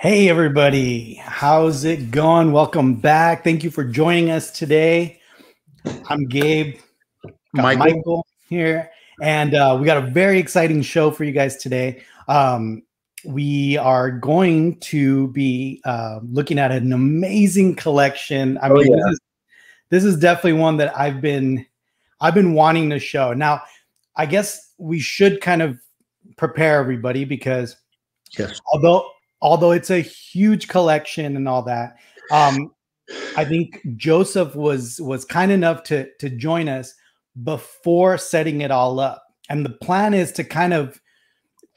Hey everybody, how's it going? Welcome back. Thank you for joining us today. I'm Gabe. Michael here, and we got a very exciting show for you guys today. We are going to be looking at an amazing collection. I mean, this is definitely one that I've been wanting to show. Now, I guess we should kind of prepare everybody because although it's a huge collection and all that, I think Joseph was kind enough to join us before setting it all up. And the plan is to kind of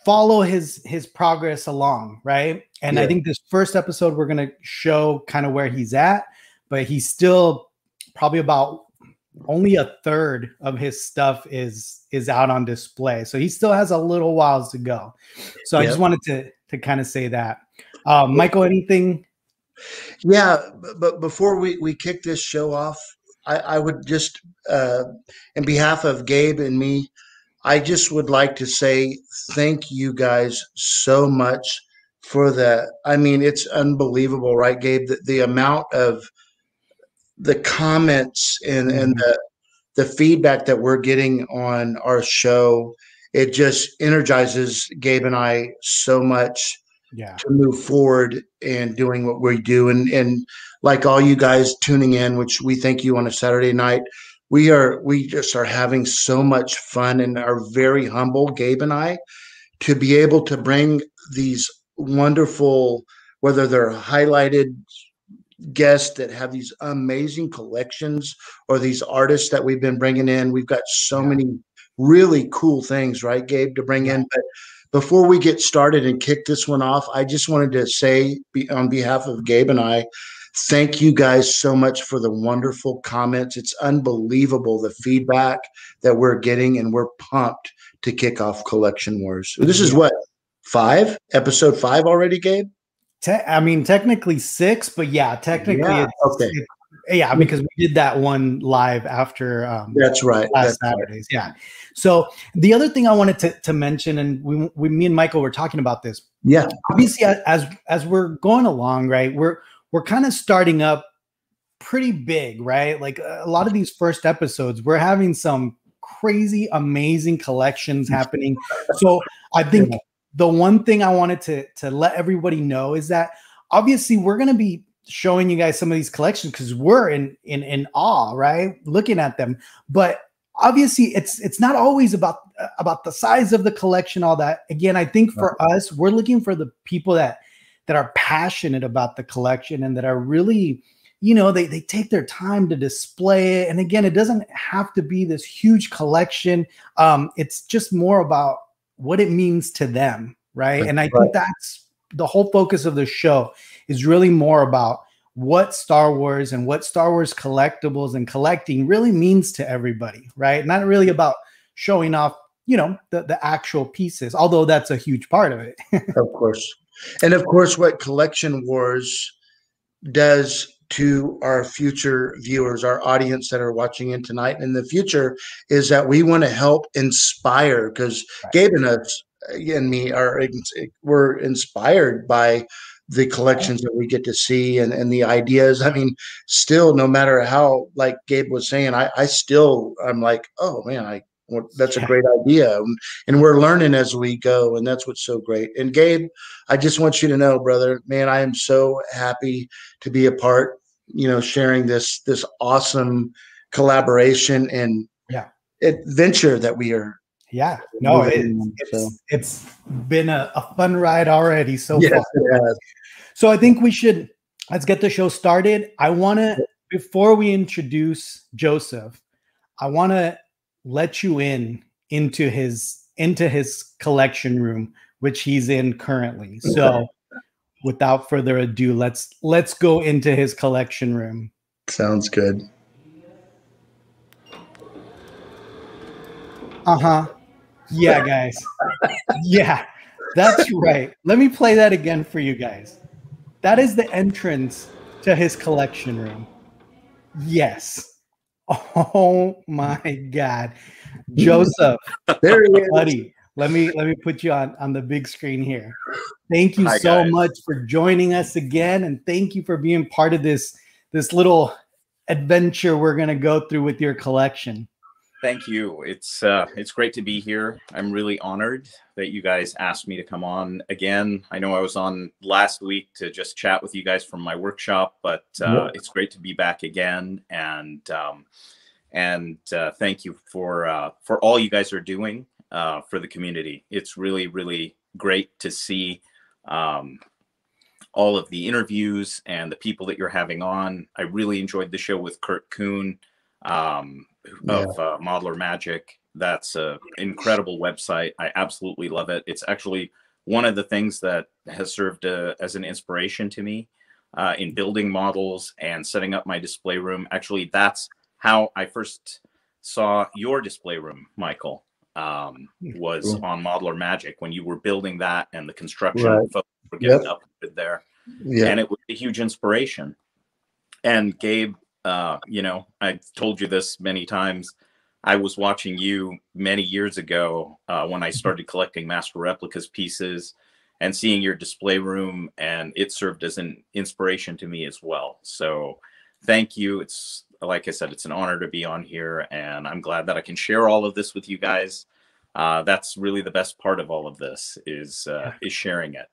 follow his progress along, right? And I think this first episode, we're going to show kind of where he's at, but he's still probably about only a third of his stuff is out on display. So he still has a little while to go. So I just wanted to kind of say that. Michael, anything? Yeah, but before we kick this show off, I would just, in behalf of Gabe and me, I just would like to say thank you guys so much for the, I mean, it's unbelievable, right, Gabe? The amount of the comments and the feedback that we're getting on our show, it just energizes Gabe and I so much to move forward and doing what we do. And like all you guys tuning in, which we thank you on a Saturday night, we just are having so much fun and are very humble, Gabe and I, to be able to bring these wonderful, whether they're highlighted guests that have these amazing collections or these artists that we've been bringing in. We've got so many really cool things, right, Gabe, to bring in. But before we get started and kick this one off, I just wanted to say on behalf of Gabe and I, thank you guys so much for the wonderful comments. It's unbelievable, the feedback that we're getting, and we're pumped to kick off Collection Wars. This is what, episode 5 already, Gabe? I mean, technically 6, but yeah, technically. Yeah, yeah, because we did that one live after that's right, last Saturdays. Right. Yeah. So the other thing I wanted to mention, and me and Michael were talking about this. Yeah. Obviously, as we're going along, right, we're kind of starting up pretty big, right? Like a lot of these first episodes, we're having some crazy, amazing collections happening. So I think the one thing I wanted to let everybody know is that obviously we're going to be showing you guys some of these collections because we're in awe, right? Looking at them. But obviously it's not always about the size of the collection, all that. Again, I think for us, we're looking for the people that are passionate about the collection and that are really, you know, they take their time to display it. And again, it doesn't have to be this huge collection. It's just more about what it means to them, right? And I think that's the whole focus of the show is really more about what Star Wars and what Star Wars collectibles and collecting really means to everybody, right? Not really about showing off, you know, the actual pieces, although that's a huge part of it. Of course. And of course, what Collection Wars does to our future viewers, our audience that are watching in tonight and in the future, is that we want to help inspire, because Gabe and us and me we're inspired by the collections that we get to see and the ideas. I mean, still, no matter how, like Gabe was saying, I'm like, oh man, that's a great idea. And we're learning as we go. And that's what's so great. And Gabe, I just want you to know, brother, man, I am so happy to be a part, you know, sharing this awesome collaboration and adventure that we are. Yeah, no, it's been a fun ride already so far. Yes. So I think let's get the show started. I want to, before we introduce Joseph, I want to let you into his collection room, which he's in currently. So without further ado, let's go into his collection room. Sounds good. Uh-huh. Yeah, guys. Yeah, that's right. Let me play that again for you guys. That is the entrance to his collection room. Yes. Oh my God. Joseph. There he is. Buddy. Let me put you on the big screen here. Thank you so much for joining us again, and thank you for being part of this little adventure we're going to go through with your collection. Thank you. It's great to be here. I'm really honored that you guys asked me to come on again. I know I was on last week to just chat with you guys from my workshop, but it's great to be back again. And thank you for all you guys are doing for the community. It's really, really great to see all of the interviews and the people that you're having on. I really enjoyed the show with Kurt Kuhn. Of Modeler Magic. That's an incredible website. I absolutely love it. It's actually one of the things that has served as an inspiration to me in building models and setting up my display room. Actually, that's how I first saw your display room, Michael, was on Modeler Magic when you were building that and the construction folks were getting up there. Yeah. And it was a huge inspiration. And Gabe, you know, I told you this many times. I was watching you many years ago when I started collecting Master Replicas pieces and seeing your display room, and it served as an inspiration to me as well. So thank you. It's, like I said, it's an honor to be on here, and I'm glad that I can share all of this with you guys. That's really the best part of all of this is sharing it.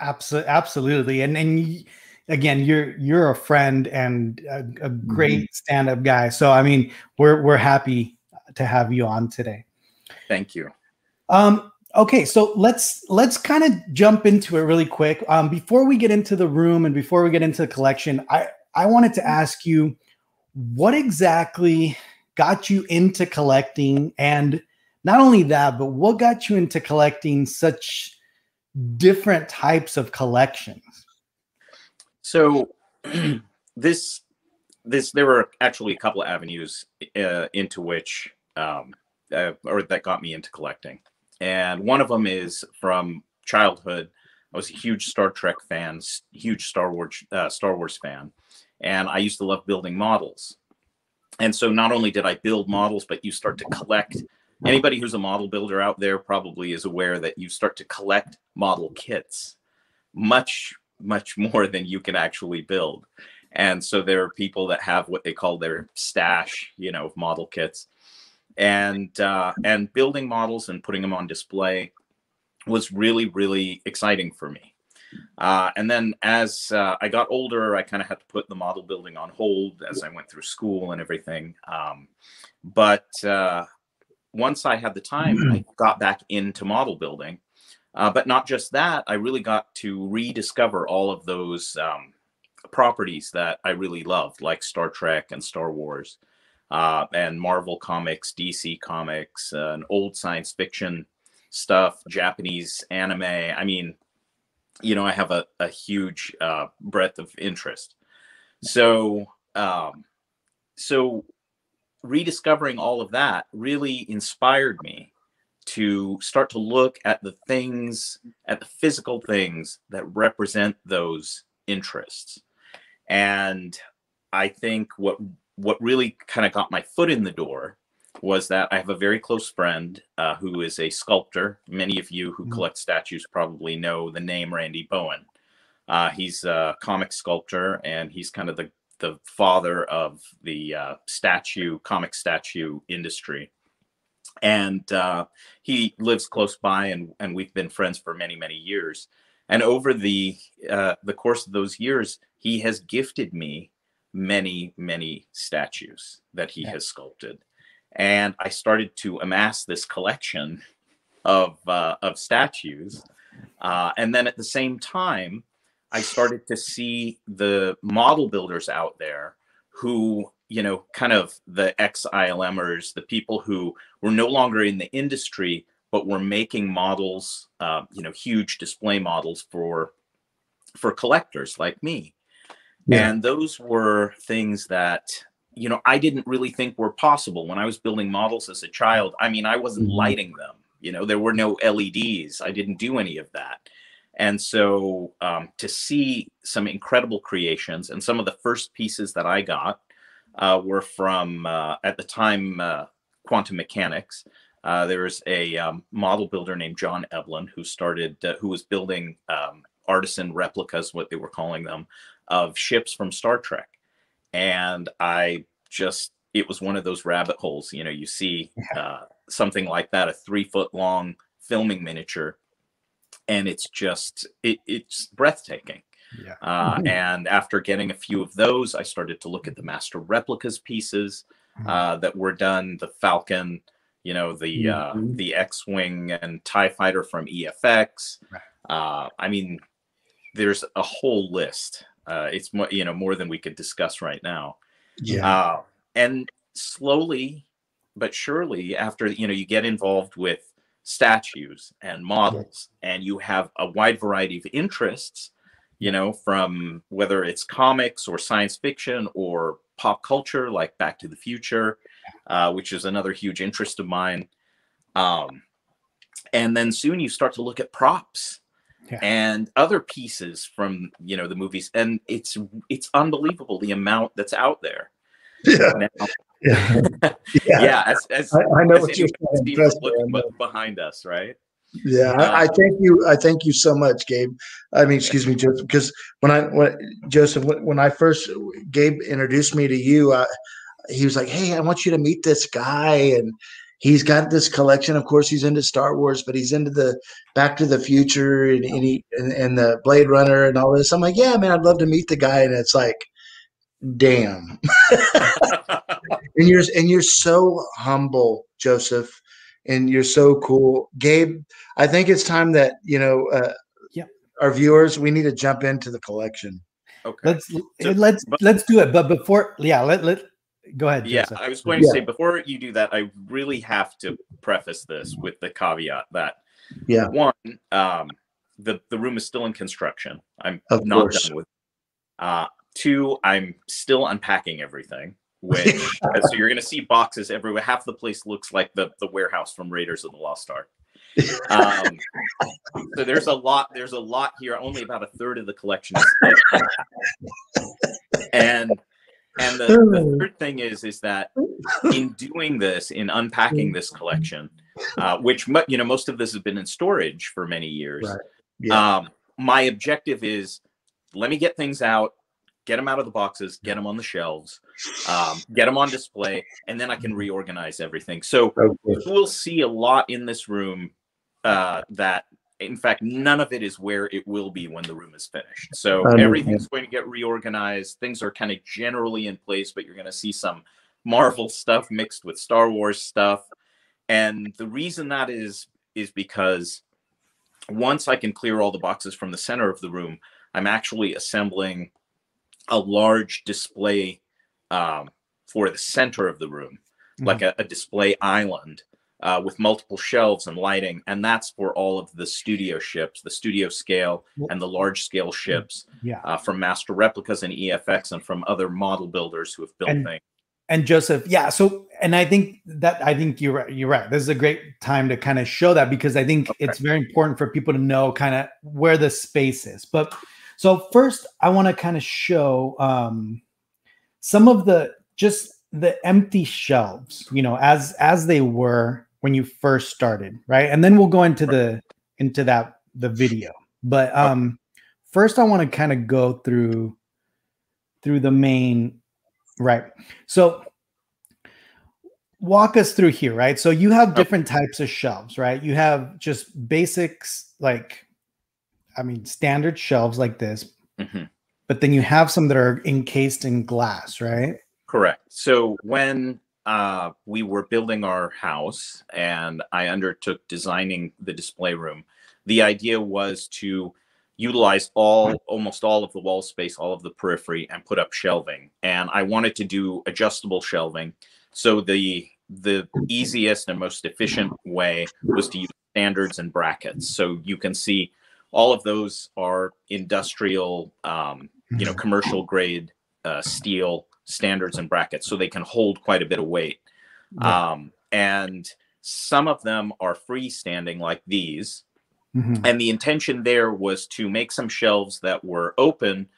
Absolutely. And again, you're a friend and a great stand-up guy. So I mean, we're happy to have you on today. Thank you. Okay, so let's kind of jump into it really quick. Before we get into the room and before we get into the collection, I wanted to ask you, what exactly got you into collecting? And not only that, but what got you into collecting such different types of collections? So there were actually a couple of avenues into which, or that got me into collecting. And one of them is from childhood. I was a huge Star Trek fan, huge Star Wars fan. And I used to love building models. And so not only did I build models, but you start to collect. Anybody who's a model builder out there probably is aware that you start to collect model kits. Much more than you can actually build. And so there are people that have what they call their stash, you know, of model kits. And building models and putting them on display was really, really exciting for me. And then as I got older, I kind of had to put the model building on hold as I went through school and everything. But once I had the time, I got back into model building. But not just that, I really got to rediscover all of those properties that I really loved, like Star Trek and Star Wars and Marvel Comics, DC Comics, and old science fiction stuff, Japanese anime. I mean, you know, I have a huge breadth of interest. So, so rediscovering all of that really inspired me to start to look at the things, at the physical things that represent those interests. And I think what really kind of got my foot in the door was that I have a very close friend who is a sculptor. Many of you who collect statues probably know the name Randy Bowen. He's a comic sculptor, and he's kind of the father of the comic statue industry. And he lives close by, and we've been friends for many, many years. And over the course of those years, he has gifted me many, many statues that he has sculpted. And I started to amass this collection of statues. And then at the same time, I started to see the model builders out there who, you know, kind of the ex-ILMers, the people who were no longer in the industry, but were making models, you know, huge display models for collectors like me. Yeah. And those were things that, you know, I didn't really think were possible when I was building models as a child. I mean, I wasn't lighting them, you know, there were no LEDs. I didn't do any of that. And so to see some incredible creations, and some of the first pieces that I got were from, at the time, quantum mechanics, There was a model builder named John Evelyn who started, who was building artisan replicas, what they were calling them, of ships from Star Trek. And I just, it was one of those rabbit holes. You know, you see something like that, a 3 foot long filming miniature, and it's just, it's breathtaking. Yeah. And after getting a few of those, I started to look at the Master Replicas pieces that were done, the Falcon, you know, the X-Wing and TIE Fighter from EFX. Right. I mean, there's a whole list. It's more, you know, more than we could discuss right now. Yeah. And slowly but surely, after, you know, you get involved with statues and models, and you have a wide variety of interests, you know, from whether it's comics or science fiction or pop culture, like Back to the Future, which is another huge interest of mine. And then soon you start to look at props and other pieces from, you know, the movies. And it's unbelievable the amount that's out there. Yeah. Now, yeah. I know what you're saying. Behind us, right? Yeah, I thank you. I thank you so much, Gabe. I mean, excuse me, Joseph, because when I first, Gabe introduced me to you, he was like, "Hey, I want you to meet this guy, and he's got this collection. Of course, he's into Star Wars, but he's into the Back to the Future and the Blade Runner and all this." I'm like, "Yeah, man, I'd love to meet the guy." And it's like, damn. And you're so humble, Joseph. And you're so cool, Gabe. I think it's time that, you know, our viewers, we need to jump into the collection. Okay, let's do it. But before, let go ahead. Yeah, Joseph. I was going to say, before you do that, I really have to preface this with the caveat that one, the room is still in construction. I'm not done with it. Two, I'm still unpacking everything. Which, so you're going to see boxes everywhere. Half the place looks like the warehouse from Raiders of the Lost Ark. So there's a lot. There's a lot here. Only about a third of the collection is and the third thing is that in doing this, in unpacking this collection, which you know, most of this has been in storage for many years. Right. Yeah. My objective is, let me get things out. Get them out of the boxes, get them on the shelves, get them on display, and then I can reorganize everything. So we'll see a lot in this room that, in fact, none of it is where it will be when the room is finished. So everything's going to get reorganized. Things are kind of generally in place, but you're going to see some Marvel stuff mixed with Star Wars stuff. And the reason that is because once I can clear all the boxes from the center of the room, I'm actually assembling a large display for the center of the room, like a display island with multiple shelves and lighting. And that's for all of the studio ships, the studio scale and the large scale ships from Master Replicas and EFX and from other model builders who have built things. And Joseph, so, and I think you're right. This is a great time to kind of show that, because I think it's very important for people to know kind of where the space is. But so first, I want to kind of show some of the empty shelves, you know, as they were when you first started, right? And then we'll go into the video. But first, I want to kind of go through the main, right? So walk us through here, right? So you have different types of shelves, right? You have just basics, like, I mean, standard shelves like this, but then you have some that are encased in glass, right? Correct. So when we were building our house and I undertook designing the display room, the idea was to utilize almost all of the wall space, all of the periphery, and put up shelving. And I wanted to do adjustable shelving. So the easiest and most efficient way was to use standards and brackets. So you can see all of those are industrial, you know, commercial grade steel standards and brackets, so they can hold quite a bit of weight. And some of them are freestanding, like these. And the intention there was to make some shelves that were open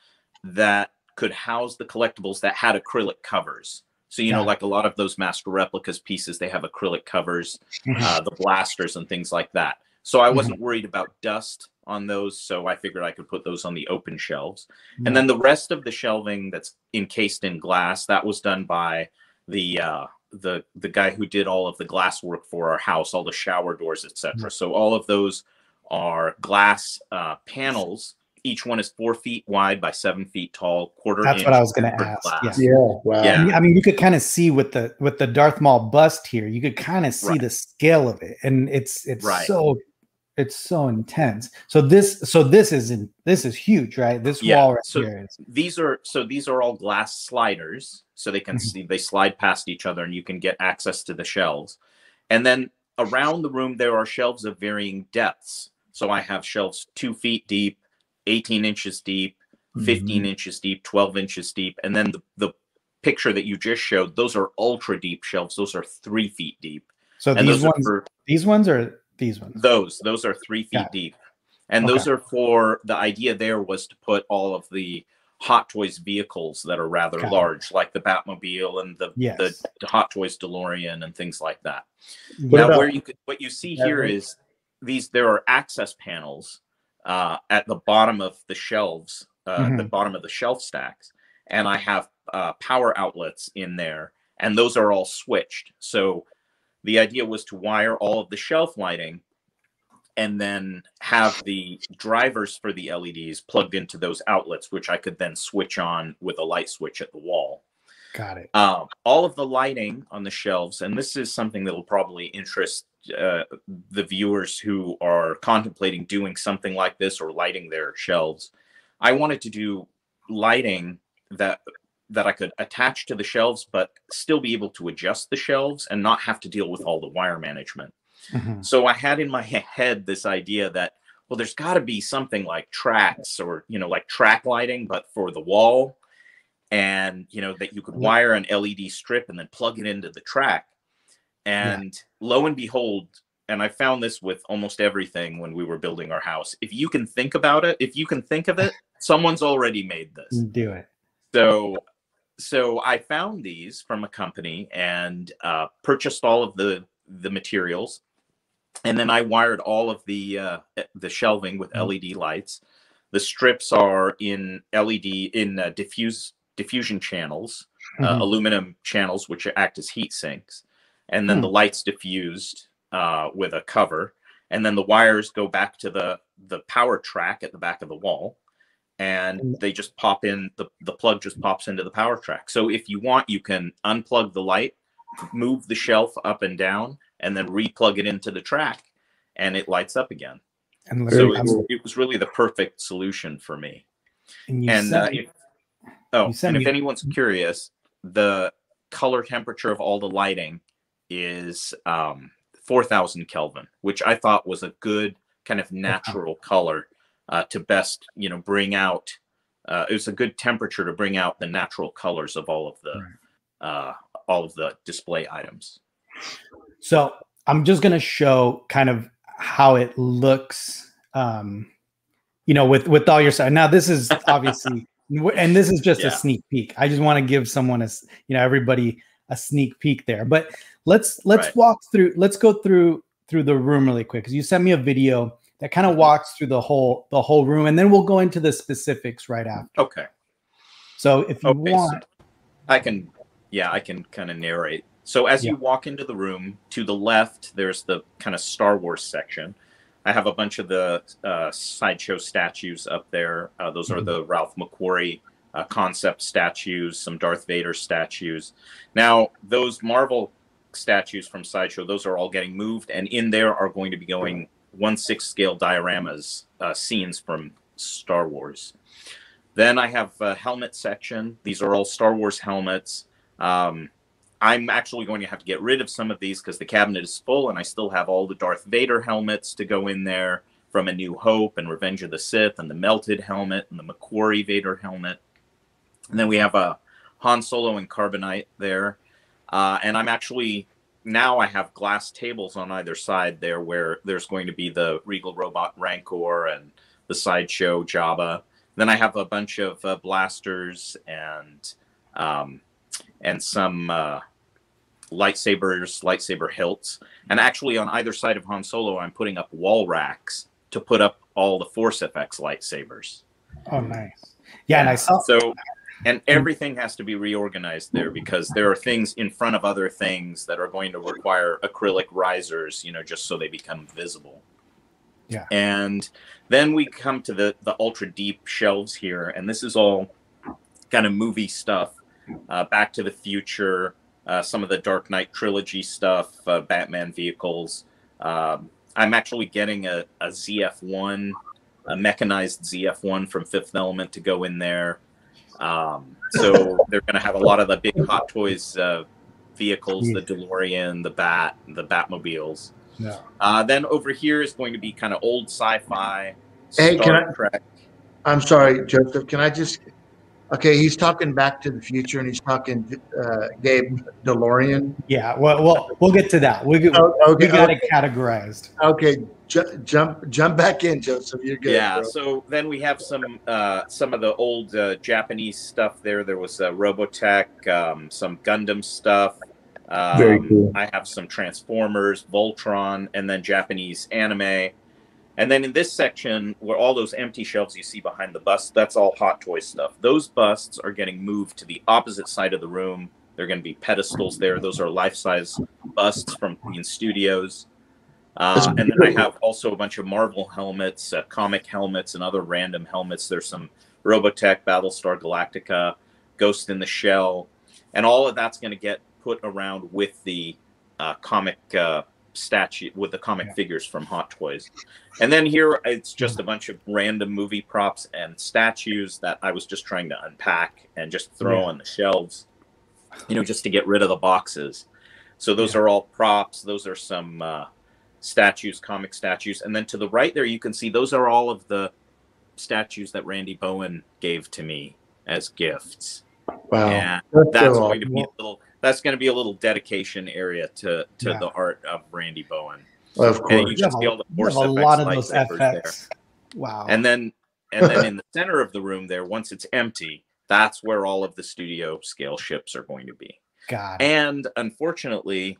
that could house the collectibles that had acrylic covers. So, you know, like a lot of those Master Replicas pieces, they have acrylic covers, the blasters and things like that. So I wasn't worried about dust on those. So I figured I could put those on the open shelves. And then the rest of the shelving that's encased in glass, that was done by the guy who did all of the glass work for our house, all the shower doors, etc. So all of those are glass panels. Each one is 4 feet wide by 7 feet tall, quarter inch. That's what I was going to ask. Yeah. Wow. Yeah. I mean, you could kind of see with the Darth Maul bust here, you could kind of see the scale of it. And it's so intense. So this is huge, right? This wall right here. These are all glass sliders. So they can see, they slide past each other and you can get access to the shelves. And then around the room, there are shelves of varying depths. So I have shelves 2 feet deep, 18 inches deep, 15 inches deep, 12 inches deep. And then the picture that you just showed, those are ultra deep shelves. Those are 3 feet deep. So these ones? Those are 3 feet deep. And those are for, the idea there was to put all of the Hot Toys vehicles that are rather large, like the Batmobile and the Hot Toys DeLorean and things like that. What you see here is there are access panels at the bottom of the shelves, the bottom of the shelf stacks, and I have power outlets in there, and those are all switched. So the idea was to wire all of the shelf lighting and then have the drivers for the LEDs plugged into those outlets, which I could then switch on with a light switch at the wall. Got it. All of the lighting on the shelves, and this is something that will probably interest the viewers who are contemplating doing something like this or lighting their shelves. I wanted to do lighting that I could attach to the shelves, but still be able to adjust the shelves and not have to deal with all the wire management. So I had in my head this idea that, well, there's got to be something like tracks or, you know, like track lighting, but for the wall, and, you know, that you could wire an LED strip and then plug it into the track. And lo and behold, and I found this with almost everything when we were building our house, if you can think about it, if you can think of it, someone's already made this. Do it. So I found these from a company and purchased all of the materials. And then I wired all of the shelving with LED lights. The strips are in LED, in diffusion channels, aluminum channels, which act as heat sinks. And then the light's diffused with a cover. And then the wires go back to the power track at the back of the wall. And they just pop in, the plug just pops into the power track. So if you want, you can unplug the light, move the shelf up and down, and then replug it into the track, and it lights up again. And so it was really the perfect solution for me. And if anyone's curious, the color temperature of all the lighting is 4,000 Kelvin, which I thought was a good kind of natural color to best, you know, bring out. It was a good temperature to bring out the natural colors of all of the display items. So I'm just going to show kind of how it looks, you know, with all your stuff. Now this is obviously, and this is just a sneak peek. I just want to give someone a, you know, everybody a sneak peek there, but let's walk through, let's go through the room really quick. Cause you sent me a video that kind of walks through the whole room, and then we'll go into the specifics right after. Okay. So if you want, so I can kind of narrate. So as you walk into the room, to the left, there's the kind of Star Wars section. I have a bunch of the Sideshow statues up there. Those are the Ralph McQuarrie concept statues, some Darth Vader statues. Now, those Marvel statues from Sideshow, those are all getting moved. And in there are going to be going 1/6 scale dioramas, scenes from Star Wars. Then I have a helmet section. These are all Star Wars helmets. I'm actually going to have to get rid of some of these because the cabinet is full, and I still have all the Darth Vader helmets to go in there from A New Hope and Revenge of the Sith, and the melted helmet and the McQuarrie Vader helmet. And then we have a Han Solo and Carbonite there. And I'm actually, now I have glass tables on either side there where there's going to be the Regal Robot Rancor and the Sideshow Jabba. Then I have a bunch of blasters and and some lightsabers, lightsaber hilts. And actually on either side of Han Solo, I'm putting up wall racks to put up all the Force FX lightsabers. Oh, nice. Yeah, and I saw... So, and everything has to be reorganized there because there are things in front of other things that are going to require acrylic risers, you know, just so they become visible. Yeah. And then we come to the ultra deep shelves here, and this is all kind of movie stuff, Back to the Future, some of the Dark Knight trilogy stuff, Batman vehicles. I'm actually getting a ZF-1, a mechanized ZF-1 from Fifth Element to go in there. So they're going to have a lot of the big Hot Toys vehicles, the DeLorean, the Bat, the Batmobiles. Yeah. Then over here is going to be kind of old sci-fi. Hey, Star Trek. I'm sorry, Joseph. Can I just... Okay, he's talking Back to the Future, and he's talking Gabe DeLorean. Yeah, well, we'll get to that. We got it categorized. Okay, jump back in, Joseph. You're good. Yeah. Bro. So then we have some of the old Japanese stuff there. There was Robotech, some Gundam stuff. Very cool. I have some Transformers, Voltron, and then Japanese anime. And then in this section, where all those empty shelves you see behind the bust, that's all Hot Toy stuff. Those busts are getting moved to the opposite side of the room. They're going to be pedestals there. Those are life-size busts from Queen Studios. And then I have also a bunch of Marvel helmets, comic helmets, and other random helmets. There's some Robotech, Battlestar Galactica, Ghost in the Shell. And all of that's going to get put around with the comic statue with the comic figures from Hot Toys. And then here it's just a bunch of random movie props and statues that I was just trying to unpack and just throw on the shelves, you know, just to get rid of the boxes. So those are all props. Those are some statues, comic statues. And then to the right there, you can see those are all of the statues that Randy Bowen gave to me as gifts. Wow. And that's going to be a little... That's going to be a little dedication area to the art of Randy Bowen. Well, of course. And you just see all the Force FX, a lot of those FX there. Wow. And then in the center of the room there, once it's empty, that's where all of the studio scale ships are going to be. God. And unfortunately,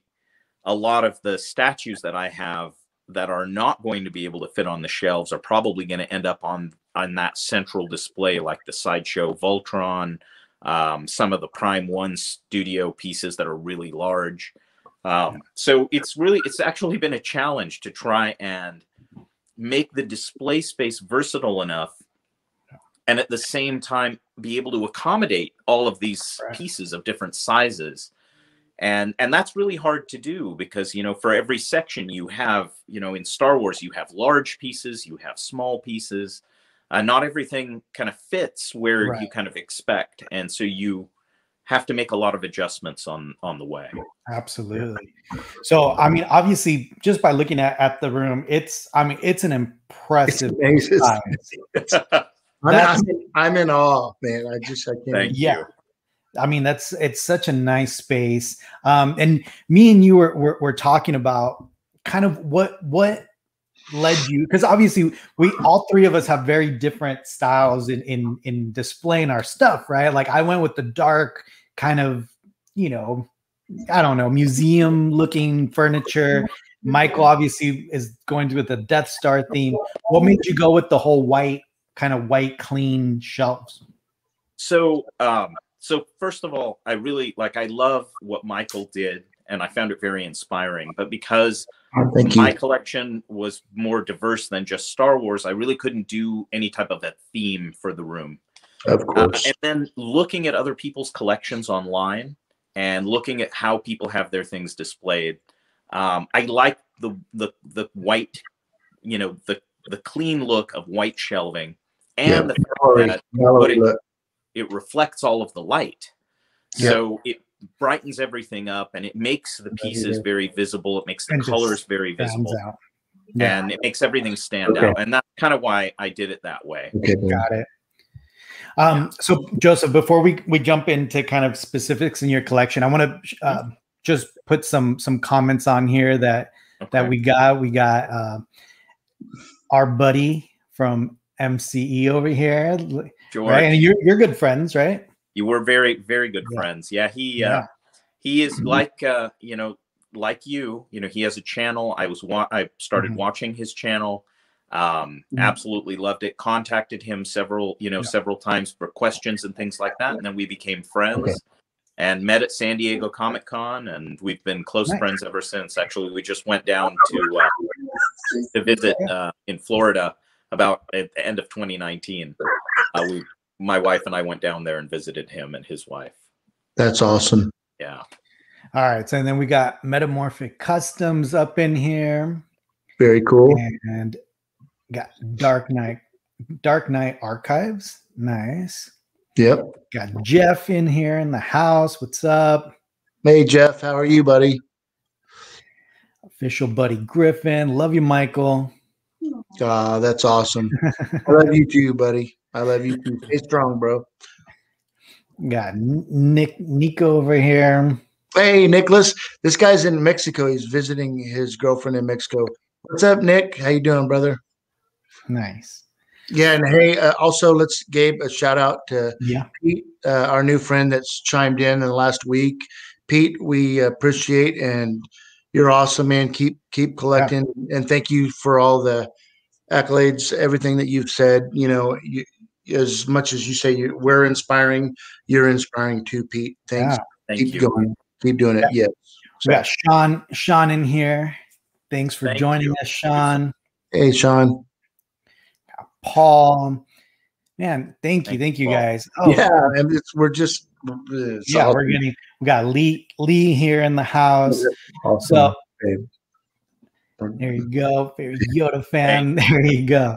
a lot of the statues that I have that are not going to be able to fit on the shelves are probably going to end up on that central display, like the Sideshow Voltron, some of the Prime 1 Studio pieces that are really large. So it's actually been a challenge to try and make the display space versatile enough and at the same time be able to accommodate all of these pieces of different sizes. And that's really hard to do because, you know, for every section you have, you know, in Star Wars, you have large pieces, you have small pieces. Not everything kind of fits where you kind of expect. And so you have to make a lot of adjustments on the way. Absolutely. So, I mean, obviously just by looking at the room, it's an impressive size. I'm in awe, man. I just, I can't. Yeah. I mean, it's such a nice space. And me and you were talking about kind of what led you, because obviously we all three of us have very different styles in displaying our stuff, right? Like I went with the dark kind of, you know, I don't know, museum looking furniture. Michael obviously is going with the Death Star theme. What made you go with the whole white kind of white clean shelves? So first of all, I really I love what Michael did, and I found it very inspiring. But because my collection was more diverse than just Star Wars, I really couldn't do any type of a theme for the room. Of course. And then looking at other people's collections online and looking at how people have their things displayed, I like the white, you know, the clean look of white shelving, and it reflects all of the light. Yeah. So it brightens everything up, and it makes the pieces very visible. It makes the colors very visible, and it makes everything stand out. And that's kind of why I did it that way. Okay. Got it. So Joseph, before we jump into kind of specifics in your collection, I want to just put some comments on here that we got. We got our buddy from MCE over here, right? And you're good friends, right? You were very, very good friends. Yeah, he is like, like you know, he has a channel. I started watching his channel. Absolutely loved it. Contacted him several times for questions and things like that. And then we became friends and met at San Diego Comic Con, and we've been close friends ever since. Actually, we just went down to visit in Florida about at the end of 2019. My wife and I went down there and visited him and his wife. That's awesome. Yeah. All right. So, and then we got Metamorphic Customs up in here. Very cool. And got Dark Knight Archives. Nice. Yep. Got Jeff in here in the house. What's up? Hey, Jeff. How are you, buddy? Official Buddy Griffin. Love you, Michael. That's awesome. I love you too, buddy. I love you too. Stay strong, bro. Got Nick over here. Hey, Nicholas. This guy's in Mexico. He's visiting his girlfriend in Mexico. What's up, Nick? How you doing, brother? Nice. Yeah, and hey, also let's Gabe a shout out to Pete, our new friend that's chimed in the last week. Pete, we appreciate and you're awesome, man. Keep collecting, and thank you for all the accolades, everything that you've said. You know, as much as you say we're inspiring, you're inspiring too, Pete. Thanks. Yeah. Keep going. Keep doing it. Yeah. So. We got Sean in here. Thanks for joining us, Sean. Hey, Sean. Paul. Man, thank you, guys. Oh. Yeah, and it's awesome. We got Lee here in the house. Awesome. So, there you go. There's Yoda fan. There you go.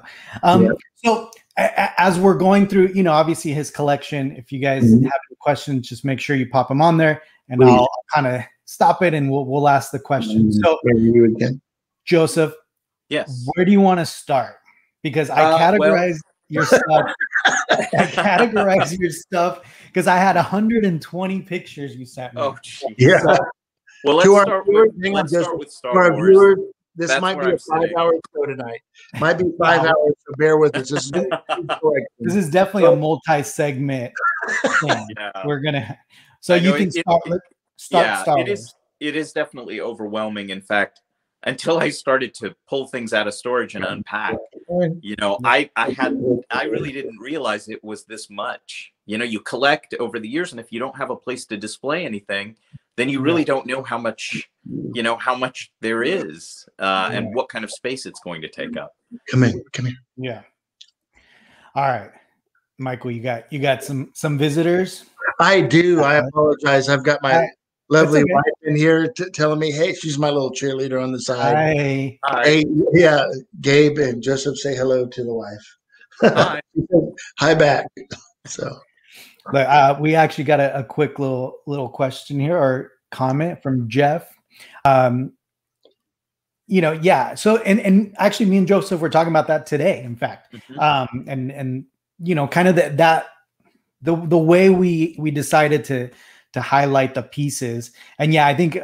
So as we're going through, obviously his collection, if you guys have any questions, just make sure you pop them on there, and I'll kind of stop it, and we'll ask the questions. So, Joseph, yes, where do you want to start? Because I categorize your stuff. I categorize your stuff because I had 120 pictures you sent me. Oh, geez. Yeah. So, well, let's start with Star Wars. Our viewers, this might be a 5-hour show tonight. Might be 5 hours, so bear with us. This is definitely a multi-segment thing. We're gonna. So you can start Star Wars. It is definitely overwhelming. In fact, until I started to pull things out of storage and unpack, I really didn't realize it was this much. You collect over the years, and if you don't have a place to display anything, then you really don't know how much there is, and what kind of space it's going to take up. Come here. Yeah. All right, Michael, you got some visitors. I do. I apologize. I've got my lovely wife in here telling me, hey, she's my little cheerleader on the side. Hi. Hey, yeah, Gabe and Joseph, say hello to the wife. Hi. Hi back. So, but, we actually got a quick little question here or comment from Jeff. So, and actually me and Joseph were talking about that today, in fact. And kind of the way we decided to highlight the pieces. And yeah, I think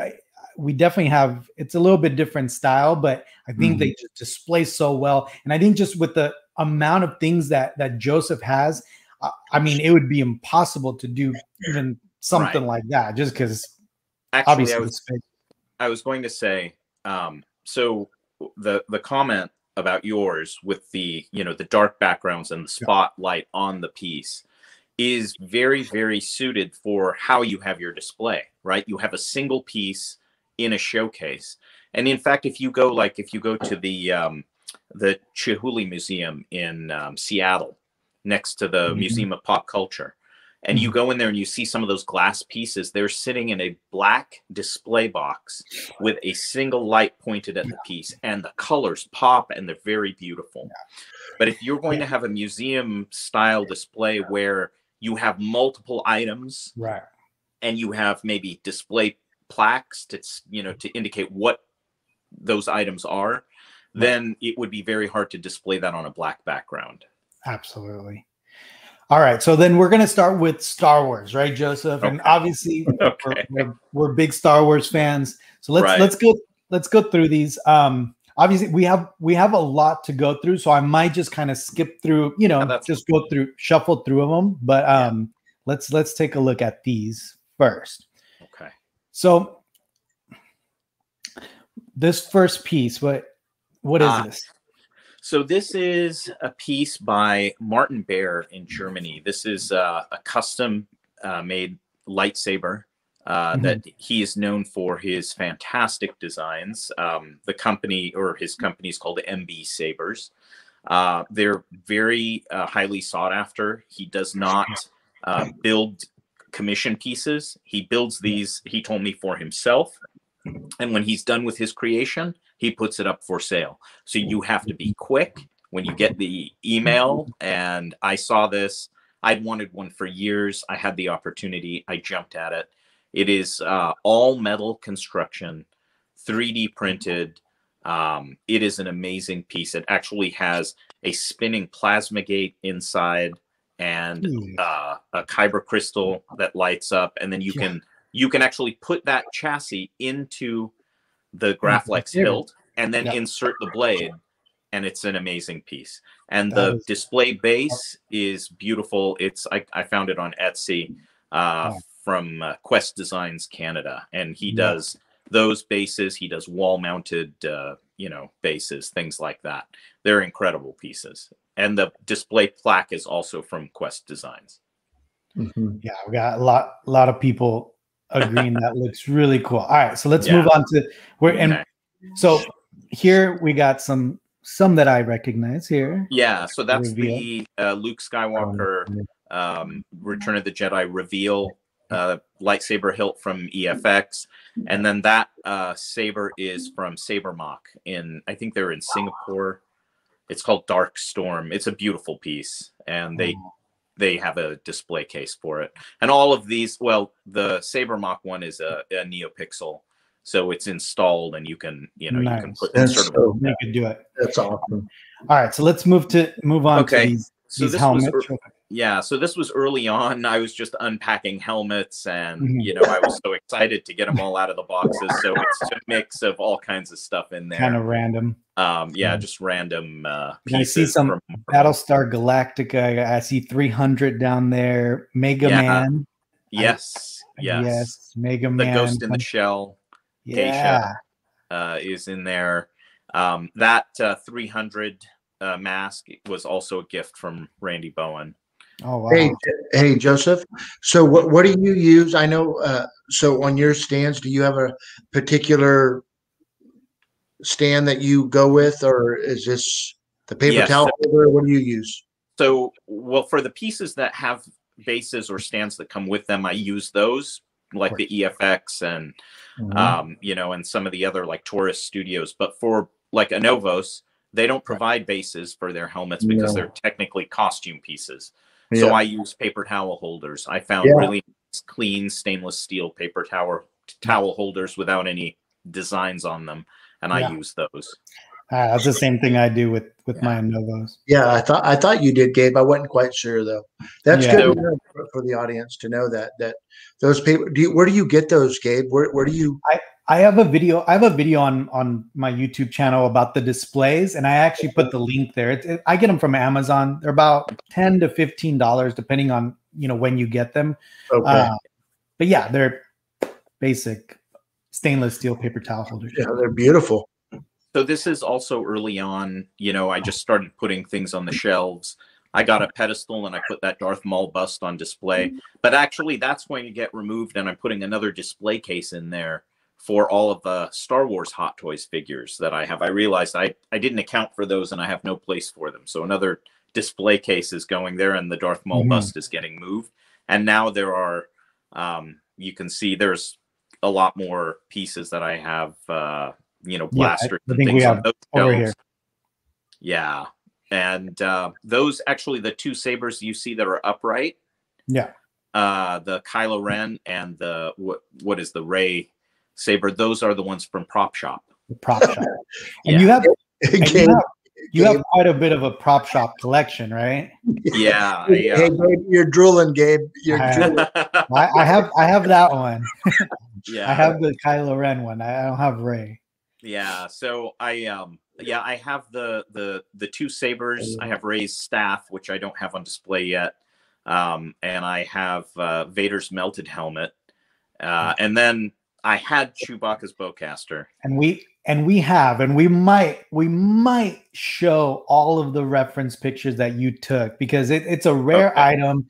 we definitely have, it's a little bit different style, but I think they just display so well. And I think just with the amount of things that Joseph has, I mean, it would be impossible to do even something like that, just because obviously I was going to say, so the comment about yours with the dark backgrounds and the spotlight on the piece is very, very suited for how you have your display, right? You have a single piece in a showcase. And in fact, if you go to the Chihuly Museum in Seattle, next to the Museum of Pop Culture, and you go in there and you see some of those glass pieces, they're sitting in a black display box with a single light pointed at the piece, and the colors pop and they're very beautiful. But if you're going to have a museum style display where you have multiple items, right, and you have maybe display plaques to indicate what those items are, then it would be very hard to display that on a black background. Absolutely. All right, so then we're going to start with Star Wars, right, Joseph? Okay. And obviously, we're big Star Wars fans, so let's go through these. Obviously, we have a lot to go through, so I might just kind of skip through, shuffle through of them. But let's take a look at these first. Okay. So this first piece, what is this? So this is a piece by Martin Baer in Germany. This is a custom made lightsaber that he is known for his fantastic designs. The company, or his company, is called MB Sabers. They're very highly sought after. He does not build commission pieces. He builds these, he told me, for himself. And when he's done with his creation, he puts it up for sale. So you have to be quick when you get the email. And I saw this. I'd wanted one for years. I had the opportunity. I jumped at it. It is all metal construction, 3D printed. It is an amazing piece. It actually has a spinning plasma gate inside and a kyber crystal that lights up. And then you can actually put that chassis into the Graflex hilt and then insert the blade. And it's an amazing piece. And the display base is beautiful. It's I found it on Etsy from Quest Designs Canada. And he does those bases. He does wall-mounted, bases, things like that. They're incredible pieces. And the display plaque is also from Quest Designs. Yeah, we got a lot of people agreeing that looks really cool. All right, so let's move on to so here we got some that I recognize here. Yeah, so that's the Luke Skywalker Return of the Jedi reveal lightsaber hilt from EFX, and then that saber is from Sabermock in, I think they're in Singapore. It's called Dark Storm. It's a beautiful piece, and they have a display case for it. And all of these, well, the Sabermock one is a NeoPixel, so it's installed, and you can you can put that sort of you can do it. That's awesome. All right, so let's move on. Okay, to these helmets. So this was early on. I was just unpacking helmets, and I was so excited to get them all out of the boxes. So it's a mix of all kinds of stuff in there. Kind of random. Just random pieces. I see some Battlestar Galactica. I see 300 down there. Mega Man. Yes. Mega Man. The Ghost in the Shell. Yeah. Is in there. That 300 mask was also a gift from Randy Bowen. Oh, wow. Hey, Joseph. So what do you use? I know, so on your stands, do you have a particular stand that you go with, or is this the paper towel holder? What do you use? So, well, for the pieces that have bases or stands that come with them, I use those, like the EFX and, and some of the other, like Taurus Studios. But for like Anovos, they don't provide bases for their helmets because they're technically costume pieces. So I use paper towel holders. I found really clean stainless steel paper towel holders without any designs on them, and I use those. That's the same thing I do with my Novos. Yeah, I thought you did, Gabe. I wasn't quite sure though. That's good for the audience to know that those paper. Where do you get those, Gabe? Where do you? I have a video. I have a video on my YouTube channel about the displays, and I actually put the link there. I get them from Amazon. They're about $10 to $15, depending on when you get them. Okay. But yeah, they're basic stainless steel paper towel holders. Yeah, they're beautiful. So this is also early on. I just started putting things on the shelves. I got a pedestal and I put that Darth Maul bust on display. But actually, that's going to get removed, and I'm putting another display case in there for all of the Star Wars Hot Toys figures that I have. I realized I didn't account for those, and I have no place for them. So another display case is going there, and the Darth Maul bust is getting moved. And now there are, you can see there's a lot more pieces that I have, blasters and things on those over here. Yeah. And those, actually, the two sabers you see that are upright. Yeah. The Kylo Ren and the, what is the Rey saber, those are the ones from Prop Shop. And you have quite a bit of a Prop Shop collection, right? Yeah. Hey, Gabe, you're drooling, Gabe. You're drooling. I have that one. I have the Kylo Ren one. I don't have Rey. Yeah. So I have the two sabers. I have Rey's staff, which I don't have on display yet. And I have Vader's melted helmet, and then I had Chewbacca's bowcaster. And we might show all of the reference pictures that you took, because it's a rare item.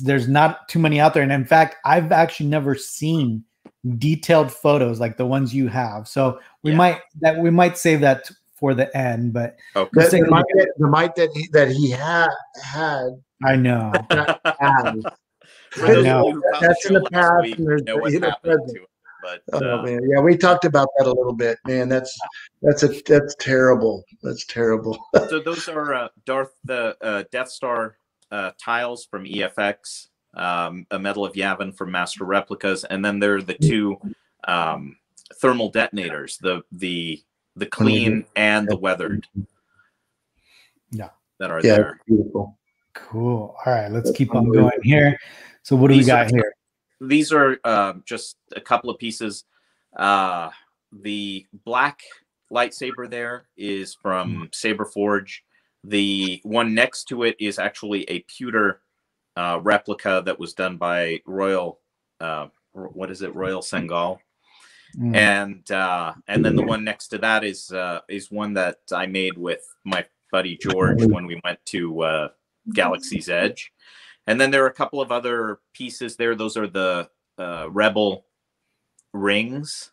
There's not too many out there, and in fact, I've actually never seen detailed photos like the ones you have. So we might save that for the end, but the mic that he had. I know. That's in the past. Yeah, we talked about that a little bit, man. That's terrible. That's terrible. So those are Death Star tiles from EFX, a Medal of Yavin from Master Replicas, and then there are the two thermal detonators, the clean and the weathered. Yeah, that are there. Beautiful. Cool. All right, let's keep on going here. So what do we got here? These are just a couple of pieces. The black lightsaber there is from Saber Forge. The one next to it is actually a pewter replica that was done by Royal, Royal Sengal. And then the one next to that is one that I made with my buddy George when we went to Galaxy's Edge. And then there are a couple of other pieces there. Those are the Rebel rings.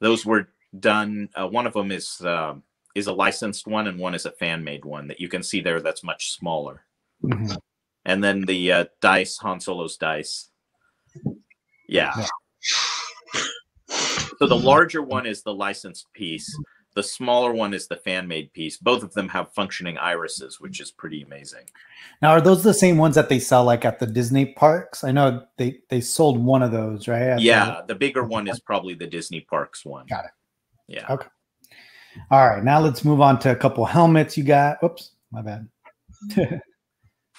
Those were done. One of them is a licensed one, and one is a fan-made one that you can see there that's much smaller. Mm-hmm. And then the dice, Han Solo's dice. Yeah. So the larger one is the licensed piece. The smaller one is the fan-made piece. Both of them have functioning irises, which is pretty amazing. Now, are those the same ones that they sell like at the Disney parks? I know they sold one of those, right? The bigger one is probably the Disney parks one. Got it. Yeah. Okay. All right. Now let's move on to a couple helmets you got. Oops, my bad.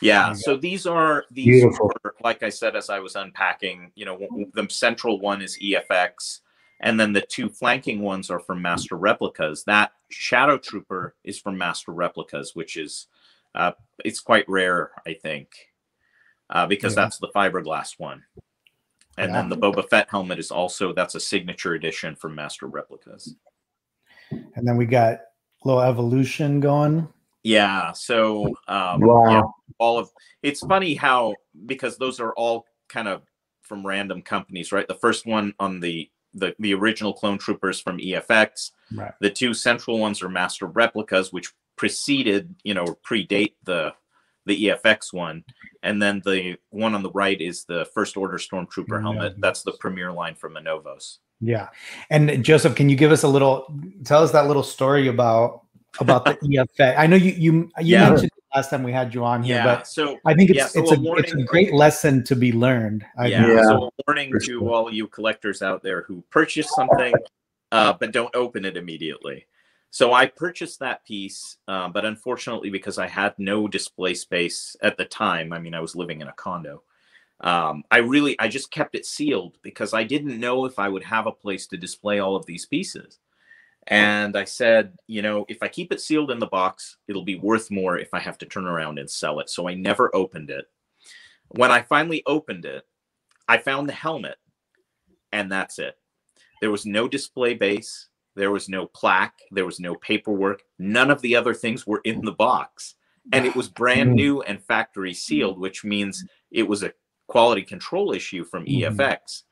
Yeah. So these are, like I said, as I was unpacking, you know, the central one is EFX. And then the two flanking ones are from Master Replicas. That Shadow Trooper is from Master Replicas, which is, it's quite rare, I think, because that's the fiberglass one. And then the Boba Fett helmet is also, that's a signature edition from Master Replicas. And then we got a little evolution going. Yeah, so it's funny how, because those are all kind of from random companies, right? The first one on the original clone troopers from EFX. Right. The two central ones are Master Replicas, which preceded, you know, predate the EFX one. And then the one on the right is the First Order Stormtrooper helmet. That's the premier line from Anovos. Yeah. And Joseph, can you give us tell us that little story about the EFX? I know you mentioned it last time we had you on here, but so I think it's a great lesson to be learned. So a warning to all you collectors out there who purchase something, but don't open it immediately. So I purchased that piece, but unfortunately, because I had no display space at the time, I mean, I was living in a condo. I just kept it sealed because I didn't know if I would have a place to display all of these pieces. And I said, you know, if I keep it sealed in the box, it'll be worth more if I have to turn around and sell it. So I never opened it. When I finally opened it, I found the helmet, and that's it. There was no display base. There was no plaque. There was no paperwork. None of the other things were in the box. And it was brand new and factory sealed, which means it was a quality control issue from EFX.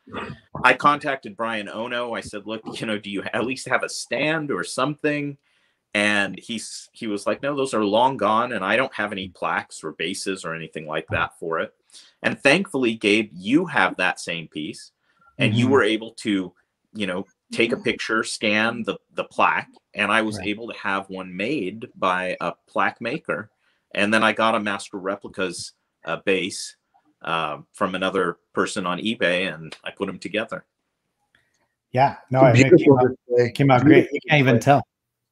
I contacted Brian Ono. I said, look, you know, do you at least have a stand or something? And he was like, no, those are long gone, and I don't have any plaques or bases or anything like that for it. And thankfully, Gabe, you have that same piece, and you were able to, you know, take a picture, scan the plaque, and I was able to have one made by a plaque maker. And then I got a Master Replicas base from another person on eBay, and I put them together. Yeah, no, it came out great. You can't even tell.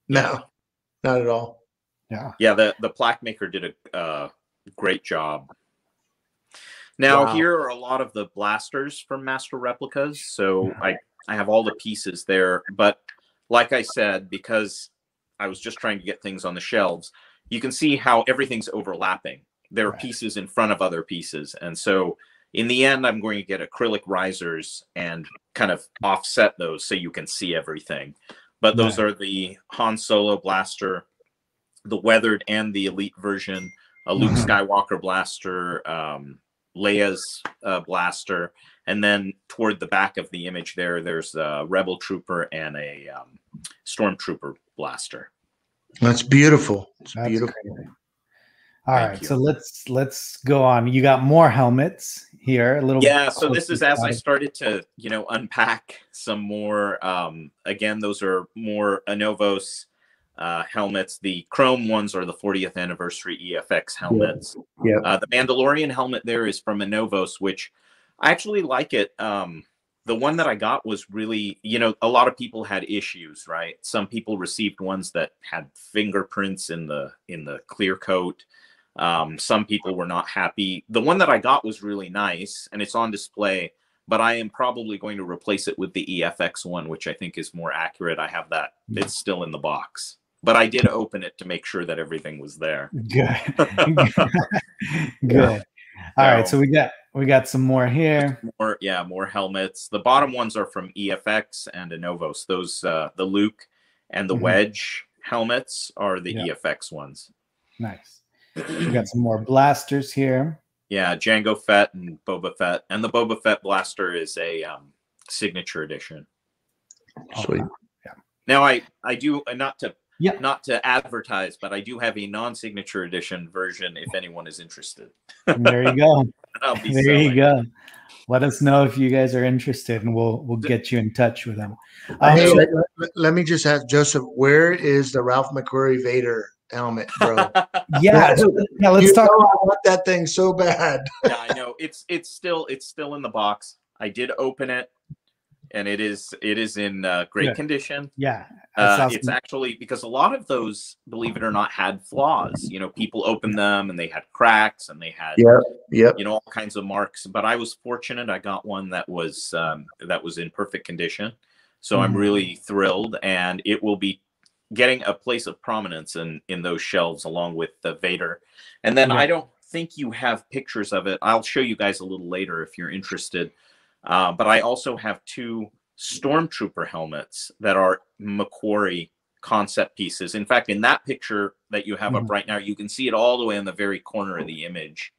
No, not at all. Yeah, yeah. The plaque maker did a great job. Now here are a lot of the blasters from Master Replicas. So I have all the pieces there, but like I said, because I was just trying to get things on the shelves, you can see how everything's overlapping. their pieces in front of other pieces. And so in the end, I'm going to get acrylic risers and kind of offset those so you can see everything. But those are the Han Solo blaster, the weathered and the elite version, a Luke Skywalker blaster, Leia's blaster. And then toward the back of the image there, there's a Rebel Trooper and a Stormtrooper blaster. That's beautiful. It's beautiful. Crazy. All right, so let's go on. You got more helmets here, a little. Yeah, so this is as I started to, you know, unpack some more. Again, those are more Anovos helmets. The chrome ones are the 40th anniversary EFX helmets. Yeah. The Mandalorian helmet there is from Anovos, which I actually like it. The one that I got was really, you know, a lot of people had issues, right? Some people received ones that had fingerprints in the clear coat. Some people were not happy. The one that I got was really nice and it's on display, but I am probably going to replace it with the EFX one, which I think is more accurate. I have that. It's still in the box, but I did open it to make sure that everything was there. Good. Good. All right. So we got some more here. More, yeah, more helmets. The bottom ones are from EFX and Anovos. Those, the Luke and the Wedge helmets are the EFX ones. Nice. We got some more blasters here. Yeah, Jango Fett and Boba Fett. And the Boba Fett blaster is a signature edition. Sweet. Yeah. Now I do not to advertise, but I do have a non-signature edition version if anyone is interested. There you go. There you go. Let us know if you guys are interested, and we'll get you in touch with them. Hey, let me just ask Joseph, where is the Ralph McQuarrie Vader helmet, bro? yeah, let's talk. I want that thing so bad. Yeah, I know. It's still in the box. I did open it. And it is in great condition. Yeah, awesome. It's actually, because a lot of those, believe it or not, had flaws. You know, people opened them and they had cracks and they had, you know, all kinds of marks. But I was fortunate; I got one that was in perfect condition. So I'm really thrilled, and it will be getting a place of prominence in those shelves along with the Vader. And then I don't think you have pictures of it. I'll show you guys a little later if you're interested. But I also have two Stormtrooper helmets that are McQuarrie concept pieces. In fact, in that picture that you have up right now, you can see it all the way in the very corner of the image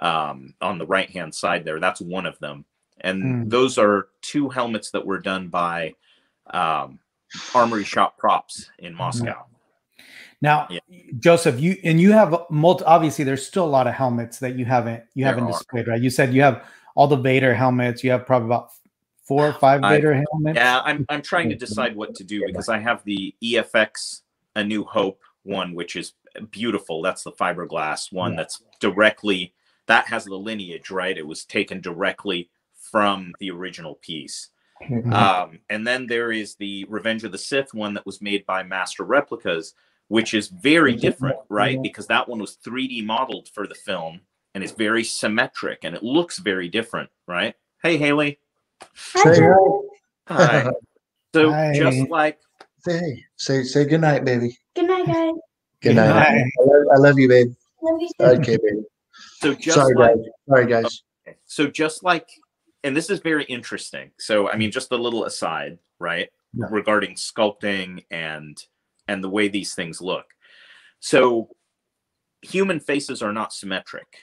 on the right-hand side there. That's one of them. And those are two helmets that were done by Armory Shop Props in Moscow. Now, Joseph, you have obviously there's still a lot of helmets that you haven't displayed, right? You said you have all the Vader helmets. You have probably about 4 or 5 Vader helmets. Yeah, I'm trying to decide what to do because I have the EFX A New Hope one, which is beautiful. That's the fiberglass one. That's directly, that has the lineage, right? It was taken directly from the original piece. And then there is the Revenge of the Sith one that was made by Master Replicas, which is very different, right? Because that one was 3D modeled for the film. And it's very symmetric, and it looks very different, right? Hey, Haley. Hi. Hi. So just like say good night, baby. Good night, guys. Good night. I love you, babe. Love you too. Okay, baby. So just sorry, guys. Okay. So just like, and this is very interesting. So I mean, just a little aside, right, regarding sculpting and the way these things look. So human faces are not symmetric.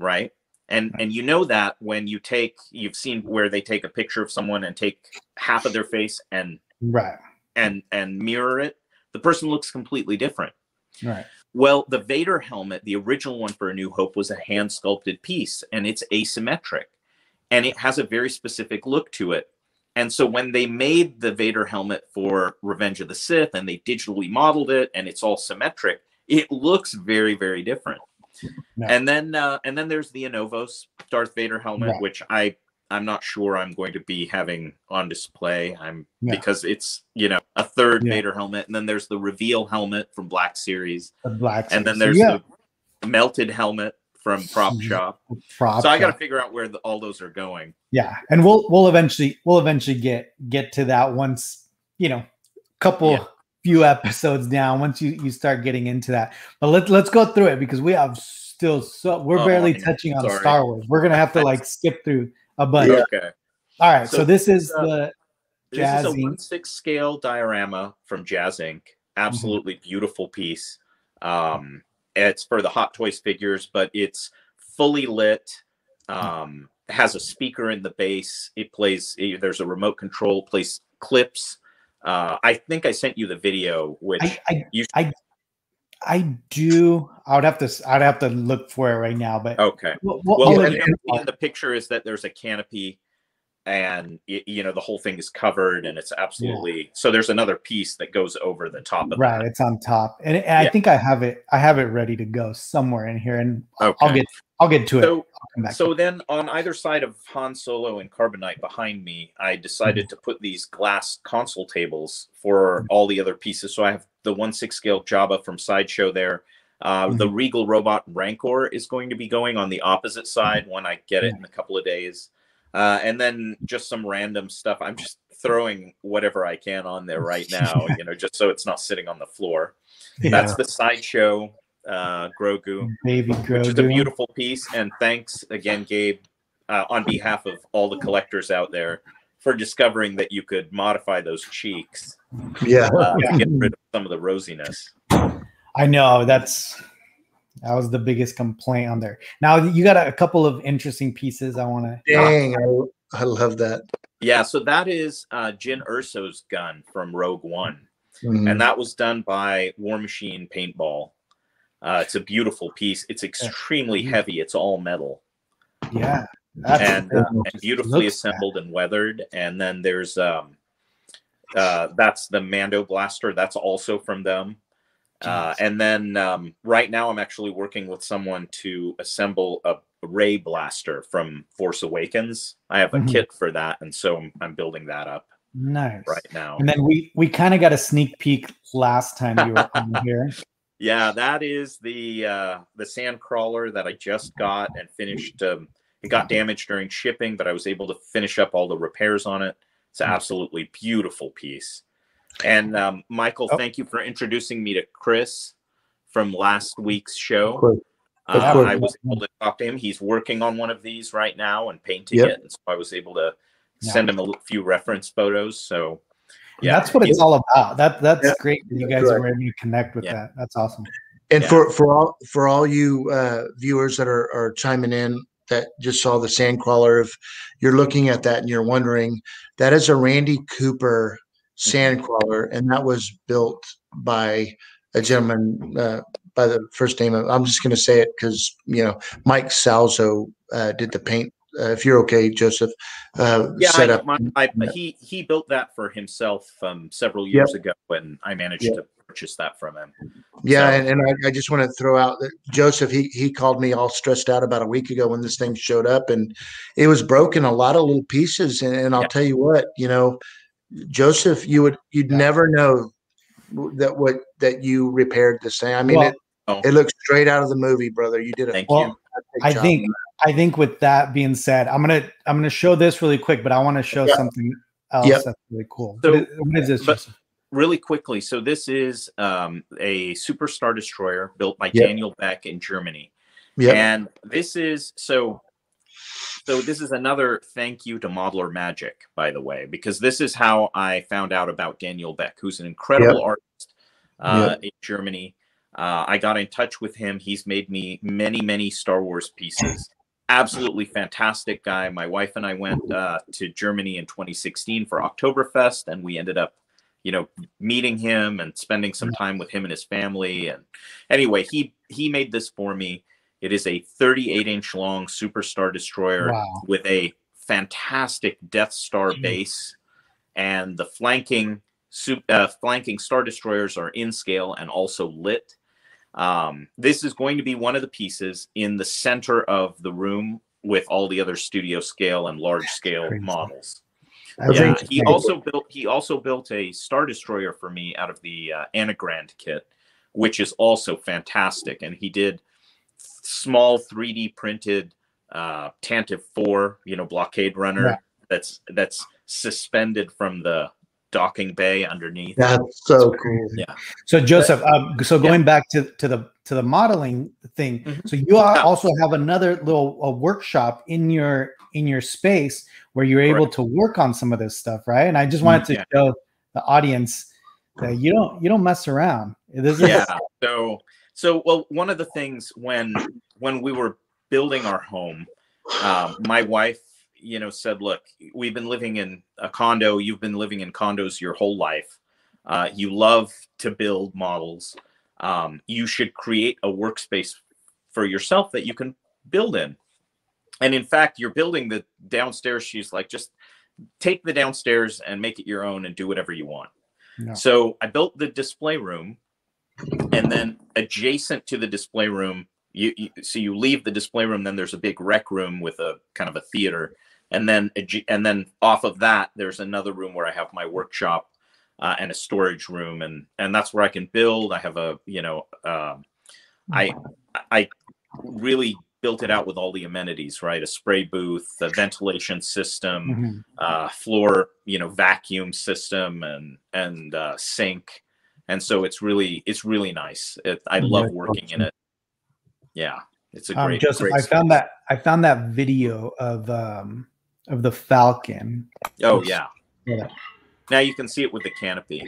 Right. And you know that when you've seen where they take a picture of someone and take half of their face and mirror it, the person looks completely different. Right. Well, the Vader helmet, the original one for A New Hope, was a hand sculpted piece, and it's asymmetric, and it has a very specific look to it. And so when they made the Vader helmet for Revenge of the Sith and they digitally modeled it and it's all symmetric, it looks very, very different. No. And then there's the Anovos Darth Vader helmet, which I'm not sure I'm going to be having on display. Because it's, you know, a third Vader helmet. And then there's the Reveal helmet from Black Series. And then there's the Melted helmet from Prop Shop. So I got to figure out where all those are going. Yeah, and we'll eventually get to that once, you know, couple few episodes down once you start getting into that. But let's go through it because we have still we're barely touching on Star Wars. We're gonna have to like skip through a bunch. Yeah, okay. All right. So this is the Jazz Inc. This is a 1/6 scale diorama from Jazz Inc. Absolutely beautiful piece. It's for the Hot Toys figures, but it's fully lit. Has a speaker in the base. It plays. There's a remote control. Plays clips. I think I sent you the video, which I do. I'd have to look for it right now. But okay. Well and the picture is that there's a canopy, and you know the whole thing is covered, and it's absolutely so. There's another piece that goes over the top of that. It's on top, and I think I have it. I have it ready to go somewhere in here, and I'll get to it. So then on either side of Han Solo and Carbonite behind me, I decided to put these glass console tables for all the other pieces. So I have the 1/6 scale Jabba from Sideshow there. The Regal Robot Rancor is going to be going on the opposite side when I get it in a couple of days. And then just some random stuff. I'm just throwing whatever I can on there right now, you know, just so it's not sitting on the floor. Yeah. That's the Sideshow Grogu, baby Grogu, which is a beautiful piece. And thanks again, Gabe, on behalf of all the collectors out there for discovering that you could modify those cheeks. Yeah, to get rid of some of the rosiness. I know that was the biggest complaint on there. Now you got a couple of interesting pieces. I want to. Dang, I love that. Yeah, so that is Jyn Erso's gun from Rogue One, and that was done by War Machine Paintball. It's a beautiful piece. It's extremely heavy. It's all metal. Yeah. And beautifully assembled and weathered. And then there's, that's the Mando blaster. That's also from them. And then right now I'm actually working with someone to assemble a Ray blaster from Force Awakens. I have a kit for that. And so I'm building that up. Nice. Right now. And then we kind of got a sneak peek last time you were on here. Yeah, that is the sand crawler that I just got and finished. It got damaged during shipping, but I was able to finish up all the repairs on it. It's an absolutely beautiful piece. And Michael, thank you for introducing me to Chris from last week's show. Of course. I was able to talk to him. He's working on one of these right now and painting it. And so I was able to send him a few reference photos. So. Yeah, that's what it's all about. That's great that you guys are able to connect with that. That's awesome. And for all you viewers that are chiming in that just saw the sandcrawler, if you're looking at that and you're wondering, that is a Randy Cooper sandcrawler, and that was built by a gentleman by the first name of, I'm just going to say it because you know Mike Salzo did the paint. If you're okay, Joseph, set up. He built that for himself several years ago, and I managed to purchase that from him. Yeah, so. And I just want to throw out that Joseph, he called me all stressed out about a week ago when this thing showed up, and it was broken a lot of little pieces. And I'll tell you what, you know, Joseph, you'd never know that you repaired this thing. I mean, it looks straight out of the movie, brother. You did a fantastic job. I think with that being said, I'm gonna show this really quick, but I want to show something else that's really cool. So, what is this? Really quickly, so this is a Super Star Destroyer built by Daniel Beck in Germany. Yeah, and this is so this is another thank you to Modeler Magic, by the way, because this is how I found out about Daniel Beck, who's an incredible artist in Germany. I got in touch with him. He's made me many, many Star Wars pieces. Absolutely fantastic guy. My wife and I went to Germany in 2016 for Oktoberfest, and we ended up, you know, meeting him and spending some time with him and his family. And anyway, he made this for me. It is a 38-inch long Super Star Destroyer with a fantastic Death Star base, and the flanking Star Destroyers are in scale and also lit. This is going to be one of the pieces in the center of the room with all the other studio scale and large scale models. Yeah, he also built a Star Destroyer for me out of the Anagrand kit, which is also fantastic. And he did small 3D printed Tantive 4, you know, blockade runner that's suspended from the docking bay underneath. That's so cool. Yeah. So Joseph, so going back to the modeling thing, so you also have another little workshop in your space where you're able to work on some of this stuff, right? And I just wanted to show the audience that you don't mess around. This is so well, one of the things when we were building our home, my wife, said, look, we've been living in a condo. You've been living in condos your whole life. You love to build models. You should create a workspace for yourself that you can build in. And in fact, you're building the downstairs. She's like, just take the downstairs and make it your own and do whatever you want. Yeah. So I built the display room, and then adjacent to the display room, so you leave the display room, then there's a big rec room with a kind of a theater. And then off of that, there's another room where I have my workshop and a storage room. And that's where I can build. I have a, I really built it out with all the amenities, right? A spray booth, a ventilation system, floor, vacuum system and sink. And so it's really nice. I love working in it. Yeah, it's a great. Joseph, great I found that video of the Falcon. Oh yeah. Yeah. Now you can see it with the canopy.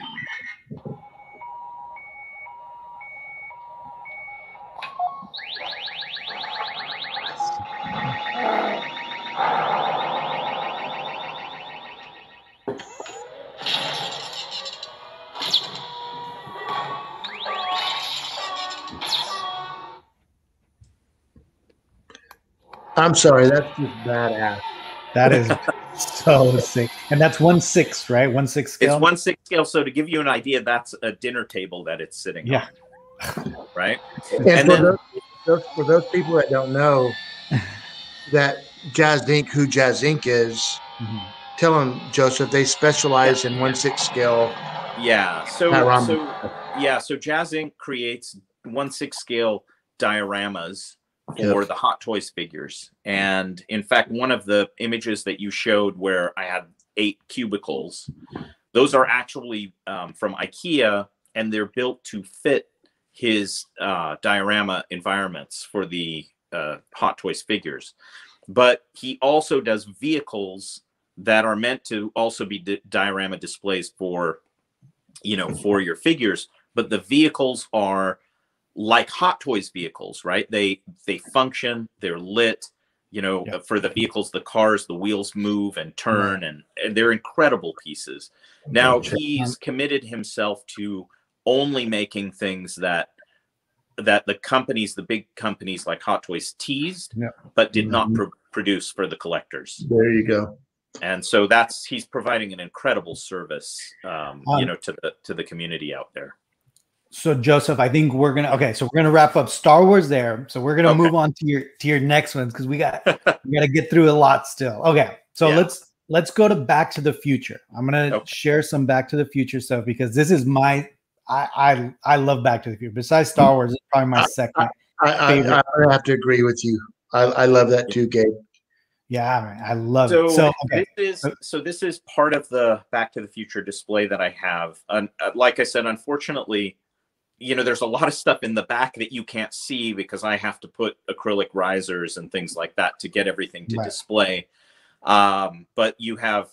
I'm sorry, that's just badass. That is so sick. And that's 1/6, right? 1/6 scale? It's 1/6 scale. So to give you an idea, that's a dinner table that it's sitting on. Right? And for those people that don't know that Jazz Inc, who Jazz Inc is, tell them, Joseph, they specialize in 1/6 scale. Yeah. So Jazz Inc creates 1/6 scale dioramas for the Hot Toys figures. And in fact, one of the images that you showed where I had 8 cubicles, those are actually from IKEA, and they're built to fit his diorama environments for the Hot Toys figures. But he also does vehicles that are meant to also be diorama displays for, for your figures. But the vehicles are like Hot Toys vehicles, right? They function, they're lit, for the vehicles, the cars, the wheels move and turn, and they're incredible pieces. Now he's committed himself to only making things that the big companies like Hot Toys teased, but did not produce for the collectors. There you go. And so he's providing an incredible service, to the community out there. So Joseph, I think we're gonna wrap up Star Wars there. So we're gonna move on to your next ones, because we gotta get through a lot still. Okay, so let's go to Back to the Future. I'm gonna share some Back to the Future stuff, because this is my I love Back to the Future. Besides Star Wars, it's probably my second favorite. I have to agree with you. I love that too, Gabe. Yeah, man, I love it. So this is part of the Back to the Future display that I have. And like I said, unfortunately, there's a lot of stuff in the back that you can't see, because I have to put acrylic risers and things like that to get everything to display. But you have,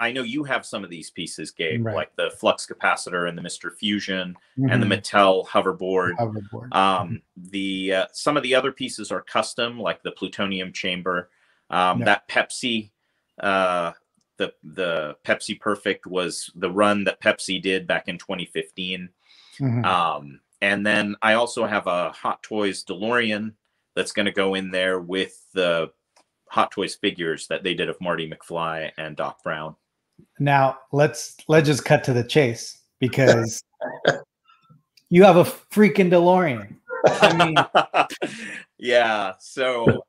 I know you have some of these pieces, Gabe, like the flux capacitor and the Mr. Fusion and the Mattel hoverboard. Some of the other pieces are custom, like the plutonium chamber. That Pepsi, the Pepsi Perfect was the run that Pepsi did back in 2015. And then I also have a Hot Toys DeLorean that's going to go in there with the Hot Toys figures that they did of Marty McFly and Doc Brown. Now let's just cut to the chase, because you have a freaking DeLorean. I mean, yeah. So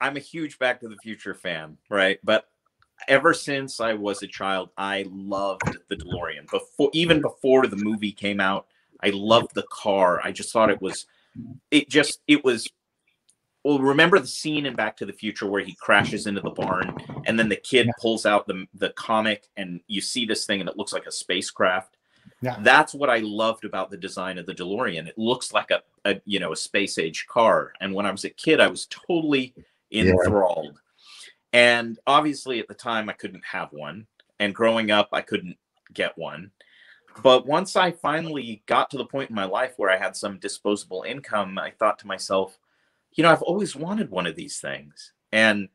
I'm a huge Back to the Future fan, right? But ever since I was a child, I loved the DeLorean. Even before the movie came out, I loved the car. I just thought it was Well, remember the scene in Back to the Future where he crashes into the barn and then the kid pulls out the comic and you see this thing and it looks like a spacecraft. Yeah. That's what I loved about the design of the DeLorean. It looks like a space age car. And when I was a kid, I was totally enthralled. And obviously at the time I couldn't have one. And growing up, I couldn't get one. But once I finally got to the point in my life where I had some disposable income, I thought to myself, you know, I've always wanted one of these things. And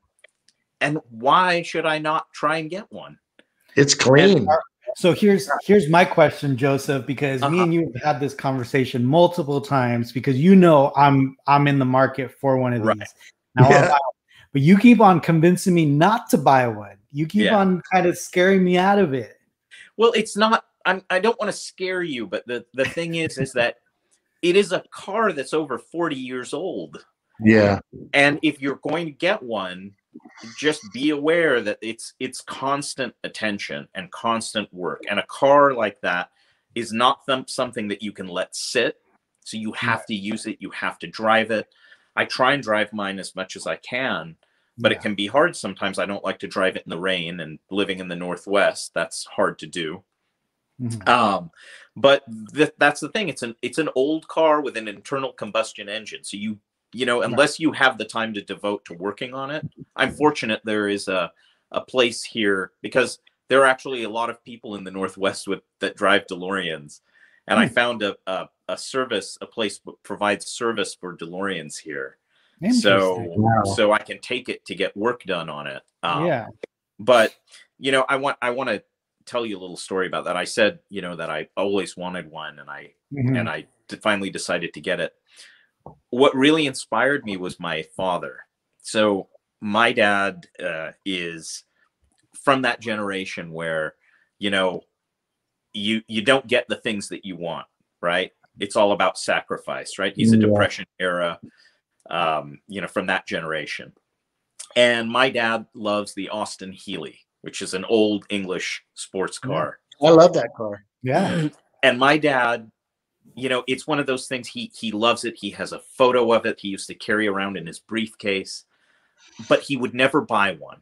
why should I not try and get one? It's clean. So here's my question, Joseph, because me and you have had this conversation multiple times because, you know, I'm in the market for one of these. Now I'll buy one. But you keep on convincing me not to buy one. You keep on kind of scaring me out of it. Well, it's not, I don't want to scare you, but the thing is that it is a car that's over 40 years old. Yeah. And if you're going to get one, just be aware that it's constant attention and constant work. And a car like that is not something that you can let sit. So you have to use it. You have to drive it. I try and drive mine as much as I can, but it can be hard sometimes. I don't like to drive it in the rain, and living in the Northwest, that's hard to do. But that's the thing. It's an old car with an internal combustion engine. So you know, unless you have the time to devote to working on it, I'm fortunate there is a place here because there are actually a lot of people in the Northwest that drive DeLoreans. And I found a service, a place that provides service for DeLoreans here. So I can take it to get work done on it. But you know, I want to tell you a little story about that. I said, you know, that I always wanted one, and I finally decided to get it. What really inspired me was my father. So my dad is from that generation where, you know, you don't get the things that you want, right? It's all about sacrifice, right? He's a Depression era, you know, from that generation. And my dad loves the Austin Healey, which is an old English sports car. I love that car. Yeah. And my dad, you know, it's one of those things. He loves it. He has a photo of it. He used to carry around in his briefcase, but he would never buy one.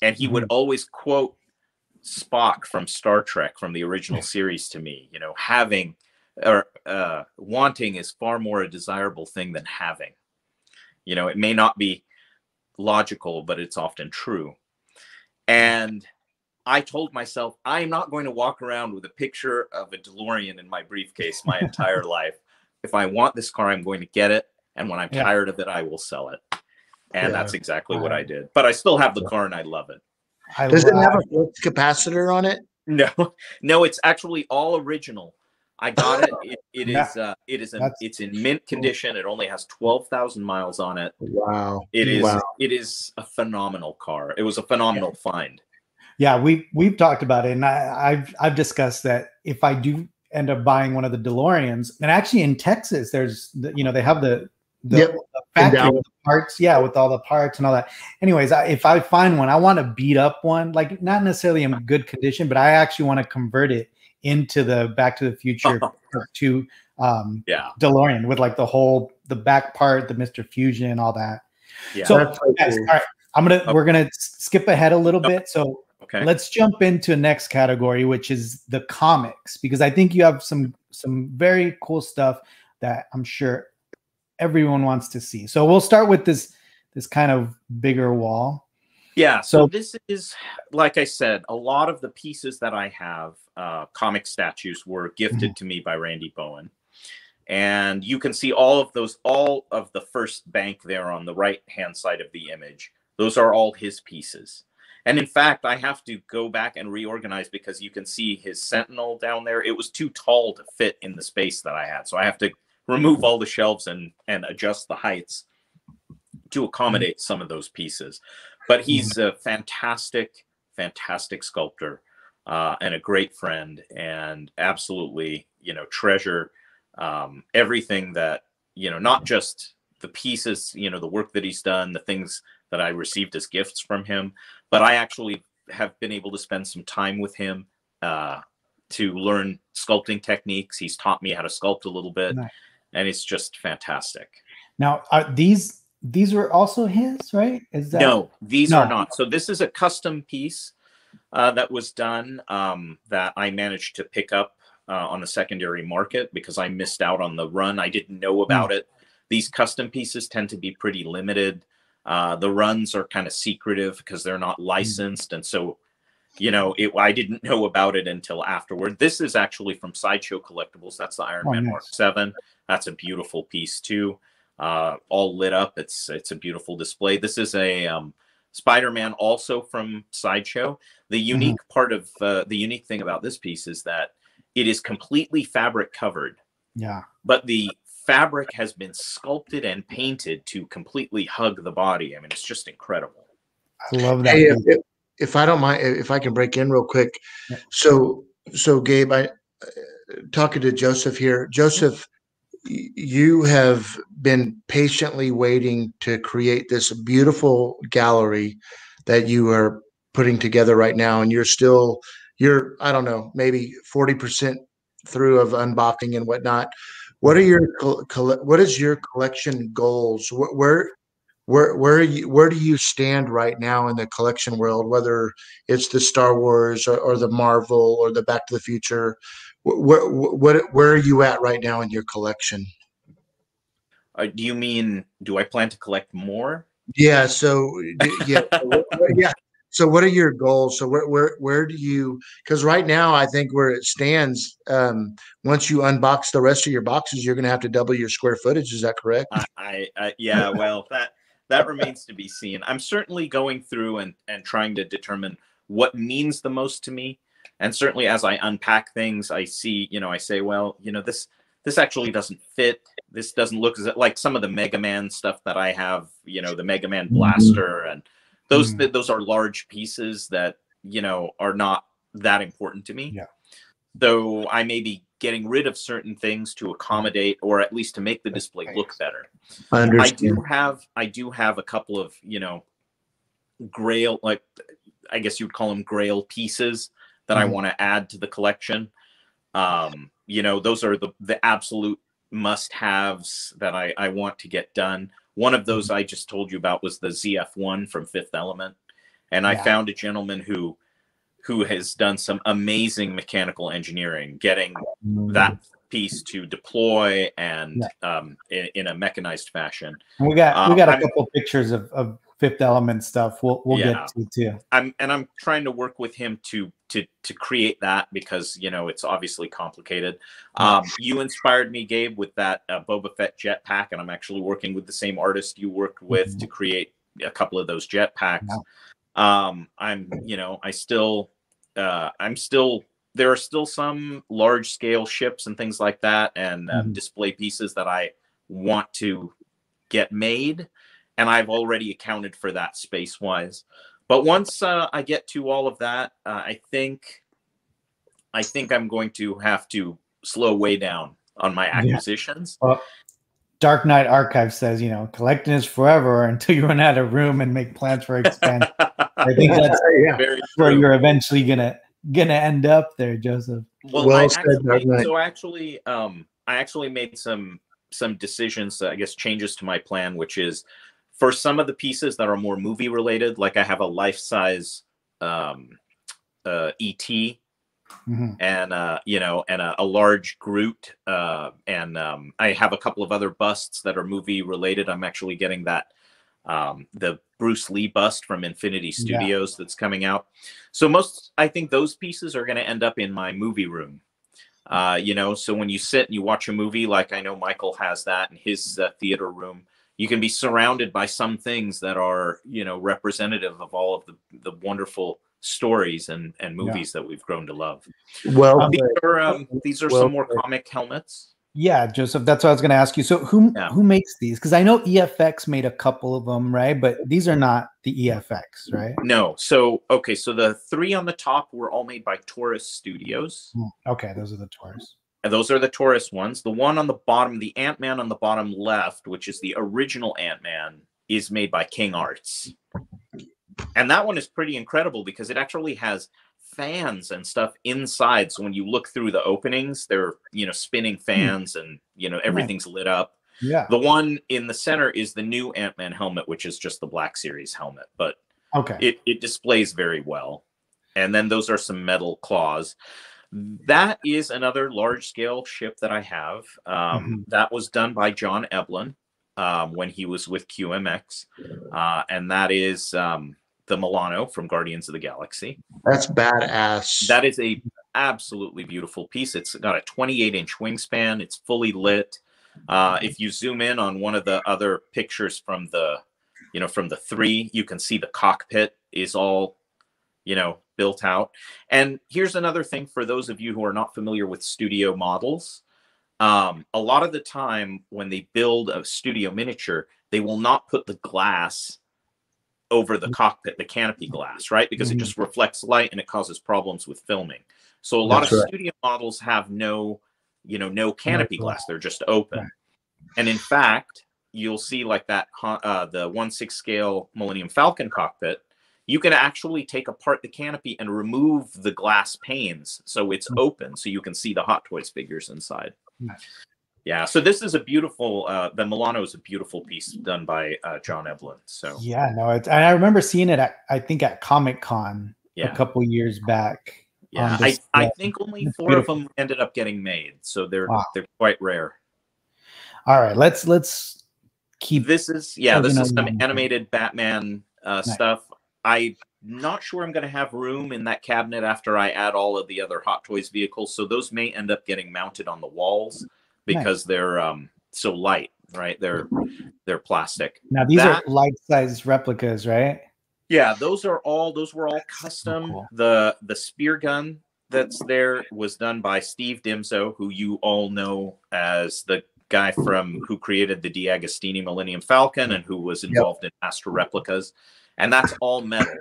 And he would always quote Spock from Star Trek, from the original series, to me, you know, having or wanting is far more a desirable thing than having. You know, it may not be logical, but it's often true. And I told myself, I'm not going to walk around with a picture of a DeLorean in my briefcase my entire life. If I want this car, I'm going to get it. And when I'm tired of it, I will sell it. And that's exactly what I did. But I still have the car and I love it. Does it have a flux capacitor on it? No, it's actually all original. I got it. It's in mint condition. It only has 12,000 miles on it. Wow. It is a phenomenal car. It was a phenomenal find. Yeah, we've talked about it, and I've discussed that if I do end up buying one of the DeLoreans, and actually in Texas, there's you know, they have the factory with the parts, with all the parts and all that. Anyways, if I find one, I want to beat up one, like not necessarily in good condition, but I actually want to convert it into the Back to the Future to DeLorean with like the back part, the Mr. Fusion, all that. Yeah. So all right, we're gonna skip ahead a little bit. So. Okay. Let's jump into next category, which is the comics, because I think you have some very cool stuff that I'm sure everyone wants to see. So we'll start with this kind of bigger wall. Yeah. So this is, like I said, a lot of the pieces that I have, comic statues, were gifted to me by Randy Bowen. And you can see all of the first bank there on the right hand side of the image. Those are all his pieces. And in fact, I have to go back and reorganize because you can see his Sentinel down there. It was too tall to fit in the space that I had. So I have to remove all the shelves and adjust the heights to accommodate some of those pieces. But he's a fantastic, fantastic sculptor and a great friend, and absolutely, you know, treasure everything that, you know, not just the pieces, you know, the work that he's done, the things that I received as gifts from him. But I actually have been able to spend some time with him to learn sculpting techniques. He's taught me how to sculpt a little bit, and it's just fantastic. Now, are these These were also his, right? Is that... No, these are not. So this is a custom piece that was done that I managed to pick up on the secondary market because I missed out on the run. I didn't know about it. These custom pieces tend to be pretty limited. The runs are kind of secretive because they're not licensed. And so, you know, I didn't know about it until afterward. This is actually from Sideshow Collectibles. That's the Iron Man Mark 7. That's a beautiful piece too. All lit up. It's a beautiful display. This is a Spider-Man, also from Sideshow. The unique part of the unique thing about this piece is that it is completely fabric covered. Yeah. But the fabric has been sculpted and painted to completely hug the body. I mean, it's just incredible. I love that. Hey, if I don't mind, if I can break in real quick. Yeah. So Gabe, I talking to Joseph here. Joseph, you have been patiently waiting to create this beautiful gallery that you are putting together right now, and you're still, I don't know, maybe 40% through of unboxing and whatnot. What are your what is your collection goals? Where do you stand right now in the collection world? Whether it's the Star Wars or the Marvel or the Back to the Future, where are you at right now in your collection? Do you mean, do I plan to collect more? Yeah. So yeah, yeah. So what are your goals? So where do you, because right now I think where it stands, once you unbox the rest of your boxes, you're going to have to double your square footage. Is that correct? Yeah, well, that remains to be seen. I'm certainly going through and trying to determine what means the most to me. And certainly as I unpack things, I see, you know, I say, well, you know, this actually doesn't fit. This doesn't look like some of the Mega Man stuff that I have, you know, the Mega Man blaster and those are large pieces that, you know, are not that important to me. Yeah. So I may be getting rid of certain things to accommodate, or at least to make the display look better. I understand. I do have a couple of, you know, grail, like I guess you would call them grail pieces that I want to add to the collection. You know, those are the absolute must-haves that I want to get done. One of those I just told you about was the ZF1 from Fifth Element. And I found a gentleman who has done some amazing mechanical engineering, getting that piece to deploy and in a mechanized fashion. And we got a couple pictures of Fifth Element stuff. We'll get to too. I'm trying to work with him to create that because, you know, it's obviously complicated. You inspired me, Gabe, with that Boba Fett jetpack, and I'm actually working with the same artist you worked with to create a couple of those jetpacks. Yeah. There are still some large scale ships and things like that, and display pieces that I want to get made. And I've already accounted for that space-wise. But once I get to all of that, I think I'm going to have to slow way down on my acquisitions. Yeah. Well, Dark Knight Archive says, you know, collecting is forever until you run out of room and make plans for expansion. I think that's where you're eventually gonna end up there, Joseph. I actually made some decisions, I guess, changes to my plan, which is for some of the pieces that are more movie related, like I have a life-size ET and you know, and a large Groot, and I have a couple of other busts that are movie related. I'm actually getting that the Bruce Lee bust from Infinity Studios that's coming out. So I think those pieces are going to end up in my movie room. You know, so when you sit and you watch a movie, like I know Michael has that in his theater room, you can be surrounded by some things that are, you know, representative of all of the wonderful stories and movies that we've grown to love. Well, these are some more comic helmets. Yeah, Joseph, that's what I was going to ask you. So who makes these? Because I know EFX made a couple of them, right? But these are not the EFX, right? No. So, okay, so the three on the top were all made by Taurus Studios. Okay, those are the Taurus. And those are the Taurus ones. The one on the bottom, the Ant-Man on the bottom left, which is the original Ant-Man, is made by King Arts. And that one is pretty incredible because it actually has fans and stuff inside. So when you look through the openings, they're, you know, spinning fans and, you know, everything's lit up. Yeah. The one in the center is the new Ant-Man helmet, which is just the Black Series helmet, but okay, it displays very well. And then those are some metal claws. That is another large-scale ship that I have. That was done by John Evelyn when he was with QMX. And that is the Milano from Guardians of the Galaxy. That's badass. That is a absolutely beautiful piece. It's got a 28-inch wingspan. It's fully lit. If you zoom in on one of the other pictures from the, from the 3, you can see the cockpit is all, built out. And here's another thing for those of you who are not familiar with studio models. A lot of the time when they build a studio miniature, they will not put the glass over the cockpit, the canopy glass, right? Because it just reflects light and it causes problems with filming. So a lot of studio models have no, no canopy glass. They're just open. And in fact, you'll see like that, the 1/6 scale Millennium Falcon cockpit, you can actually take apart the canopy and remove the glass panes so it's open, so you can see the Hot Toys figures inside. Yeah, so this is a beautiful, the Milano is a beautiful piece done by John Evelyn. So yeah, no, it's, and I remember seeing it, I think, at Comic-Con a couple years back. Yeah, this, I think only 4 of them ended up getting made, so they're quite rare. All right, let's keep. This is some animated Batman stuff. I'm not sure I'm going to have room in that cabinet after I add all of the other Hot Toys vehicles. So those may end up getting mounted on the walls because they're so light, right? They're plastic. Now these are life-size replicas, right? Yeah, those were all custom. So cool. The spear gun that's there was done by Steve Dimso, who you all know as the guy who created the DiAgostini Millennium Falcon and who was involved in Master Replicas. And that's all metal.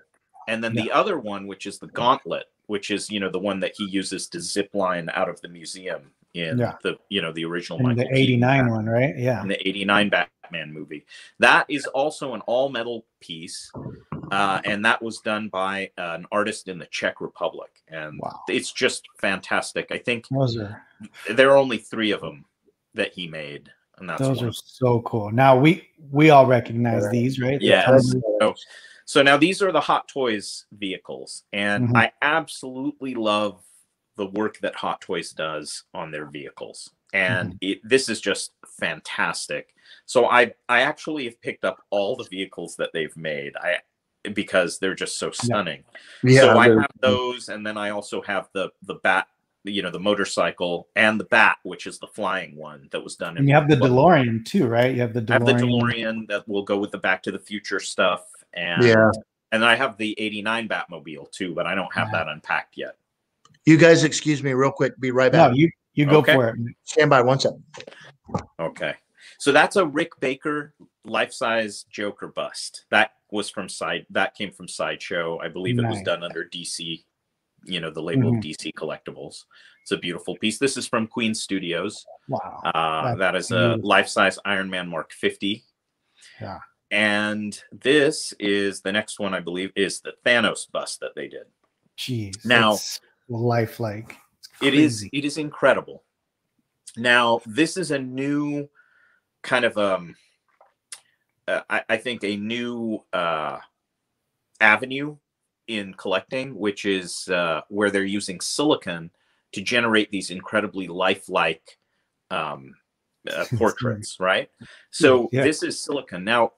And then the other one, which is the gauntlet, which is, the one that he uses to zip line out of the museum in the, the original Michael Keaton, the 89 one, right? Yeah. In the 89 Batman movie. That is also an all metal piece. And that was done by an artist in the Czech Republic. And it's just fantastic. I think there are only 3 of them that he made. And that's those are so cool. Now we all recognize these, right? Yeah. So now these are the Hot Toys vehicles, and I absolutely love the work that Hot Toys does on their vehicles, and this is just fantastic. So I actually have picked up all the vehicles that they've made, because they're just so stunning. Yeah. So I have those, and then I also have the bat. The motorcycle and the bat, which is the flying one that was done. And you have the DeLorean too, right? You have the DeLorean. I have the DeLorean that will go with the Back to the Future stuff. And and I have the 89 Batmobile too, but I don't have that unpacked yet. You guys, excuse me real quick. Be right back. No, you go for it. Stand by one second. Okay. So that's a Rick Baker life-size Joker bust. That was that came from Sideshow. I believe it was done under DC. The label of DC Collectibles. It's a beautiful piece. This is from Queen Studios. Wow. That is a life-size Iron Man Mark 50. Yeah. And this is the next one, I believe, is the Thanos bust that they did. Jeez. Now, lifelike. It is incredible. Now, this is a new kind of I think a new avenue in collecting, which is where they're using silicon to generate these incredibly lifelike portraits, right? So this is silicon. Now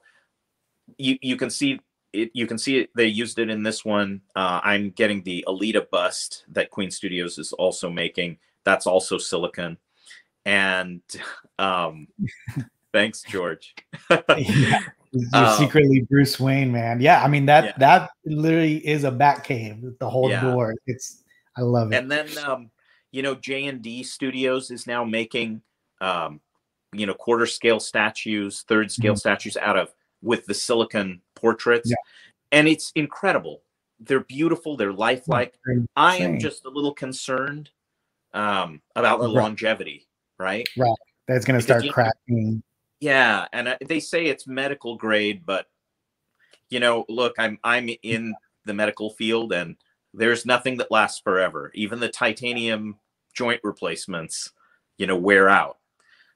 you can see it. They used it in this one. I'm getting the Alita bust that Queen Studios is also making. That's also silicon. And thanks, George. You're secretly Bruce Wayne, man. Yeah, I mean that literally is a bat cave. The whole door. I love it. And then J&D Studios is now making quarter scale statues, third scale statues with the silicon portraits, and it's incredible. They're beautiful. They're lifelike. I am just a little concerned about the longevity, right? Right. That's going to start cracking. Yeah, and they say it's medical grade, but look, I'm in the medical field, and there's nothing that lasts forever. Even the titanium joint replacements, wear out.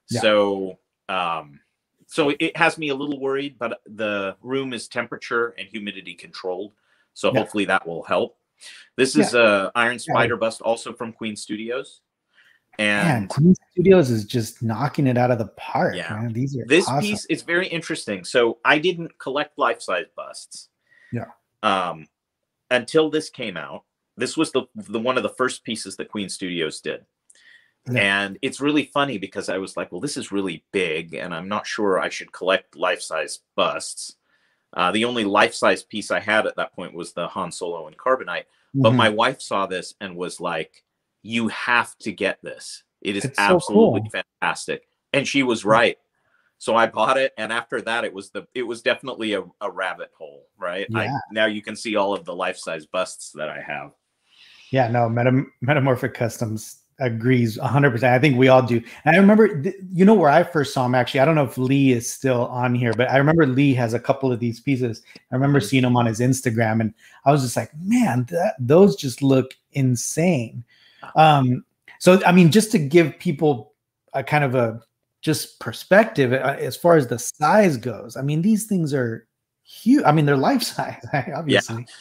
Yeah. So So it has me a little worried, but the room is temperature and humidity controlled. So hopefully that will help. This is Iron Spider Bust, also from Queen Studios. And man, Queen Studios is just knocking it out of the park. Yeah. Man. These are this awesome. Piece is very interesting. So I didn't collect life-size busts. Yeah. Until this came out. This was the one of the first pieces that Queen Studios did. Yeah. And it's really funny because I was like, well, this is really big, and I'm not sure I should collect life-size busts. The only life-size piece I had at that point was the Han Solo and Carbonite. Mm-hmm. But my wife saw this and was like, you have to get this. It is absolutely so cool. Fantastic. And she was right. So I bought it. And after that, it was definitely a rabbit hole, right? Yeah. Now you can see all of the life-size busts that I have. Yeah, no, Metamorphic Customs agrees 100%. I think we all do. And I remember, you know, where I first saw him, actually, I don't know if Lee is still on here, but I remember Lee has a couple of these pieces. I remember seeing him on his Instagram, and I was just like, man, those just look insane. So, I mean, just to give people a kind of a just perspective as far as the size goes, I mean, these things are huge. I mean, they're life size, obviously. Yeah.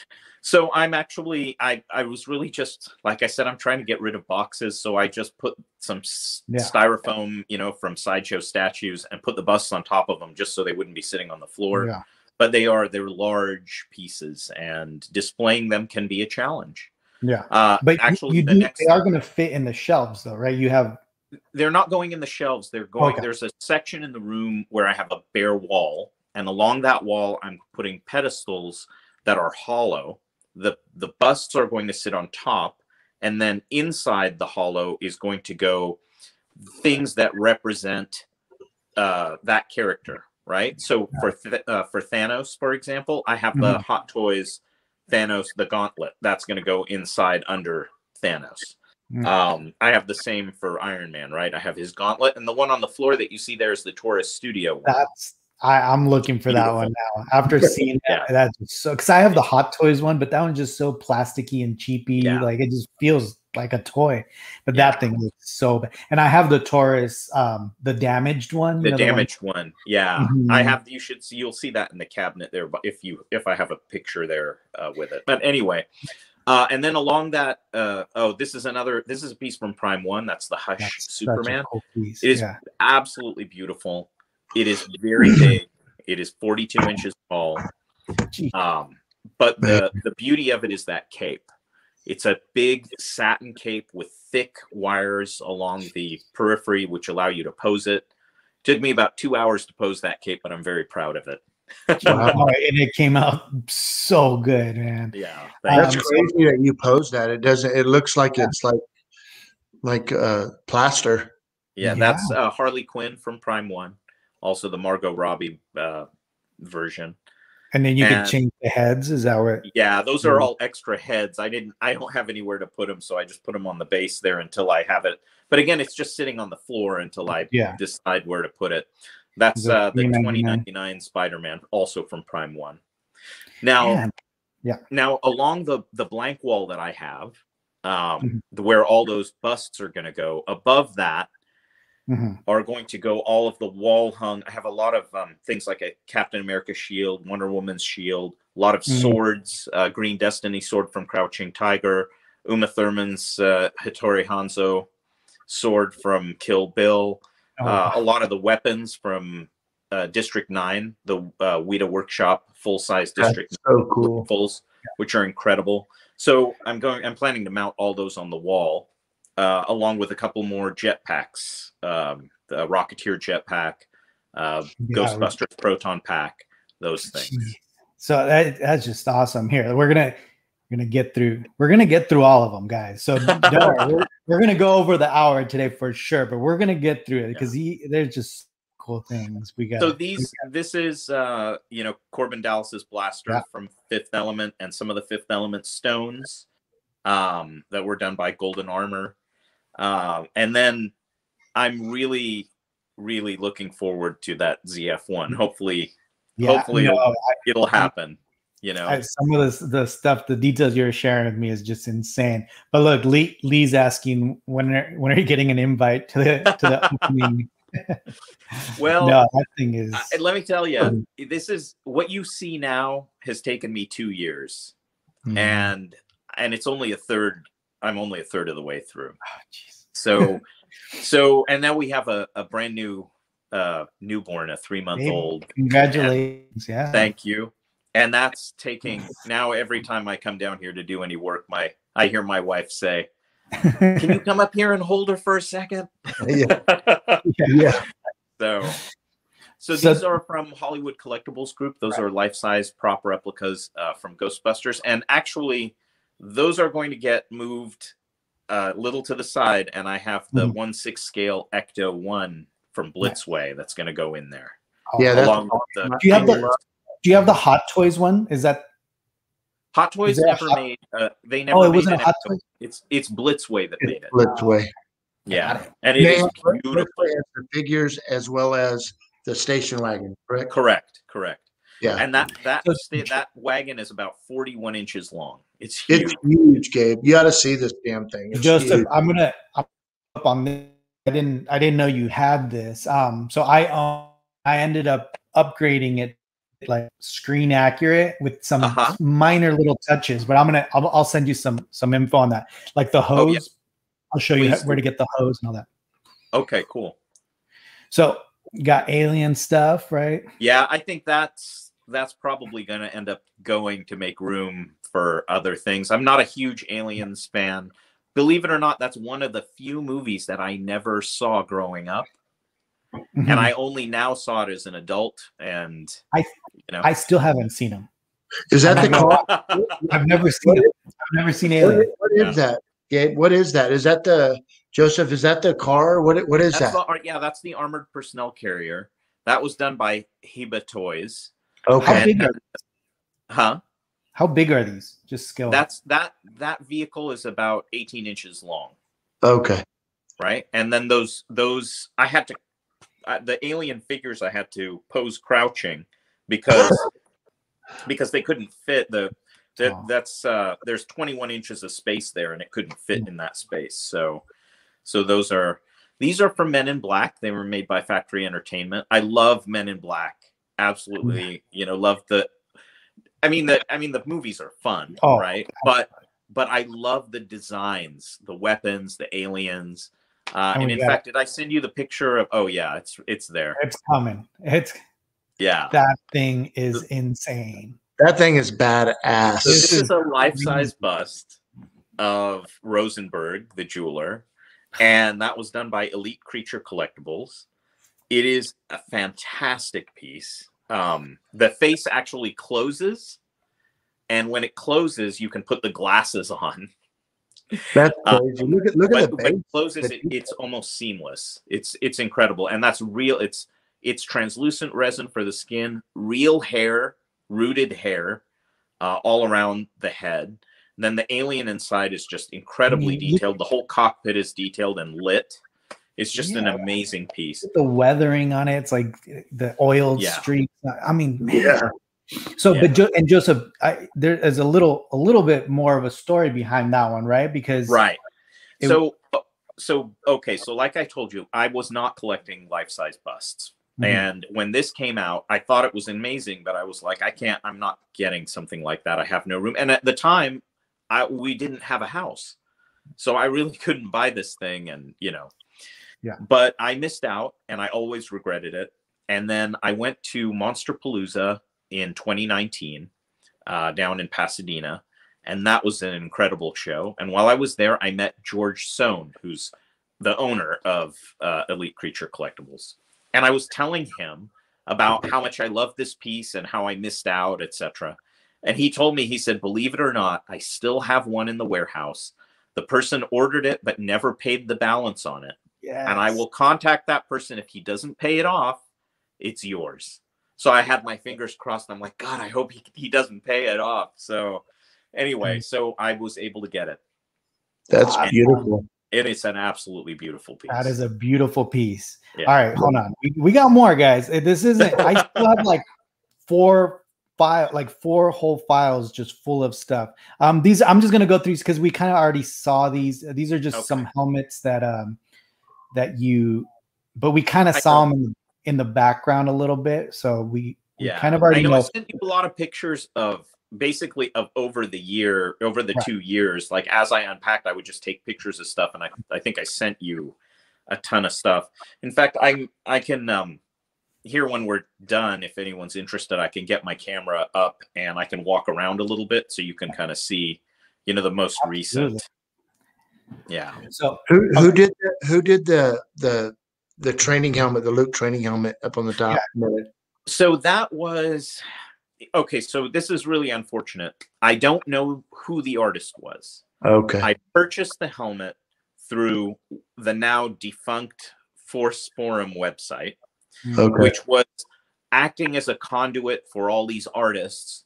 So I'm actually, I was really just, like I said, I'm trying to get rid of boxes. So I just put some styrofoam, you know, from Sideshow statues and put the busts on top of them just so they wouldn't be sitting on the floor. Yeah. But they're large pieces, and displaying them can be a challenge. Yeah. But actually, they are going to fit in the shelves though, right? They're not going in the shelves. They're going, there's a section in the room where I have a bare wall, and along that wall, I'm putting pedestals that are hollow. The busts are going to sit on top, and then inside the hollow is going to go things that represent that character, right? So for Thanos, for example, I have the Hot Toys Thanos, the gauntlet. That's going to go inside under Thanos. Mm-hmm. I have the same for Iron Man, right? I have his gauntlet, and the one on the floor that you see there is the Taurus Studio one. I'm looking for that one now. After seeing that, that's so, because I have the Hot Toys one, but that one's just so plasticky and cheapy. Yeah. Like, it just feels like a toy. But that thing looks so bad. And I have the Taurus, the damaged one. The damaged one. Yeah. Mm-hmm. I have, you'll see that in the cabinet there, but if I have a picture there with it. But anyway, and then along that, this is a piece from Prime 1. That's the Hush Superman. Cool, it is absolutely beautiful. It is very big. It is 42 inches tall. But the beauty of it is that cape. It's a big satin cape with thick wires along the periphery, which allow you to pose it. Took me about 2 hours to pose that cape, but I'm very proud of it. Wow, and it came out so good, man. Yeah. That's crazy that you posed that. It doesn't, it looks like it's like plaster. Yeah, that's Harley Quinn from Prime 1. Also the Margot Robbie version. And then you can change the heads. Is that what? Yeah, those are all extra heads. I don't have anywhere to put them, so I just put them on the base there until I have it. But again, it's just sitting on the floor until I decide where to put it. That's the 2099 Spider-Man, also from Prime 1. Now along the blank wall that I have, where all those busts are going to go, above that, are going to go all of the wall hung. I have a lot of things like a Captain America shield, Wonder Woman's shield, a lot of swords, Green Destiny sword from Crouching Tiger, Uma Thurman's Hattori Hanzo sword from Kill Bill, a lot of the weapons from District 9, the Weta Workshop full-size District 9 rifles, which are incredible. So I'm planning to mount all those on the wall. Along with a couple more jetpacks, the Rocketeer jetpack, Ghostbusters proton pack, those things. So that's just awesome. Here we're gonna get through all of them, guys. So don't worry, we're gonna go over the hour today for sure, but we're gonna get through it because they're just cool things we got. So this is Corbin Dallas's blaster from Fifth Element, and some of the Fifth Element stones that were done by Golden Armor. And then I'm really, really looking forward to that ZF1. Hopefully it'll happen. You know, some of the stuff, the details you're sharing with me is just insane. But look, Lee's asking when are you getting an invite to the opening Well, no, that thing is... let me tell you, this is what you see now has taken me 2 years, and it's only a third. I'm only a third of the way through. Oh, geez. So, so, and now we have a brand new newborn, a 3-month-old. Congratulations! And, yeah, thank you. And that's taking now. Every time I come down here to do any work, I hear my wife say, "Can you come up here and hold her for a second?" Yeah. Yeah. So these are from Hollywood Collectibles Group. Those are life-size prop replicas from Ghostbusters. And actually, those are going to get moved a little to the side. And I have the 1/6 scale Ecto-1 from Blitzway that's going to go in there. Yeah. Along with the do you have the Hot Toys one? Is that... Hot Toys never made... they never made an Hot Toys? It's Blitzway that made it. Blitzway. Yeah, and it is beautiful. The figures as well as the station wagon, correct? Correct, correct. Yeah, and that wagon is about 41 inches long. It's huge. It's huge, Gabe. You got to see this damn thing. Joseph, I'm up on this. I didn't know you had this. So I ended up upgrading it like screen accurate with some minor little touches. But I'll send you some info on that, like the hose. Oh, yeah. I'll show you where to get the hose and all that. Okay, cool. So you got alien stuff, right? Yeah, I think that's probably going to end up going to make room for other things. I'm not a huge Aliens fan. Believe it or not, that's one of the few movies that I never saw growing up. Mm-hmm. And I only now saw it as an adult. And I still haven't seen them. Is that the call? I've never seen it. I've never seen Alien. What is that? Yeah, what is that? Is that the Joseph? Is that the car? What is that? Yeah, that's the armored personnel carrier. That was done by Heba Toys. Okay. How big are these? Huh? How big are these? Just scale. That vehicle is about 18 inches long. Okay. Right, and then those I had to the alien figures I had to pose crouching because they couldn't fit the. That's there's 21 inches of space there, and it couldn't fit in that space. So these are from Men in Black. They were made by Factory Entertainment. I love Men in Black. Absolutely, love the. I mean, the movies are fun, right? But I love the designs, the weapons, the aliens. And in fact, did I send you the picture of? Oh yeah, it's there. It's coming. That thing is insane. That thing is badass. This is a life-size bust of Rosenberg, the jeweler, and that was done by Elite Creature Collectibles. It is a fantastic piece. The face actually closes, and when it closes, you can put the glasses on. That's crazy. Look at the face. When it closes, it's almost seamless. It's incredible, and that's real. It's translucent resin for the skin, real hair. Rooted hair all around the head. And then the alien inside is just incredibly detailed. The whole cockpit is detailed and lit. It's just an amazing piece. The weathering on it, it's like the oiled streaks. I mean, So, but Joseph, there is a little bit more of a story behind that one, right? Because So like I told you, I was not collecting life-size busts. And when this came out, I thought it was amazing, but I was like, I'm not getting something like that. I have no room. And at the time, we didn't have a house. So I really couldn't buy this thing. And, but I missed out and I always regretted it. And then I went to Monsterpalooza in 2019 down in Pasadena. And that was an incredible show. And while I was there, I met George Sohn, who's the owner of Elite Creature Collectibles. And I was telling him about how much I love this piece and how I missed out, etc. And he told me, he said, believe it or not, I still have one in the warehouse. The person ordered it, but never paid the balance on it. Yes. And I will contact that person. If he doesn't pay it off, it's yours. So I had my fingers crossed. I'm like, God, I hope he doesn't pay it off. So anyway, so I was able to get it. That's beautiful. It is an absolutely beautiful piece. That is a beautiful piece. Yeah. All right, hold on. We got more, guys. This isn't. I still have like four whole files just full of stuff. These I'm just gonna go through these because we kind of already saw these. These are just some helmets that that you but we kind of saw him in the background a little bit, so we, yeah, we kind of already I know. I sent you a lot of pictures of basically of over the year, over the 2 years. Like as I unpacked, I would just take pictures of stuff, and I think I sent you a ton of stuff. In fact, I can here when we're done, if anyone's interested, I can get my camera up and I can walk around a little bit so you can kind of see, you know, the most recent. Yeah. So who did the training helmet, the Luke training helmet up on the top? Yeah. So that was okay. So this is really unfortunate. I don't know who the artist was. Okay. I purchased the helmet through the now defunct Force Forum website, which was acting as a conduit for all these artists.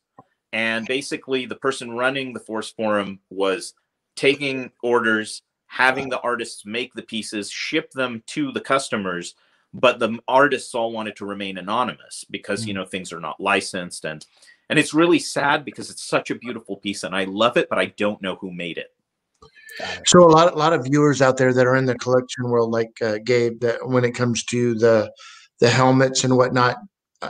And basically the person running the Force Forum was taking orders, having the artists make the pieces, ship them to the customers, but the artists all wanted to remain anonymous because, you know, things are not licensed. And it's really sad because it's such a beautiful piece and I love it, but I don't know who made it. So a lot of viewers out there that are in the collection world, like Gabe, that when it comes to the helmets and whatnot,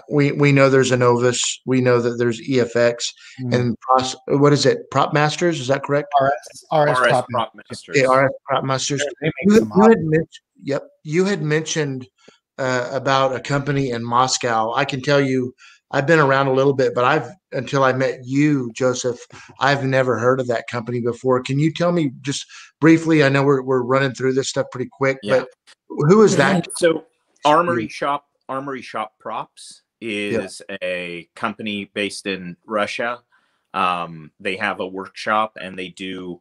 we know there's Anovos, we know that there's EFX and what is it? Prop Masters, is that correct? RS Prop Masters. Yeah, RS Prop Masters. You had mentioned about a company in Moscow. I can tell you, I've been around a little bit, but until I met you, Joseph, I've never heard of that company before. Can you tell me just briefly? I know we're running through this stuff pretty quick, but who is that? So Armory Shop Props is a company based in Russia. They have a workshop and they do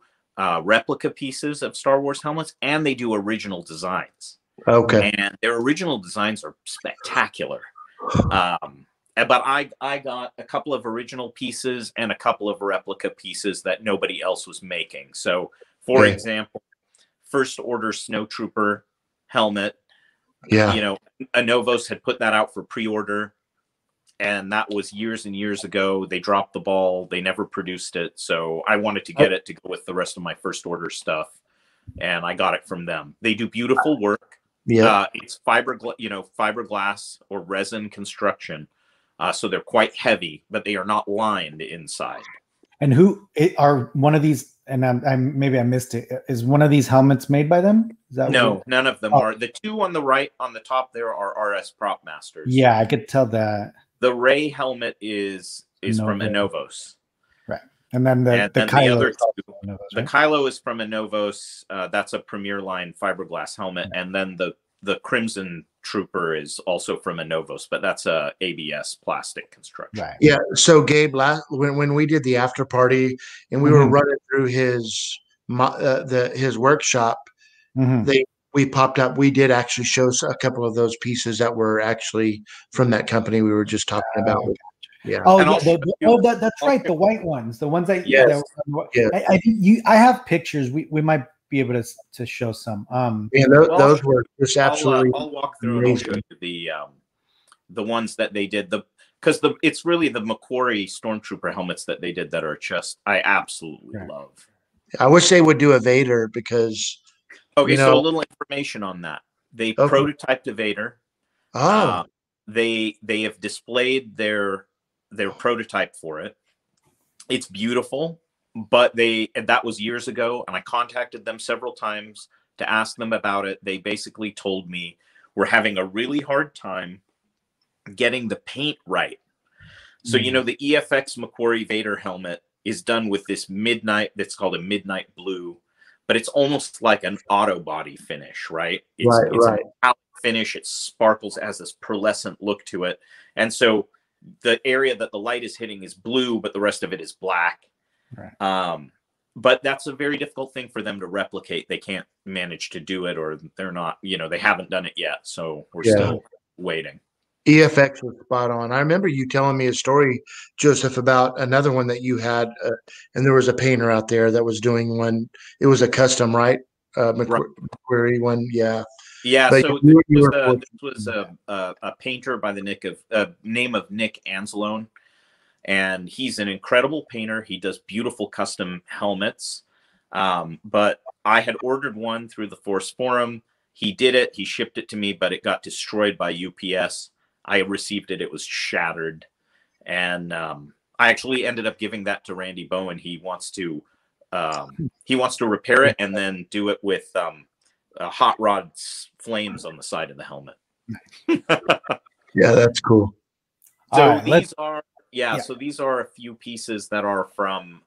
replica pieces of Star Wars helmets and they do original designs. Okay. And their original designs are spectacular. But I got a couple of original pieces and a couple of replica pieces that nobody else was making. So, for example, First Order Snowtrooper helmet. Yeah, you know, Anovos had put that out for pre-order, and that was years and years ago. They dropped the ball; they never produced it. So I wanted to get it to go with the rest of my First Order stuff, and I got it from them. They do beautiful work. Yeah, it's fiberglass or resin construction, so they're quite heavy, but they are not lined inside. And are one of these? And maybe I missed it. Is one of these helmets made by them? Is that none of them are. The two on the right on the top there are RS Prop Masters. Yeah, I could tell that. The Ray helmet is from Anovos. Right. And then the Kylo. The other two, Anovos, right? The Kylo is from Anovos. That's a Premier Line fiberglass helmet. Right. And then the Crimson Trooper is also from Anovos, but that's a ABS plastic construction. Right. Yeah. So Gabe, when we did the after party and we were running through his workshop, we popped up. We did actually show a couple of those pieces that were actually from that company we were just talking about. Yeah. Oh, yeah, that's right. The white ones, the ones that. Yes. I have pictures. We might be able to show some. Yeah, those were just absolutely. I'll walk through and I'll show you the ones that they did. It's really the Macquarie Stormtrooper helmets that they did that are just I absolutely love. I wish they would do a Vader because. Okay, so a little information on that. They prototyped a Vader. Oh. They have displayed their prototype for it. It's beautiful. But that was years ago, and I contacted them several times to ask them about it. They basically told me we're having a really hard time getting the paint right. So, you know, the EFX Macquarie Vader helmet is done with this midnight, that's called a midnight blue, but it's almost like an auto body finish, right? It's a metallic finish. It sparkles, as this pearlescent look to it. And so the area that the light is hitting is blue, but the rest of it is black. Right. But that's a very difficult thing for them to replicate. They can't manage to do it, or they're not, you know, they haven't done it yet. So we're still waiting. EFX was spot on. I remember you telling me a story, Joseph, about another one that you had, and there was a painter out there that was doing one. It was a custom, right? McQuarrie one. Yeah. Yeah. But so this was a painter by the name of Nick Anzalone. And he's an incredible painter. He does beautiful custom helmets. But I had ordered one through the Force Forum. He did it. He shipped it to me, but it got destroyed by UPS. I received it. It was shattered. And I actually ended up giving that to Randy Bowen. He wants to repair it and then do it with hot rod flames on the side of the helmet. Yeah, that's cool. So so these are a few pieces that are from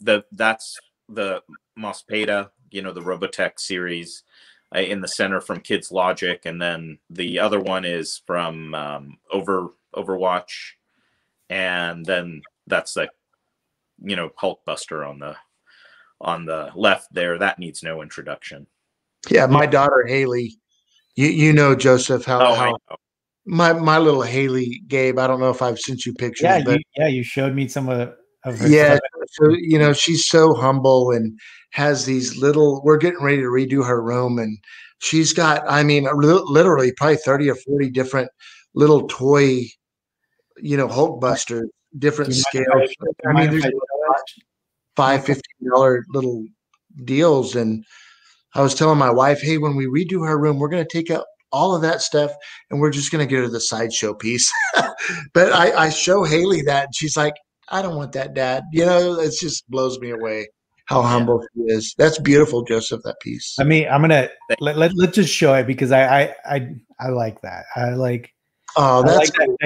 the Mospeda, you know, the Robotech series. In the center from Kids Logic, and then the other one is from Overwatch, and then that's the, you know, Hulkbuster on the left there. That needs no introduction. Yeah, my daughter Haley, you know Joseph, how my little Haley, Gabe. I don't know if I've sent you pictures. Yeah, but you showed me some of her. Yeah. Stuff. So, you know, she's so humble and has these little, we're getting ready to redo her room. And she's got, I mean, literally probably 30 or 40 different little toy, you know, Hulkbuster, different scales. I mean, there's $5, $15 little deals. And I was telling my wife, hey, when we redo her room, we're going to take out all of that stuff and we're just going to get her the sideshow piece. But I show Haley that and she's like, I don't want that, Dad. You know, it just blows me away how humble he is. That's beautiful, Joseph, that piece. I mean, I'm going to let's just show it because I like that. I like, oh, that's cool.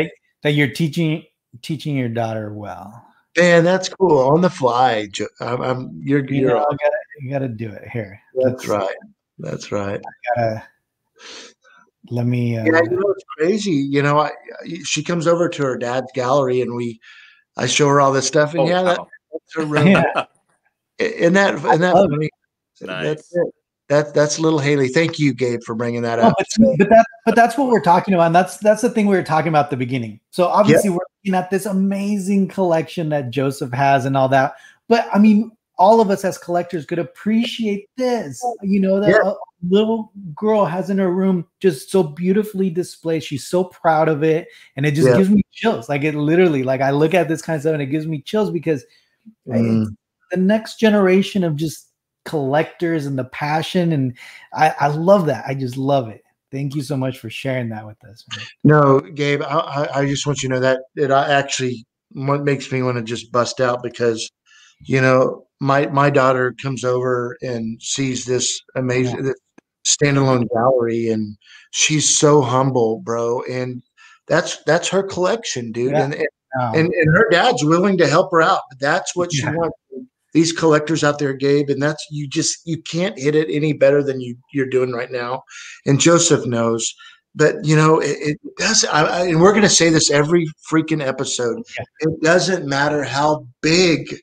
that you're teaching your daughter well. Man, that's cool. On the fly. You got to do it here. That's right. That's right. Let me. Yeah, you know, it's crazy. You know, she comes over to her dad's gallery and I show her all this stuff, and that's her room. Yeah. That's it. That's little Haley. Thank you, Gabe, for bringing that up. But that's what we're talking about. And that's the thing we were talking about at the beginning. So obviously we're looking at this amazing collection that Joseph has and all that. But I mean, all of us as collectors could appreciate this. You know, that a little girl has in her room just so beautifully displayed. She's so proud of it. And it just gives me chills. Like it literally, like I look at this kind of stuff and it gives me chills because the next generation of just collectors and the passion. And I love that. I just love it. Thank you so much for sharing that with us. Man. No, Gabe, I just want you to know that what makes me want to just bust out because, you know, my daughter comes over and sees this amazing standalone gallery, and she's so humble, bro. And that's her collection, dude. Yeah. And her dad's willing to help her out. That's what she wants. These collectors out there, Gabe, and that's you can't hit it any better than you're doing right now. And Joseph knows. But, you know, it does. And we're going to say this every freaking episode. Yeah. It doesn't matter how big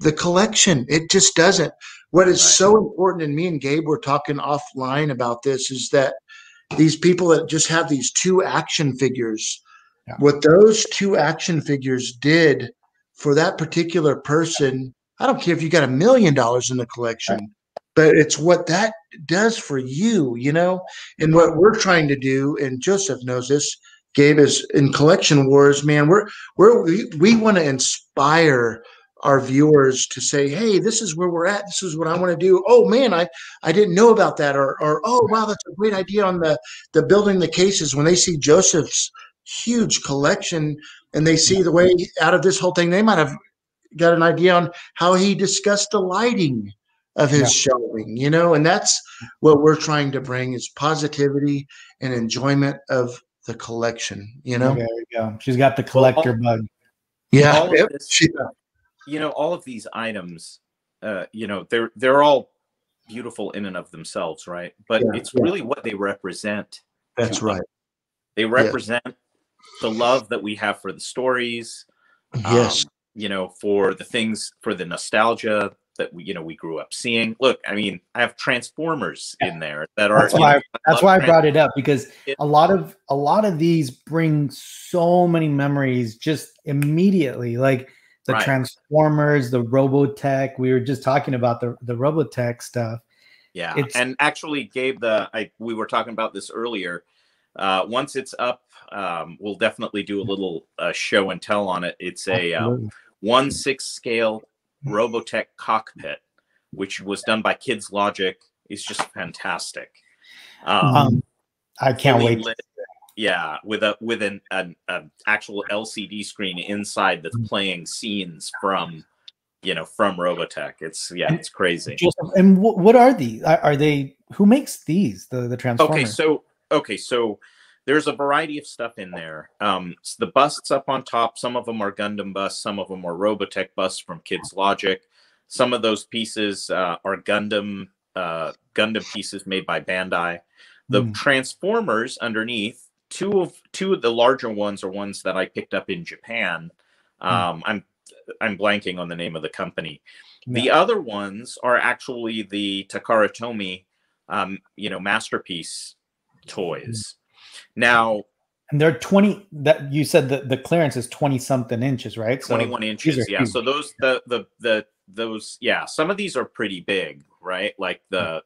the collection, it just doesn't. What is so important, and me and Gabe were talking offline about this, is that these people that just have these two action figures, what those two action figures did for that particular person, I don't care if you got $1 million in the collection, but it's what that does for you, you know? And what we're trying to do, and Joseph knows this, Gabe is in Collection Wars, man, we want to inspire our viewers to say, hey, this is where we're at. This is what I want to do. Oh man, I didn't know about that. Or, oh wow, that's a great idea on the building the cases. When they see Joseph's huge collection and they see the way out of this whole thing, they might have got an idea on how he discussed the lighting of his shelving, you know? And that's what we're trying to bring is positivity and enjoyment of the collection, you know? There you go. She's got the collector bug. Yeah. You know, all of these items, you know, they're all beautiful in and of themselves, right? But it's really what they represent. That's right. They represent the love that we have for the stories. Yes. You know, for the things, for the nostalgia that we grew up seeing. Look, I mean, I have Transformers in there that are. That's why I brought it up because a lot of these bring so many memories just immediately, like. The Transformers, the Robotech. We were just talking about the Robotech stuff. Yeah, and actually, Gabe, we were talking about this earlier. Once it's up, we'll definitely do a little show and tell on it. It's a 1/6 scale Robotech cockpit, which was done by Kids Logic. It's just fantastic. I can't wait. Yeah, with an actual LCD screen inside that's playing scenes from, you know, from Robotech. It's, yeah, it's crazy. And what are these? Are they, who makes these, the Transformers? Okay, so there's a variety of stuff in there. So the busts up on top, some of them are Gundam busts, some of them are Robotech busts from Kids Logic. Some of those pieces are Gundam pieces made by Bandai. The Transformers underneath, Two of the larger ones are ones that I picked up in Japan. I'm blanking on the name of the company. Yeah. The other ones are actually the Takara Tomy, you know, masterpiece toys. Now, and they're 20. That you said that the clearance is 20-something inches, right? 21 inches. Yeah. Huge. So those those yeah. Some of these are pretty big, right? Like the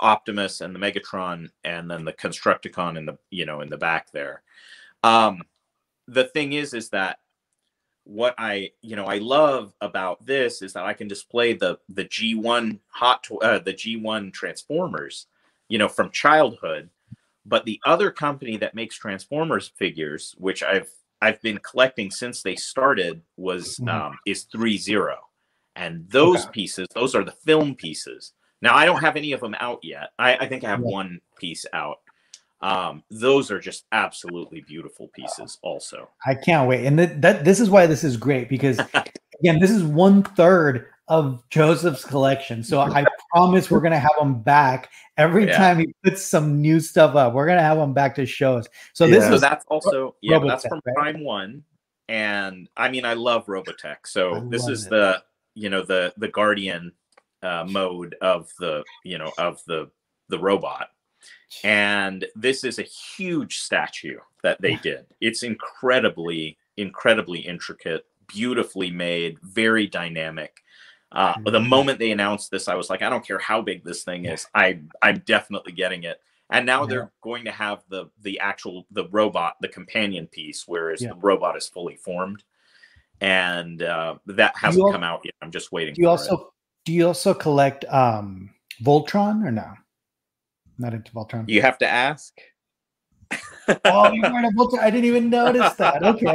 Optimus and the Megatron, and then the Constructicon in the, you know, in the back there. The thing is that what I love about this is that I can display the G1 the G1 Transformers, you know, from childhood. But the other company that makes Transformers figures, which I've been collecting since they started, was is 3-0, and those pieces, those are the film pieces. Now, I don't have any of them out yet. I think I have one piece out. Those are just absolutely beautiful pieces also. I can't wait. And this is why this is great, because, again, this is 1/3 of Joseph's collection. So I promise we're going to have him back every time he puts some new stuff up. We're going to have him back to shows. So this is that's also, yeah, Robotech, that's from Prime 1. And, I mean, I love Robotech. So this is the, you know, the Guardian mode of the, you know, of the robot. And this is a huge statue that they did. It's incredibly intricate, beautifully made, very dynamic. The moment they announced this, I was like, I don't care how big this thing is, I'm definitely getting it. And now they're going to have the actual, the robot, the companion piece, whereas the robot is fully formed. And that hasn't come out yet. I'm just waiting for it. Do you also collect Voltron, or no? Not into Voltron. You have to ask. Oh, you're into Voltron. I didn't even notice that. Okay.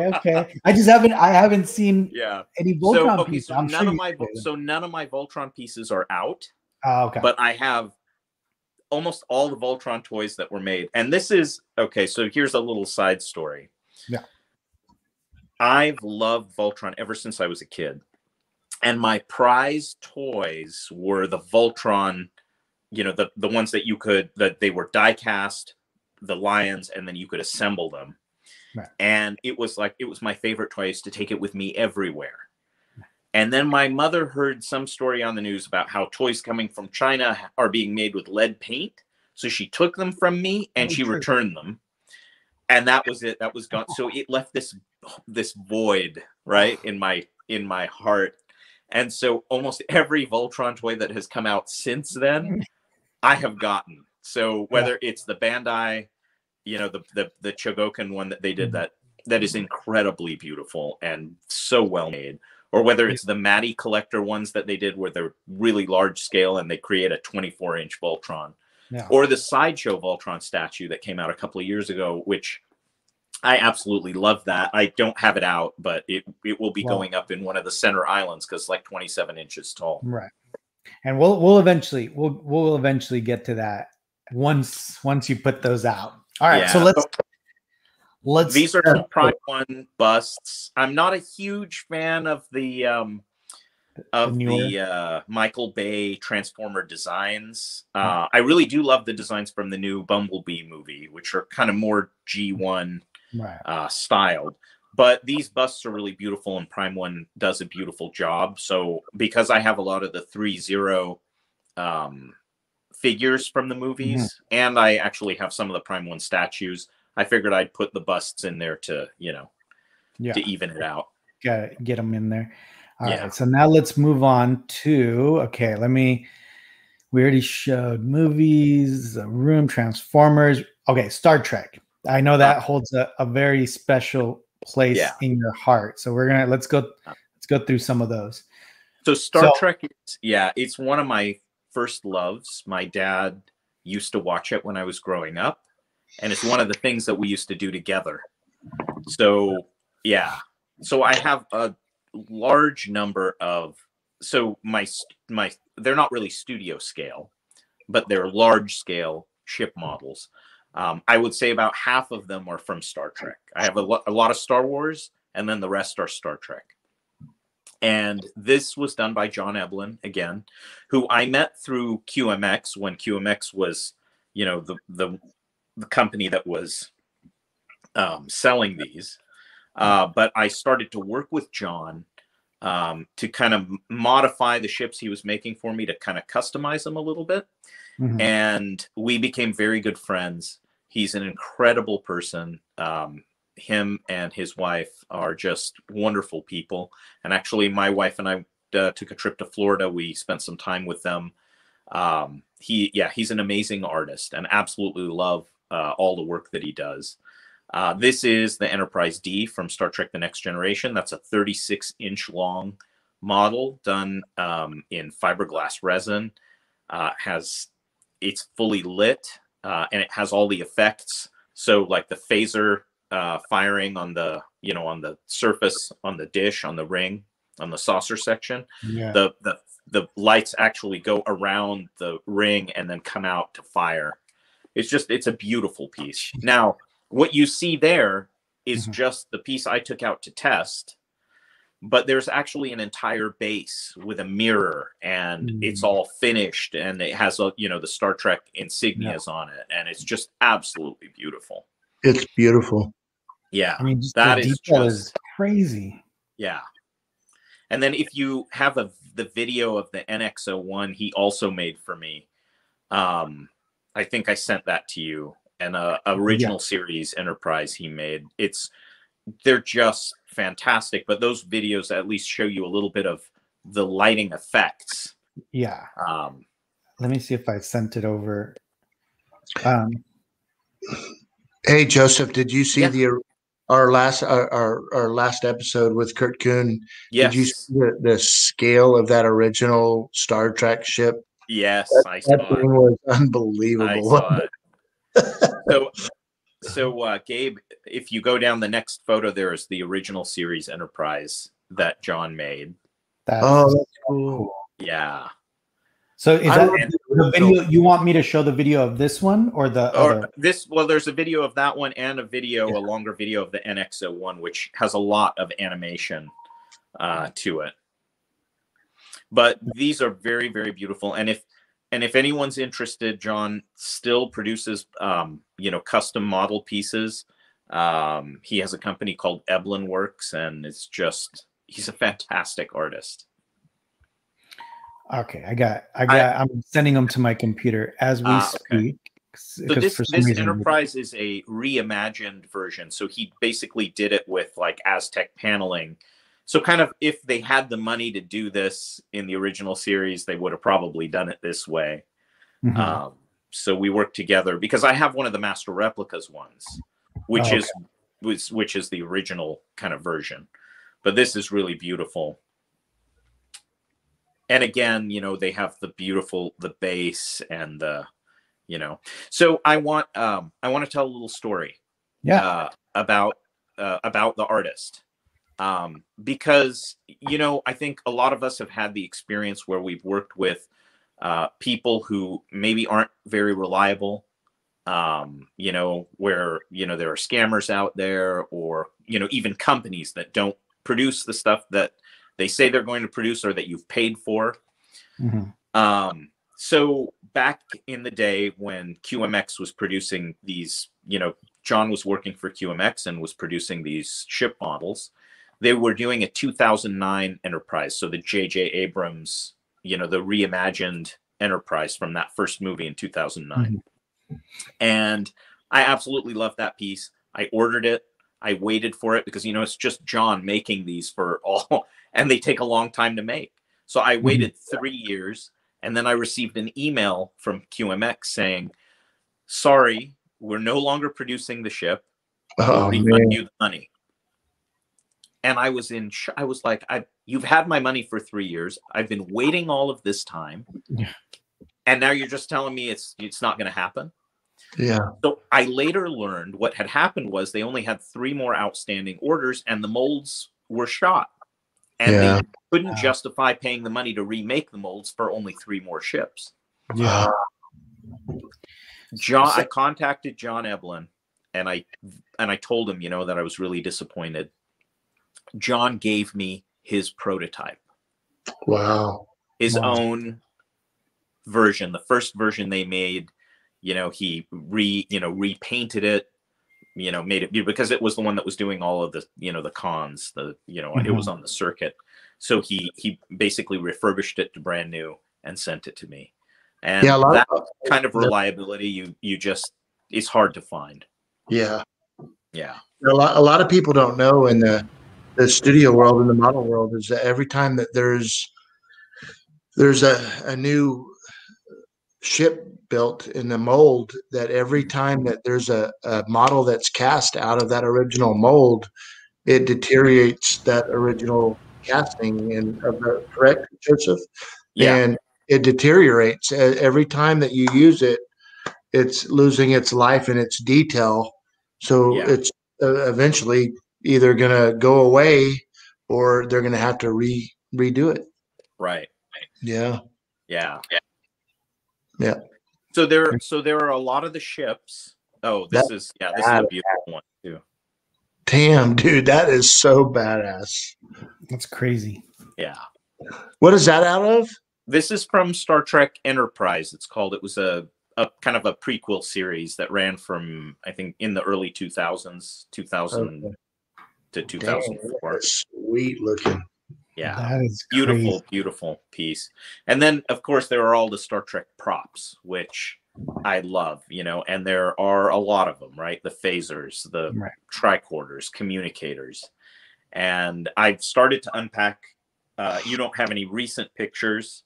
I haven't seen any Voltron pieces. So none of my Voltron pieces are out. Okay. But I have almost all the Voltron toys that were made. And this is so here's a little side story. Yeah. I've loved Voltron ever since I was a kid. And my prize toys were the Voltron, you know, the ones that you could, that they were die cast, the lions, and then you could assemble them. Right. And it was my favorite toy. I used to take it with me everywhere. Right. And then my mother heard some story on the news about how toys coming from China are being made with lead paint. So she took them from me and she returned them. And that was it. That was gone. So it left this void, right, in my heart. And so almost every Voltron toy that has come out since then, I have gotten. So whether it's the Bandai, you know, the Chogokin one that they did that is incredibly beautiful and so well made, or whether it's the Matty Collector ones that they did where they're really large scale and they create a 24-inch Voltron, or the Sideshow Voltron statue that came out a couple of years ago, which I absolutely love that. I don't have it out, but it will be going up in one of the center islands because it's like 27 inches tall. Right. And we'll eventually get to that once you put those out. All right. Yeah. So let's these are some Prime 1 busts. I'm not a huge fan of the Michael Bay Transformer designs. I really do love the designs from the new Bumblebee movie, which are kind of more G1. Right. Styled, but these busts are really beautiful, and Prime 1 does a beautiful job. So because I have a lot of the 3-0 figures from the movies, and I actually have some of the Prime 1 statues, I figured I'd put the busts in there to, you know, to even it out. Gotta get them in there. All right, so now let's move on to we already showed movies, the room, Transformers. Okay, Star Trek. I know that holds a very special place in your heart. So let's go through some of those. So Star Trek, it's one of my first loves. My dad used to watch it when I was growing up. And it's one of the things that we used to do together. So, yeah. So I have a large number of, so my they're not really studio scale, but they're large scale ship models. I would say about half of them are from Star Trek. I have a lot of Star Wars, and then the rest are Star Trek. And this was done by John Evelyn, again, who I met through QMX when QMX was, you know, the company that was selling these. But I started to work with John to kind of modify the ships he was making for me to kind of customize them a little bit. Mm-hmm. And we became very good friends. He's an incredible person. Him and his wife are just wonderful people. And actually, my wife and I took a trip to Florida. We spent some time with them. He's an amazing artist, and absolutely love all the work that he does. This is the Enterprise D from Star Trek The Next Generation. That's a 36-inch long model done in fiberglass resin. It's fully lit, and it has all the effects. So like the phaser firing on the, you know, on the surface, on the dish, on the ring, on the saucer section. Yeah. The lights actually go around the ring and then come out to fire. It's a beautiful piece. Now, what you see there is mm-hmm. just the piece I took out to test, but there's actually an entire base with a mirror, and mm-hmm. it's all finished, and it has a, you know, the Star Trek insignias yeah. on it, and it's just absolutely beautiful. It's beautiful. Yeah. I mean, that is just crazy. Yeah. And then if you have the video of the NX-01 he also made for me, I think I sent that to you, and original yeah. series Enterprise he made. They're just fantastic, but those videos at least show you a little bit of the lighting effects. Yeah. Let me see if I sent it over. Hey, Joseph, did you see yeah. our last episode with Kurt Kuhn? Yes. Did you see the scale of that original Star Trek ship? Yes, I saw it. That thing was unbelievable. I saw it. So Gabe, if you go down the next photo, there is the original series Enterprise that John made. That's cool. Yeah. So is that the video? You want me to show the video of this one or the other? This? Well, there's a video of that one and a longer video of the NX-01, which has a lot of animation to it. But these are very, very beautiful. And if anyone's interested, John still produces custom model pieces. He has a company called Eblin Works, and it's just he's a fantastic artist. Okay, I'm sending them to my computer as we speak. Okay. So this Enterprise is a reimagined version. So he basically did it with like Aztec paneling. So kind of if they had the money to do this in the original series, they would have probably done it this way. Mm-hmm. So we worked together because I have one of the Master Replicas ones, which is the original kind of version. But this is really beautiful. And again, you know, they have the base and so I want to tell a little story about the artist, because, you know, I think a lot of us have had the experience where we've worked with people who maybe aren't very reliable, where, there are scammers out there, or, even companies that don't produce the stuff that they say they're going to produce or that you've paid for. Mm-hmm. So back in the day when QMX was producing these, John was working for QMX and was producing these ship models. They were doing a 2009 Enterprise. So the J.J. Abrams, the reimagined Enterprise from that first movie in 2009. Mm-hmm. And I absolutely loved that piece. I ordered it. I waited for it because, it's just John making these for all, and they take a long time to make. So I waited 3 years, and then I received an email from QMX saying, sorry, we're no longer producing the ship. We'll refund you the money. And I was like, you've had my money for 3 years. I've been waiting all of this time. And now you're just telling me it's not going to happen? Yeah. So I later learned what had happened was they only had 3 more outstanding orders and the molds were shot. And they couldn't justify paying the money to remake the molds for only 3 more ships. Yeah. I contacted John Evelyn and I told him, you know, that I was really disappointed. John gave me his prototype. Wow. His own version, the first version they made. You know, he repainted it, you know, made it, because it was the one that was doing all of the, you know, the cons, the, you know, it was on the circuit. So he basically refurbished it to brand new and sent it to me. And yeah, that kind of reliability, you just, it's hard to find. Yeah. Yeah. A lot of people don't know in the studio world, in the model world, is that every time that there's a new ship built in the mold, that every time that there's a model that's cast out of that original mold, it deteriorates that original casting. And correct, Joseph? Yeah. And it deteriorates every time that you use it. It's losing its life and its detail. So it's eventually either going to go away or they're going to have to redo it. Right. Yeah. Yeah. Yeah. So there are a lot of the ships. Oh, this is a beautiful one too. Damn, dude, that is so badass. That's crazy. Yeah. What is that out of? This is from Star Trek Enterprise. It's called. It was a kind of a prequel series that ran from, I think, in the early 2000s, 2000 to 2004. Damn, sweet looking. Yeah, that is beautiful, crazy. Beautiful piece. And then, of course, there are all the Star Trek props, which I love, you know, and there are a lot of them, right? The phasers, the tricorders, communicators. And I've started to unpack. You don't have any recent pictures,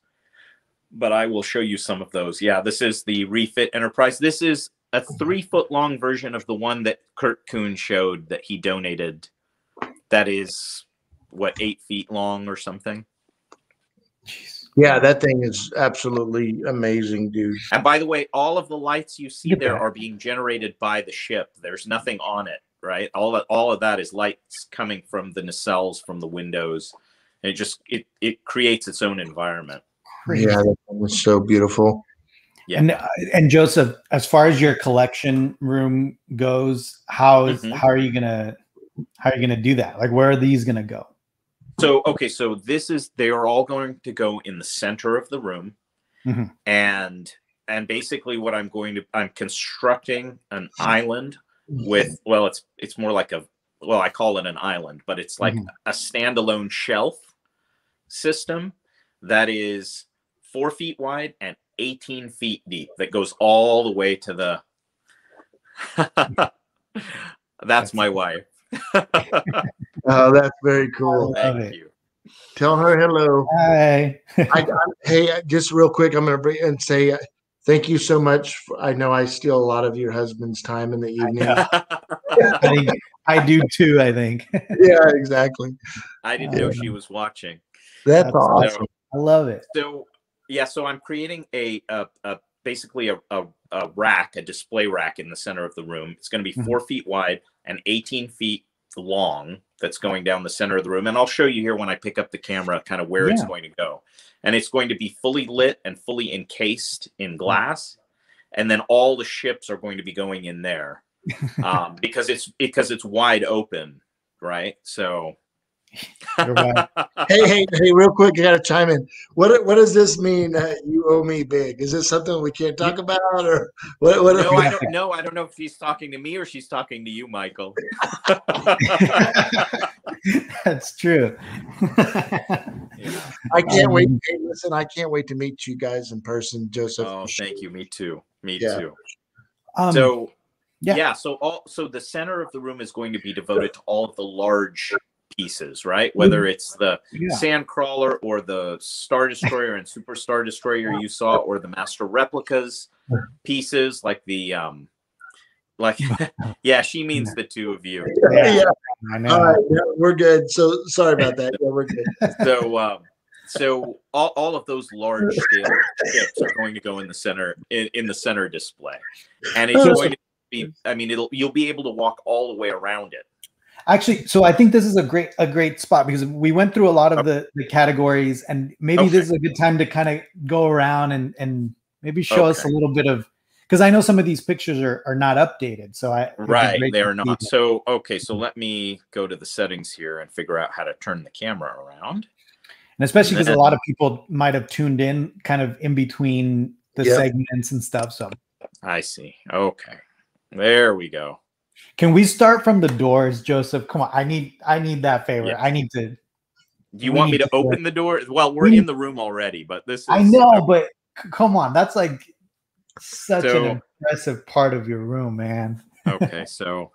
but I will show you some of those. Yeah, this is the refit Enterprise. This is a 3-foot-long version of the one that Kurt Kuhn showed that he donated. That is... what, 8 feet long or something? Yeah, that thing is absolutely amazing, dude. And by the way, all of the lights you see there are being generated by the ship. There's nothing on it, right? All of that is lights coming from the nacelles, from the windows. And it just it creates its own environment. Yeah, that was so beautiful. Yeah. And Joseph, as far as your collection room goes, how are you gonna do that? Like, where are these gonna go? So, okay, so they are all going to go in the center of the room. Mm-hmm. And basically what I'm constructing an island with, well, it's more like I call it an island, but it's like a standalone shelf system that is 4 feet wide and 18 feet deep that goes all the way to the, that's my wife. Oh, that's very cool. Thank you. Tell her hello. Hi. Hey, just real quick, I'm going to say thank you so much. I know I steal a lot of your husband's time in the evening. I do too, I think. Yeah, exactly. I didn't know she was watching. That's awesome. I love it. So, yeah, so I'm creating basically a rack, a display rack in the center of the room. It's going to be 4 feet wide and 18 feet long. That's going down the center of the room. And I'll show you here when I pick up the camera kind of where it's going to go. And it's going to be fully lit and fully encased in glass. And then all the ships are going to be going in there because it's wide open. Right. So. hey, real quick, I gotta chime in. What does this mean that you owe me big? Is this something we can't talk about, or what? No, I don't know. I don't know if she's talking to me or she's talking to you, Michael. That's true. I can't wait. Hey, listen, I can't wait to meet you guys in person, Joseph. Oh, thank you. Me too. Me too. So the center of the room is going to be devoted to all of the large pieces, right? Whether it's the Sandcrawler or the Star Destroyer and Super Star Destroyer you saw, or the Master Replicas pieces, like the she means the two of you. Yeah. I know. All right, we're good. So sorry about that. Yeah, we're good. So So all of those large scale chips are going to go in the center in the center display, and it's going to be. I mean, you'll be able to walk all the way around it. Actually, so I think this is a great spot because we went through a lot of the categories, and maybe this is a good time to kind of go around and maybe show us a little bit of. Because I know some of these pictures are not updated, so they are not. So so let me go to the settings here and figure out how to turn the camera around. And especially because a lot of people might have tuned in kind of in between the segments and stuff. So I see. Okay, there we go. Can we start from the doors, Joseph? Come on, I need that favor. Yeah. I need to. Do you want me to open the door? Well, we're in the room already, but this is, I know, but come on, that's like. Such an impressive part of your room, man. Okay, so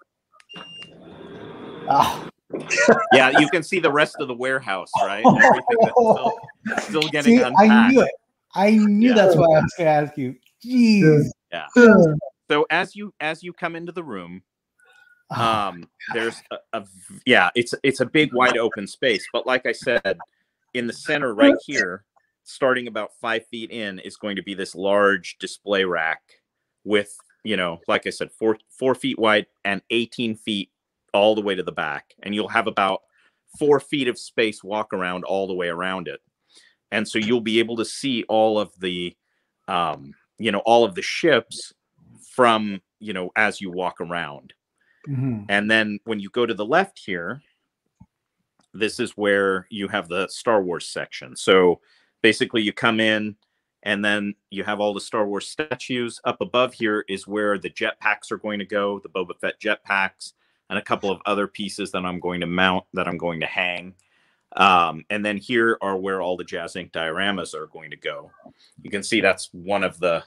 yeah, you can see the rest of the warehouse, right? Everything that's still getting unpacked. I knew that's why I was gonna ask you. Jeez. Yeah. So as you come into the room, there's it's a big wide open space, but like I said, in the center right here. Starting about 5 feet in is going to be this large display rack with, you know, like I said, four feet wide and 18 feet all the way to the back. And you'll have about 4 feet of space walk around all the way around it. And so you'll be able to see all of the, all of the ships from, as you walk around. Mm-hmm. And then when you go to the left here, this is where you have the Star Wars section. So basically, you come in, and then you have all the Star Wars statues. Up above here is where the jetpacks are going to go, the Boba Fett jetpacks, and a couple of other pieces that I'm going to mount, that I'm going to hang. And then here are where all the Jazz Inc. dioramas are going to go. You can see that's one of the,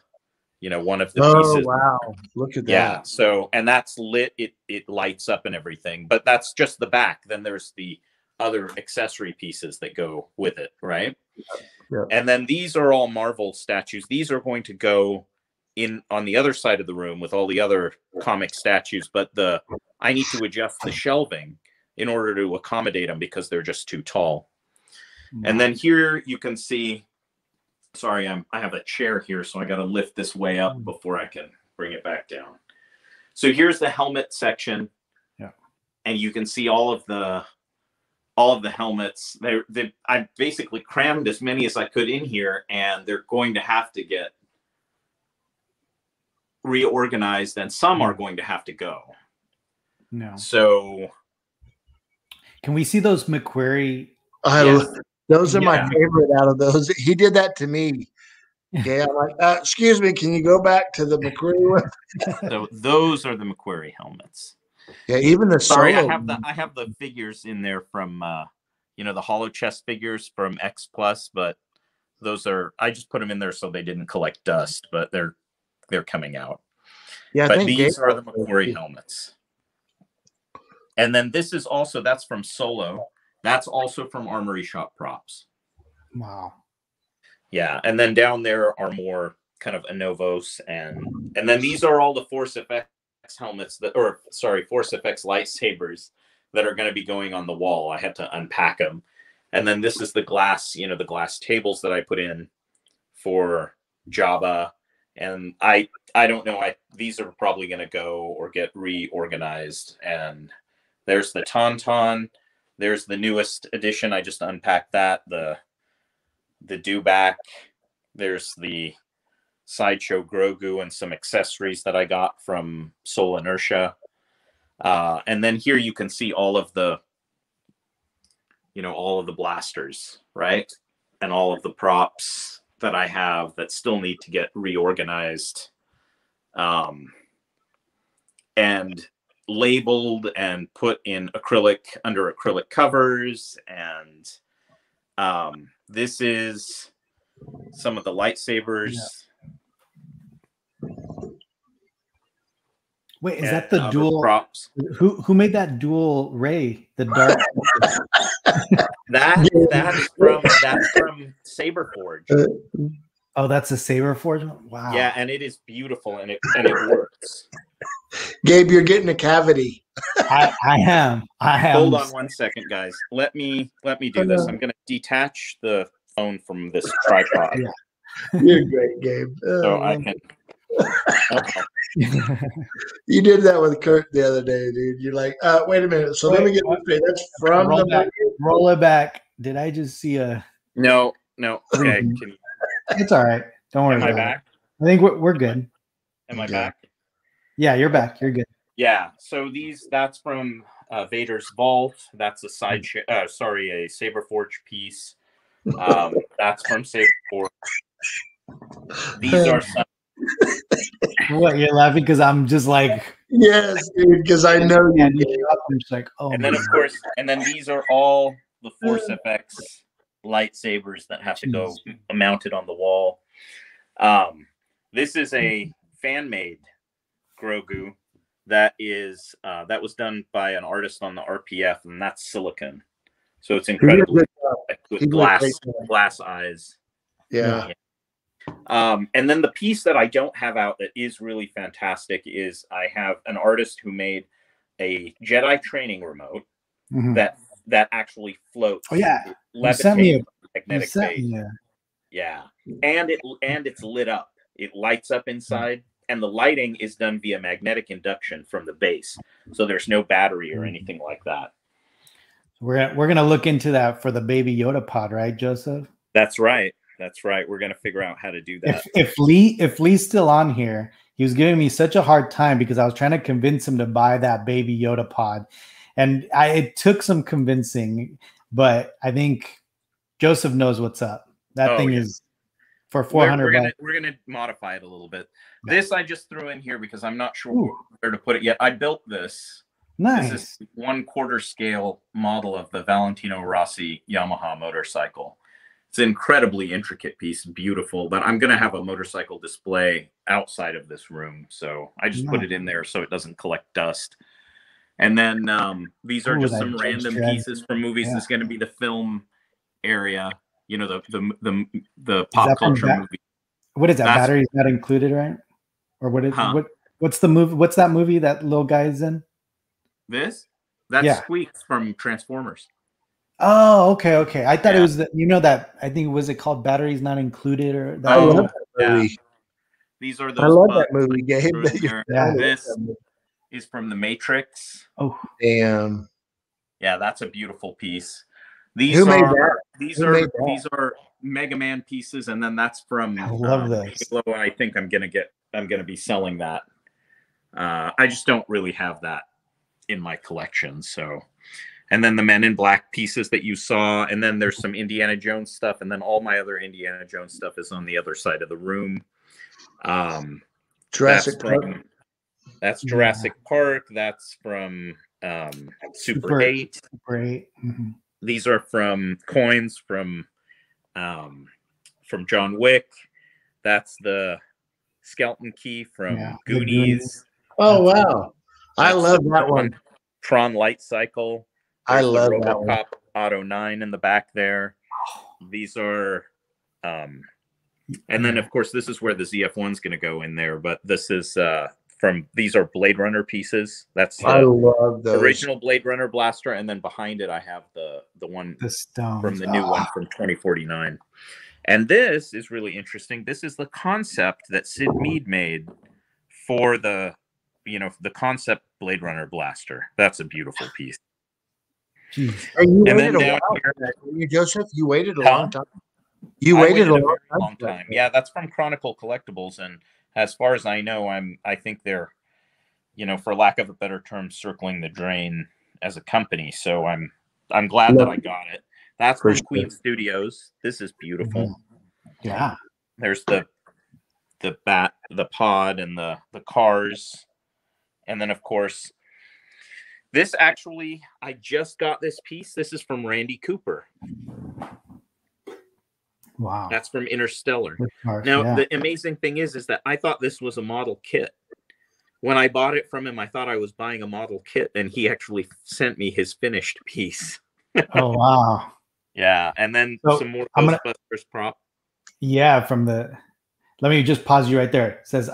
pieces. Oh, wow. Look at that. Yeah, so, and that's lit. It lights up and everything, but that's just the back. Then there's the other accessory pieces that go with it, right? Yeah. And then these are all Marvel statues. These are going to go in on the other side of the room with all the other comic statues, but I need to adjust the shelving in order to accommodate them because they're just too tall. And then here you can see, sorry, I have a chair here, so I got to lift this way up before I can bring it back down. So here's the helmet section. Yeah. And you can see all of the helmets. I basically crammed as many as I could in here, and they're going to have to get reorganized, and some are going to have to go. No. So can we see those McQuarrie? Those are my favorite out of those. He did that to me. Yeah. I'm like, excuse me, can you go back to the McQuarrie one? So those are the McQuarrie helmets. Yeah, even the I have the figures in there from the hollow chest figures from X+, but those are, I just put them in there so they didn't collect dust, but they're coming out. Yeah, but these are the McQuarrie helmets. And then this is also, that's from Solo. That's also from Armory Shop props. Wow. Yeah, and then down there are more kind of Anovos, and then these are all the Force FX lightsabers that are going to be going on the wall. I had to unpack them. And then this is the glass, the glass tables that I put in for Jabba. And I don't know. These are probably going to go or get reorganized. And there's the Tauntaun. There's the newest edition. I just unpacked that. The Dewback. There's the Sideshow Grogu and some accessories that I got from Soul Inertia. And then here you can see all of the, all of the blasters, right? And all of the props that I have that still need to get reorganized and labeled and put in under acrylic covers. And this is some of the lightsabers. Yeah. Wait, is that the dual props? Who made that dual ray? The dark. that's from Saber Forge. Oh, that's a Saber Forge one? Wow. Yeah, and it is beautiful, and it works. Gabe, you're getting a cavity. I am. Hold on one second, guys. Let me do this. I'm going to detach the phone from this tripod. Yeah. You're great, Gabe. So I can. You did that with Kurt the other day, dude. You're like, wait a minute. So let me get this straight. That's from roll the back. Roll it back. Did I just see a? No, no. Okay, it's all right. Don't worry. Am I back? I think we're good. Am I back? Yeah, you're back. You're good. Yeah. So these, that's from Vader's Vault. That's a sideshow. Sorry, a Saber Forge piece. That's from Saber Forge. These are some. What, you're laughing because I'm just like, yes, dude, because I know you. I'm just like, oh. And then, of course, and then these are all the Force FX lightsabers that have to go mounted on the wall. This is a fan-made Grogu that is that was done by an artist on the RPF, and that's silicon, so it's incredible with glass eyes. Yeah. Yeah. And then the piece that I don't have out that is really fantastic is I have an artist who made a Jedi training remote that actually floats. Oh yeah, magnetic. Yeah, and it's lit up. It lights up inside, and the lighting is done via magnetic induction from the base. So there's no battery or anything like that. We're gonna look into that for the Baby Yoda pod, right, Joseph? That's right. That's right. We're going to figure out how to do that. If Lee's still on here, he was giving me such a hard time because I was trying to convince him to buy that Baby Yoda pod. And it took some convincing, but I think Joseph knows what's up. That thing is for 400. We're going to modify it a little bit. Yeah. This I just threw in here because I'm not sure where to put it yet. I built this. Nice. This is 1/4 scale model of the Valentino Rossi Yamaha motorcycle. It's an incredibly intricate piece, beautiful, but I'm going to have a motorcycle display outside of this room. So I just put it in there so it doesn't collect dust. And then these are just some random pieces from movies. Yeah. This is going to be the film area, you know, the pop culture movie. What is that? Battery's not included, right? Or what is what's the movie? What's that movie that little guy's in? This? That's Squeaks from Transformers. Oh, okay, okay. I thought it was the, you know, that I think was it called Batteries Not Included or that. I love that movie. These are those. I love that movie, Gabe. This is from The Matrix. Oh, damn. Yeah, that's a beautiful piece. These are Mega Man pieces, and then that's from. I love this. Halo. I think I'm gonna be selling that. I just don't really have that in my collection, so. And then the Men in Black pieces that you saw. And then there's some Indiana Jones stuff. And then all my other Indiana Jones stuff is on the other side of the room. Jurassic Park. That's Jurassic Park. That's from Super 8. These are from coins from John Wick. That's the skeleton key from Goonies. Oh, wow. I love that one. Tron Light Cycle. There's I love RoboCop that Auto 9 in the back there. These are, and then of course this is where the ZF1 is going to go in there. But this is these are Blade Runner pieces. That's I love the original Blade Runner blaster, and then behind it I have the one from the new one from 2049. And this is really interesting. This is the concept that Sid Mead made for the the concept Blade Runner blaster. That's a beautiful piece. And you waited a while, you, Joseph. You waited a long time. You waited a long time. Yeah, that's from Chronicle Collectibles, and as far as I know, I think they're, for lack of a better term, circling the drain as a company. So I'm glad that I got it. That's from Queen Studios. This is beautiful. Yeah. There's the pod, and the cars, and then of course. This actually, I just got this piece. This is from Randy Cooper. Wow. That's from Interstellar. Now, the amazing thing is that I thought this was a model kit. When I bought it from him, I thought I was buying a model kit, and he actually sent me his finished piece. Oh, wow. Yeah, and then some more Ghostbusters prop. Yeah, from the... Let me just pause you right there. It says,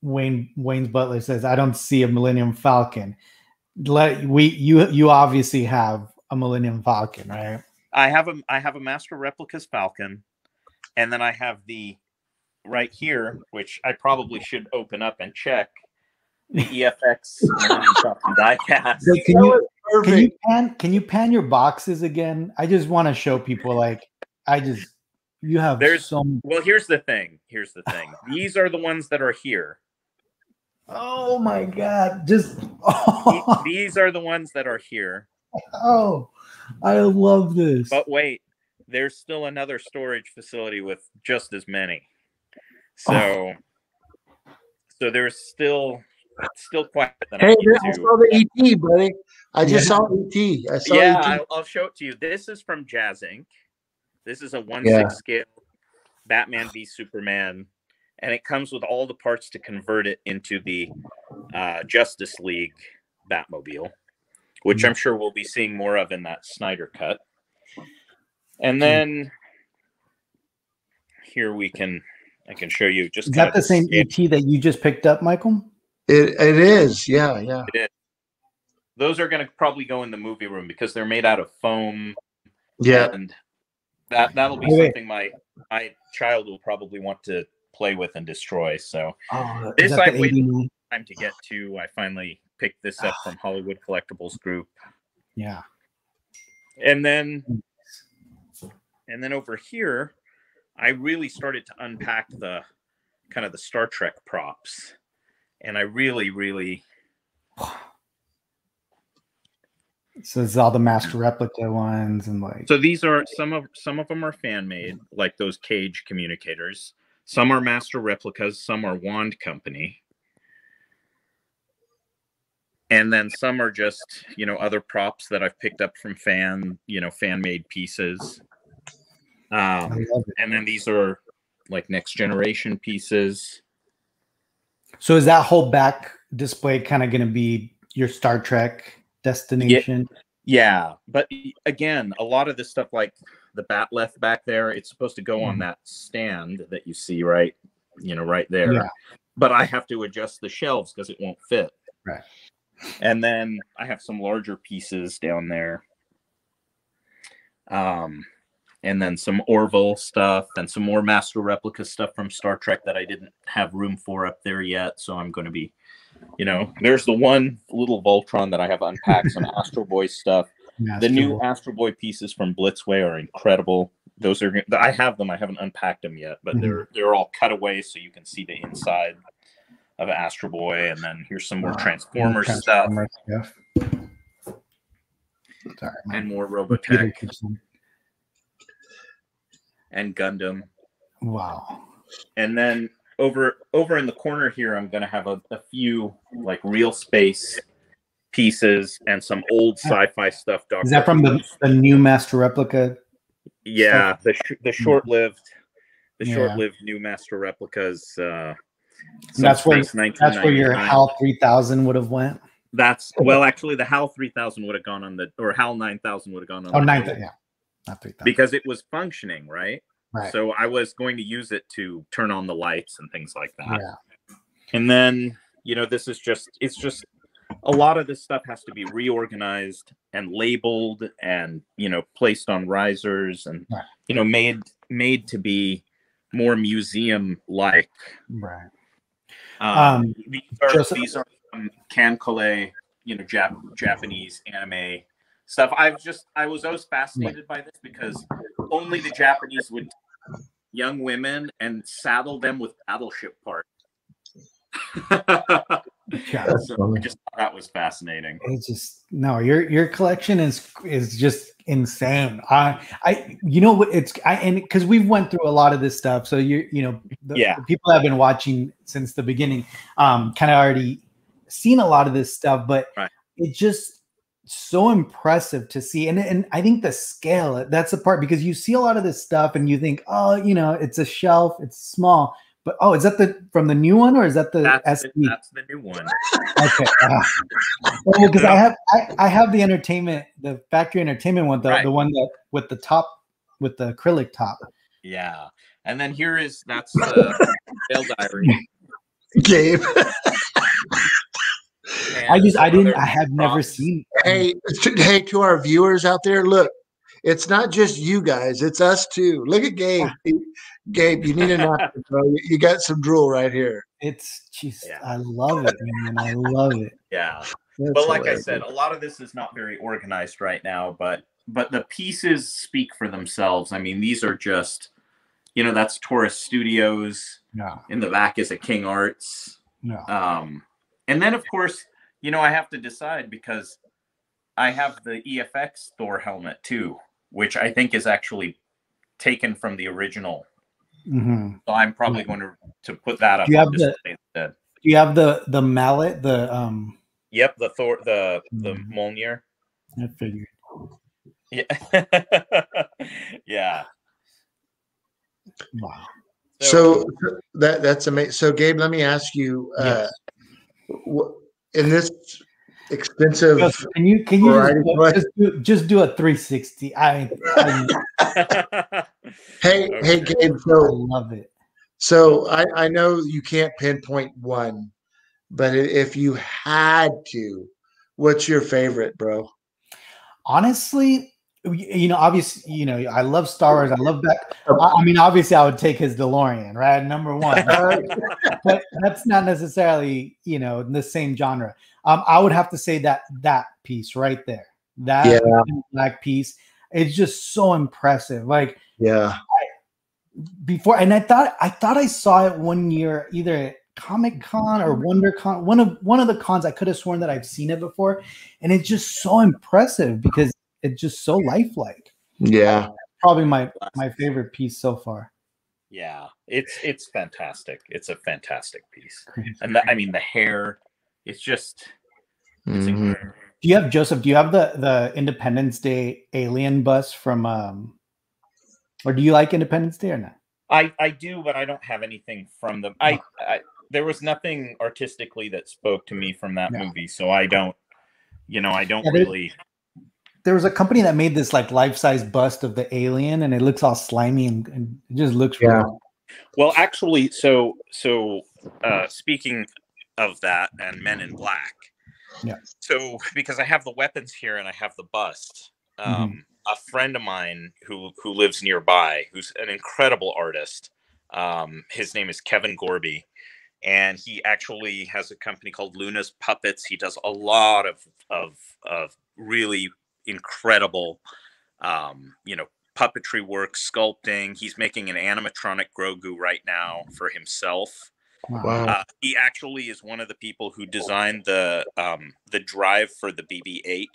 Wayne's Butler says, I don't see a Millennium Falcon. You obviously have a Millennium Falcon, right? I have a Master Replicas Falcon, and then I have the right here, which I probably should open up and check, the EFX diecast. So can you pan your boxes again? I just want to show people, like, you have some. Well, here's the thing. Here's the thing. These are the ones that are here. Oh my God! Just these are the ones that are here. Oh, I love this. But wait, there's still another storage facility with just as many. So, so there's still quite. Hey, I saw the ET, buddy. I just saw ET. I saw ET. I'll show it to you. This is from Jazz Inc. This is a 1/6 scale Batman v Superman, and it comes with all the parts to convert it into the Justice League Batmobile, which I'm sure we'll be seeing more of in that Snyder cut. And then here I can show you. Just is that the same ET that you just picked up, Michael? It is, yeah. It is. Those are going to probably go in the movie room because they're made out of foam. Yeah, and that'll be something my child will probably want to play with and destroy. So this I waited a long time to get to. I finally picked this up from Hollywood Collectibles Group. Yeah, and then over here, I really started to unpack the kind of the Star Trek props, and I really. So it's all the Master Replica ones, and like. So these are some of them are fan made, like those cage communicators. Some are Master Replicas. Some are Wand Company. And then some are just, you know, other props that I've picked up from fan made pieces. And then these are like Next Generation pieces. So is that whole back display kind of going to be your Star Trek destination? Yeah, but again, a lot of this stuff, like the Batleth back there, it's supposed to go on that stand that you see right there. Yeah. But I have to adjust the shelves because it won't fit. Right. And then I have some larger pieces down there. And then some Orville stuff and some more Master Replica stuff from Star Trek that I didn't have room for up there yet. So I'm going to be, you know, there's the one little Voltron that I have unpacked, some Astro Boy stuff. The new Astro Boy pieces from Blitzway are incredible. Those are, I have them. I haven't unpacked them yet, but they're all cutaways, so you can see the inside of Astro Boy. And then here's some more Transformers stuff. Sorry, and more Robotech. And Gundam. Wow. And then over in the corner here, I'm going to have a few like real space pieces and some old sci-fi stuff. Dr. Is that from the new Master Replica? Yeah, stuff? The short-lived new Master Replicas. That's where your HAL 3000 would have went? That's, well, actually the HAL 3000 would have gone on the, or HAL 9000 would have gone on. Oh, 9000, yeah. Because it was functioning, right? So I was going to use it to turn on the lights and things like that. Yeah. And then, you know, this is just, it's just a lot of this stuff has to be reorganized and labeled and, you know, placed on risers and, you know, made to be more museum-like. Right. These are some Kankole, you know, Japanese anime stuff. I was always fascinated by this because only the Japanese would take young women and saddle them with battleship parts. So I just thought that was fascinating. It's just, no, your collection is just insane. You know what, and because we've went through a lot of this stuff, so you know, the people have been watching since the beginning, kind of already seen a lot of this stuff, but it just. So impressive to see, and I think the scale, that's the part, because you see a lot of this stuff and you think, oh, you know, it's a shelf, it's small, but oh, is that from the new one, or is that that's the new one? Okay, well, because I have the entertainment, the factory entertainment one, the one that with the top, with the acrylic top. Yeah, and then here is that's the Sale Diary, Gabe. I have never seen. Hey, to our viewers out there, look, It's not just you guys. It's us too. Look at Gabe. Gabe, you need an after, bro. You got some drool right here. It's just, yeah. I love it, man. I love it. Yeah. That's but like hilarious. I said, a lot of this is not very organized right now, but the pieces speak for themselves. I mean, these are just, you know, that's Taurus Studios. Yeah. In the back is a King Arts. Yeah. And then, of course, you know, I have to decide because I have the EFX Thor helmet, too, which I think is actually taken from the original. Mm-hmm. So I'm probably going to put that up. Do you have, the mallet? The Yep, the Thor, the Mjolnir. I figured. Yeah. Yeah. Wow. So that's amazing. So, Gabe, let me ask you, in this expensive, can you just do a 360? I hey, Gabe. So, I love it. So I know you can't pinpoint one, but if you had to, what's your favorite, bro? Honestly, you know, obviously, you know, I love Star Wars. I love Beck. I mean, obviously, I would take his DeLorean, right? Number one. Right? But that's not necessarily, you know, in the same genre. I would have to say that piece right there, that black piece, it's just so impressive. Like, yeah. I thought I saw it one year, either at Comic-Con or WonderCon, one of the cons. I could have sworn that I've seen it before, and it's just so impressive because it's just so lifelike. Yeah. Probably my favorite piece so far. Yeah. It's fantastic. It's a fantastic piece. And I mean, the hair, it's just, it's incredible. Do you have, Joseph, do you have the Independence Day alien bus from, or do you like Independence Day or not? I do, but I don't have anything from them. I there was nothing artistically that spoke to me from that movie. So I don't, you know, I don't really. There was a company that made this like life-size bust of the alien, and it looks all slimy and it just looks real. Well, actually, so speaking of that and Men in Black, so because I have the weapons here and I have the bust, a friend of mine who lives nearby, who's an incredible artist, his name is Kevin Gorby, and he actually has a company called Luna's Puppets. He does a lot of really incredible, you know, puppetry work, sculpting. He's making an animatronic Grogu right now for himself. Wow. He actually is one of the people who designed the drive for the BB-8.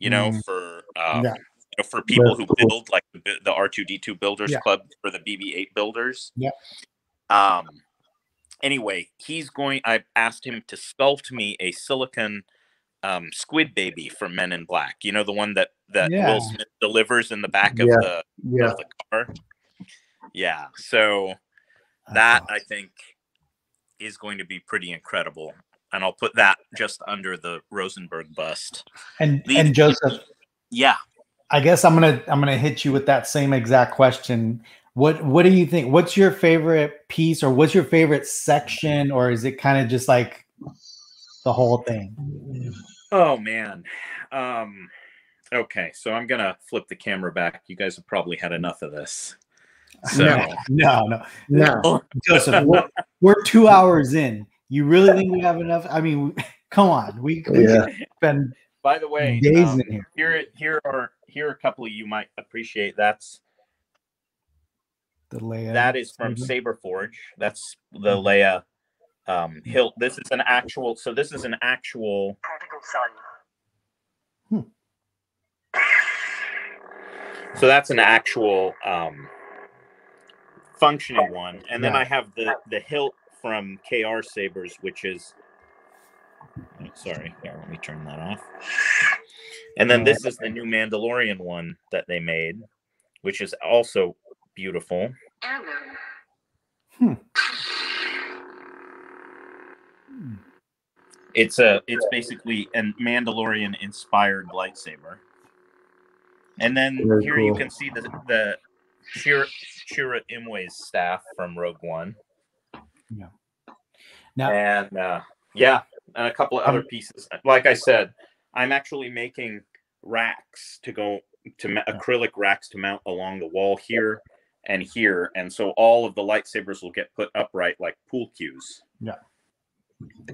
You know, you know, for people who build like the R2D2 Builders Club for the BB-8 builders. Yeah. Anyway, I've asked him to sculpt me a silicon squid baby from Men in Black, you know, the one that Will Smith delivers in the back of the car. Yeah. So that I think is going to be pretty incredible. And I'll put that just under the Rosenberg bust. And Joseph. Yeah. I guess I'm going to hit you with that same exact question. What do you think? What's your favorite piece, or what's your favorite section, or is it kind of just like the whole thing? Oh, man. Okay, so I'm going to flip the camera back. You guys have probably had enough of this. So. No. Joseph, we're 2 hours in. You really think we have enough? I mean, come on. We spend by the way, days in here. Here are a couple of you might appreciate. That's the Leia. That is from Saber Forge. That's the Leia hilt. This is an actual. So this is an actual. Prodigal son. So that's an actual functioning one, and then I have the hilt from KR Sabers, which is. Oh, sorry, here, let me turn that off. And then this is the new Mandalorian one that they made, which is also beautiful. It's basically a Mandalorian inspired lightsaber. And then here you can see the Shira Imwe's staff from Rogue One. Yeah. Now, and and a couple of other pieces. Like I said, I'm actually making racks to go acrylic racks to mount along the wall here and here, and so all of the lightsabers will get put upright like pool cues. Yeah.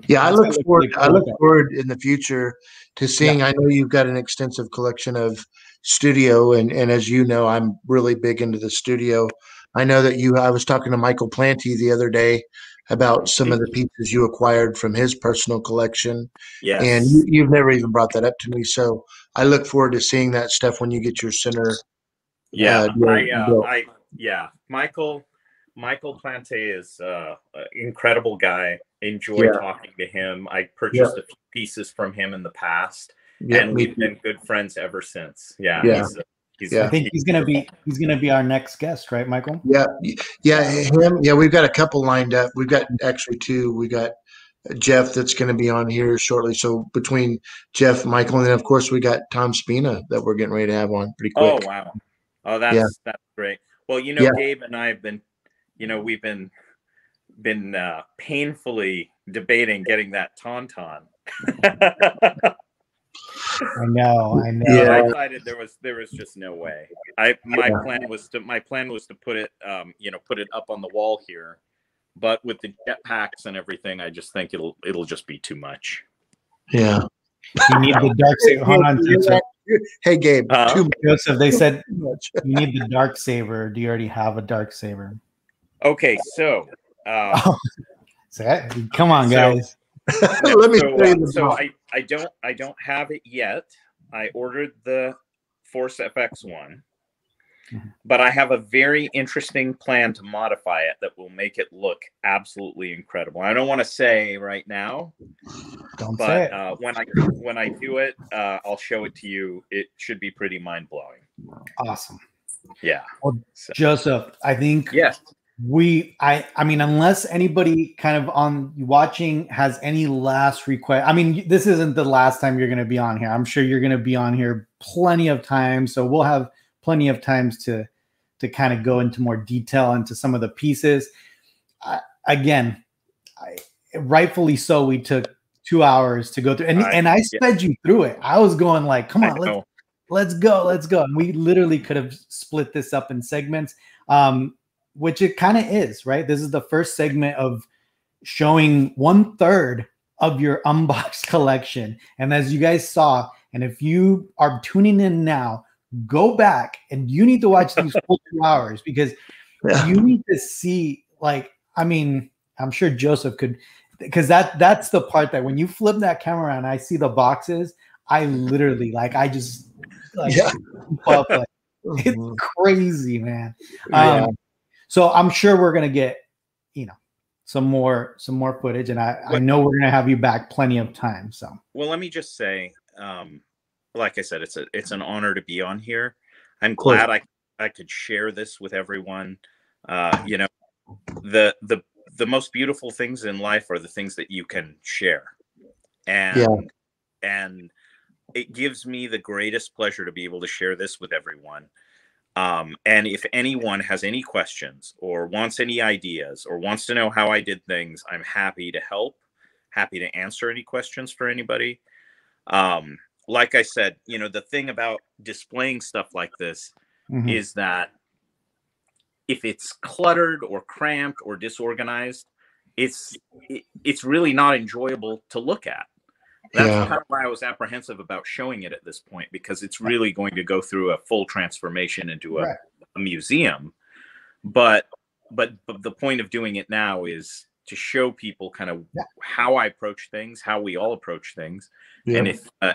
Yeah, I look forward in the future to seeing. Yeah. I know you've got an extensive collection of studio, and as you know, I'm really big into the studio. I know that you. I was talking to Michael Planty the other day about some of the pieces you acquired from his personal collection. Yes. And you've never even brought that up to me, so I look forward to seeing that stuff when you get your center. Yeah, Michael Plante is an incredible guy. Enjoy talking to him. I purchased a few pieces from him in the past, and we've been good friends ever since. Yeah, yeah. I think he's gonna be our next guest, right, Michael? Yeah, yeah, him. Yeah, we've got a couple lined up. We've got actually two. We got Jeff that's going to be on here shortly. So between Jeff, Michael, and then of course we got Tom Spina that we're getting ready to have on pretty quick. Oh wow! Oh, that's great. Well, you know, Gabe and I have been, you know, we've been painfully debating getting that Tauntaun. I know. Yeah. I decided there was just no way. My plan was to put it up on the wall here, but with the jetpacks and everything, I just think it'll just be too much. Yeah. You need the dark saber. Hold on, Joseph. Hey, Gabe. Joseph, they said you need the dark saber. Do you already have a dark saber? Okay, so come on, guys. I don't have it yet. I ordered the Force FX one, but I have a very interesting plan to modify it that will make it look absolutely incredible. I don't want to say right now, but when I do it, I'll show it to you. It should be pretty mind-blowing. Awesome. Yeah. Well, Joseph, I think I mean, unless anybody kind of on watching has any last request, I mean, this isn't the last time you're going to be on here. I'm sure you're going to be on here plenty of times. So we'll have plenty of times to kind of go into more detail into some of the pieces. Rightfully so, we took 2 hours to go through, and I sped you through it. I was going like, come on, let's go. And we literally could have split this up in segments. Which it kind of is, right? This is the first segment of showing 1/3 of your unboxed collection. And as you guys saw, and if you are tuning in now, go back and you need to watch these full 2 hours, because you need to see, like, I mean, I'm sure Joseph could, because that's the part that when you flip that camera around and I see the boxes, I literally, like, I just, like, up, like it's crazy, man. Yeah. So I'm sure we're gonna get, you know, some more footage, and I know we're gonna have you back plenty of time. So well, let me just say, like I said, it's an honor to be on here. I'm glad I could share this with everyone. You know, the most beautiful things in life are the things that you can share, and it gives me the greatest pleasure to be able to share this with everyone. And if anyone has any questions or wants any ideas or wants to know how I did things, I'm happy to help, happy to answer any questions for anybody. Like I said, you know, the thing about displaying stuff like this is that if it's cluttered or cramped or disorganized, it's really not enjoyable to look at. That's kind of why I was apprehensive about showing it at this point, because it's really going to go through a full transformation into a museum. But the point of doing it now is to show people kind of how I approach things, how we all approach things, and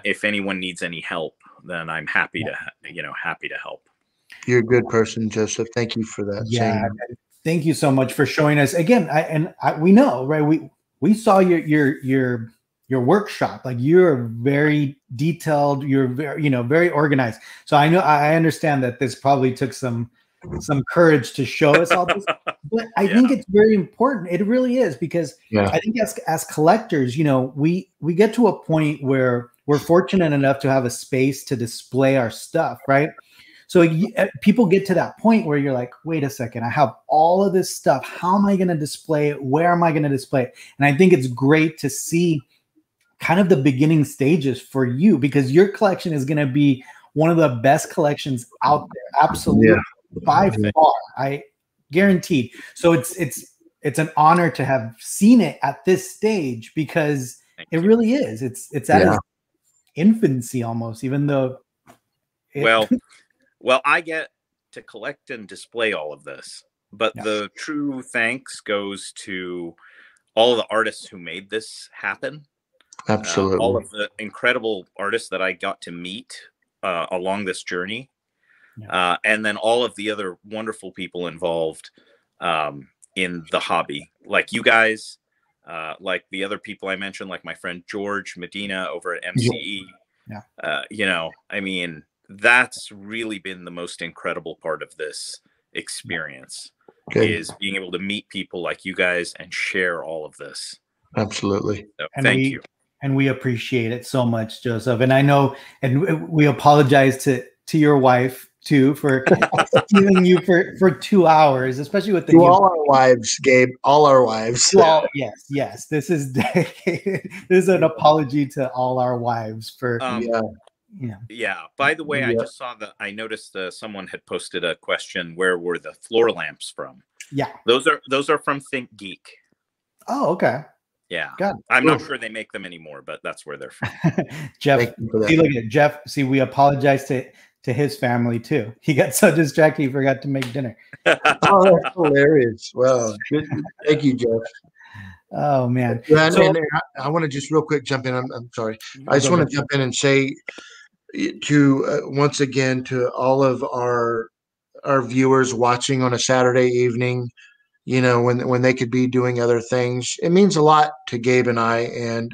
if anyone needs any help, then I'm happy to help. You're a good person, Joseph. Thank you for that. Yeah, thank you so much for showing us again. We know, right? We saw your workshop, like, you're very detailed, you're very, you know, very organized. So I know, I understand that this probably took some courage to show us all this, but I think it's very important. It really is, because I think as collectors, you know, we get to a point where we're fortunate enough to have a space to display our stuff, right? So people get to that point where you're like, wait a second, I have all of this stuff. How am I going to display it? Where am I going to display it? And I think it's great to see kind of the beginning stages for you, because your collection is going to be one of the best collections out there. Absolutely. Yeah. By far, I guaranteed. So it's an honor to have seen it at this stage, because it really is. It's at its infancy almost, even though. Well, I get to collect and display all of this, but the true thanks goes to all of the artists who made this happen. Absolutely. All of the incredible artists that I got to meet along this journey. And then all of the other wonderful people involved in the hobby, like you guys, like the other people I mentioned, like my friend George Medina over at MCE. Yeah. You know, I mean, that's really been the most incredible part of this experience, is being able to meet people like you guys and share all of this. Absolutely. So, thank you. And we appreciate it so much, Joseph. And I know, and we apologize to your wife too for stealing you for 2 hours, especially with the all our wives, Gabe. All our wives. Well, yes. This is dedicated. This is an apology to all our wives for. Yeah. By the way, I just saw that. I noticed someone had posted a question. Where were the floor lamps from? Yeah. Those are from Think Geek. Oh, okay. Yeah, I'm not sure they make them anymore, but that's where they're from. Jeff, see, look at Jeff. See, we apologize to his family too. He got so distracted he forgot to make dinner. Oh, that's hilarious! Wow, thank you, Jeff. Oh man, yeah, so, and I want to just real quick jump in. I'm sorry. I just want to jump in and say to once again to all of our viewers watching on a Saturday evening. You know, when they could be doing other things, it means a lot to Gabe and I, and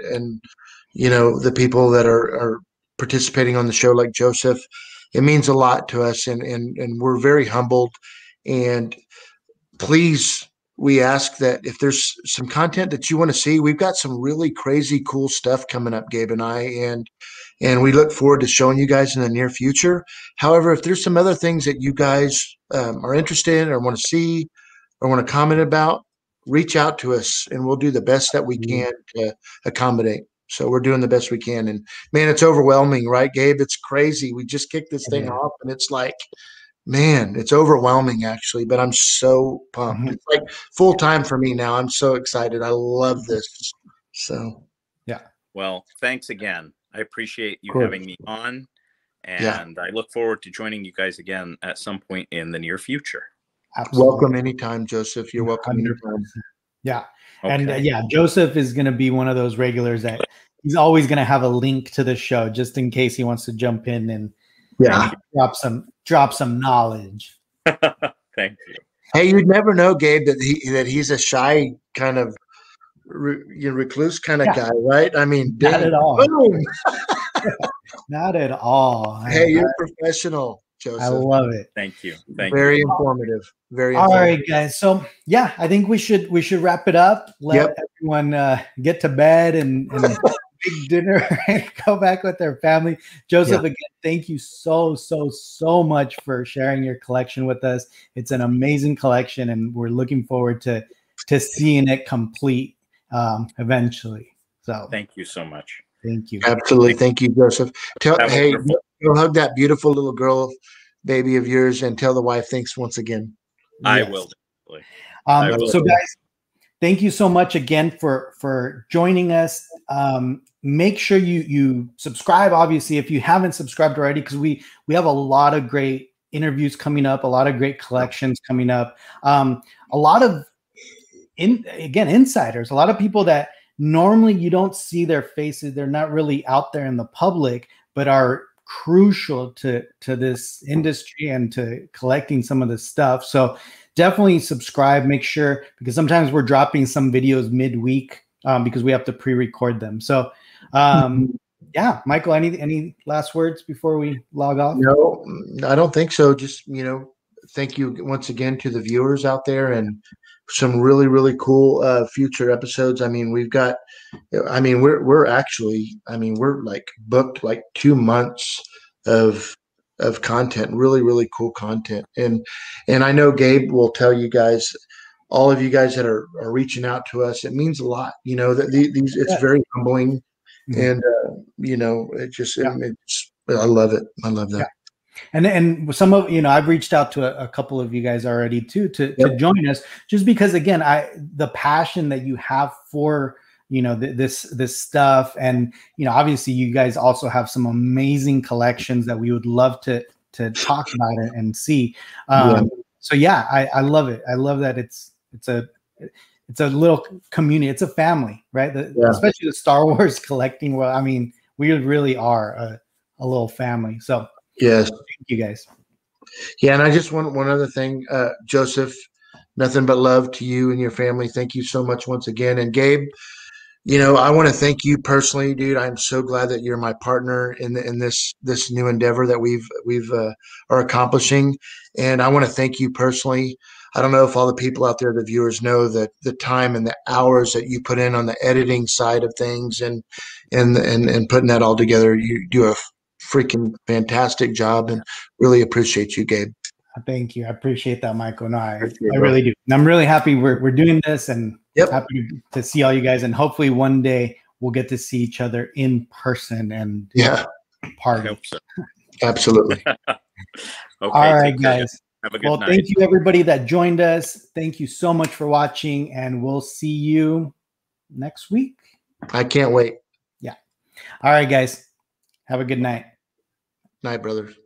you know the people that are participating on the show, like Joseph. It means a lot to us, and we're very humbled. And please, we ask that if there's some content that you want to see, we've got some really crazy cool stuff coming up, Gabe and I, and we look forward to showing you guys in the near future. However, if there's some other things that you guys are interested in or want to see, or want to comment about, reach out to us and we'll do the best that we can to accommodate. So we're doing the best we can. And man, it's overwhelming, right, Gabe? It's crazy. We just kicked this thing off and it's like, man, it's overwhelming actually, but I'm so pumped. It's like full time for me now. I'm so excited. I love this. So, yeah. Well, thanks again. I appreciate you having me on, and I look forward to joining you guys again at some point in the near future. Absolutely. Welcome anytime, Joseph. You're welcome anytime. Yeah. Okay. And Joseph is going to be one of those regulars that he's always going to have a link to the show just in case he wants to jump in and drop some knowledge. Thank you. Hey, you'd never know, Gabe, that he's a shy kind of recluse kind of guy, right? I mean, not at all. Not at all. Hey, you're professional, Joseph. I love it. Thank you. Very informative. Very informative. All right, guys. So yeah, I think we should wrap it up. Let everyone get to bed and big dinner and go back with their family. Joseph, again, thank you so much for sharing your collection with us. It's an amazing collection, and we're looking forward to seeing it complete eventually. So thank you so much. Thank you. Absolutely. Thank you, Joseph. Hey, go hug that beautiful little girl, baby of yours, and tell the wife thanks once again. I will. I will. So, guys, thank you so much again for joining us. Make sure you subscribe, obviously, if you haven't subscribed already, because we have a lot of great interviews coming up, a lot of great collections coming up, a lot of insiders, a lot of people that normally you don't see their faces. They're not really out there in the public, but are crucial to this industry and to collecting some of this stuff. So definitely subscribe, make sure, because sometimes we're dropping some videos midweek because we have to pre-record them. So yeah, Michael, any last words before we log off? No, I don't think so. Just, you know, thank you once again to the viewers out there, and some really cool future episodes. I mean, we've got, I mean, we're actually, I mean, we're like booked like 2 months of content, really cool content. And I know Gabe will tell you guys, all of you guys that are reaching out to us, it means a lot, you know, that these, it's very humbling. And, you know, it just, it's But I love it. I love that. Yeah. And some of, you know, I've reached out to a couple of you guys already too, to join us, just because, again, the passion that you have for, you know, this stuff. And, you know, obviously you guys also have some amazing collections that we would love to talk about it and see. So yeah, I love it. I love that. It's a little community. It's a family, right? Especially the Star Wars collecting. Well, I mean, we really are a little family. So yes, thank you guys. Yeah, and I just want one other thing, Joseph. Nothing but love to you and your family. Thank you so much once again. And Gabe, you know, I want to thank you personally, dude. I'm so glad that you're my partner in this new endeavor that we've are accomplishing. And I want to thank you personally. I don't know if all the people out there, the viewers, know that the time and the hours that you put in on the editing side of things and putting that all together. You do a freaking fantastic job, and really appreciate you, Gabe. Thank you. I appreciate that, Michael. No, I really do. And I'm really happy we're doing this, and happy to see all you guys. And hopefully one day we'll get to see each other in person and part of it. Absolutely. Okay, all right, guys. Have a good night. Thank you, everybody that joined us. Thank you so much for watching, and we'll see you next week. I can't wait. Yeah. All right, guys. Have a good night. Night, brothers.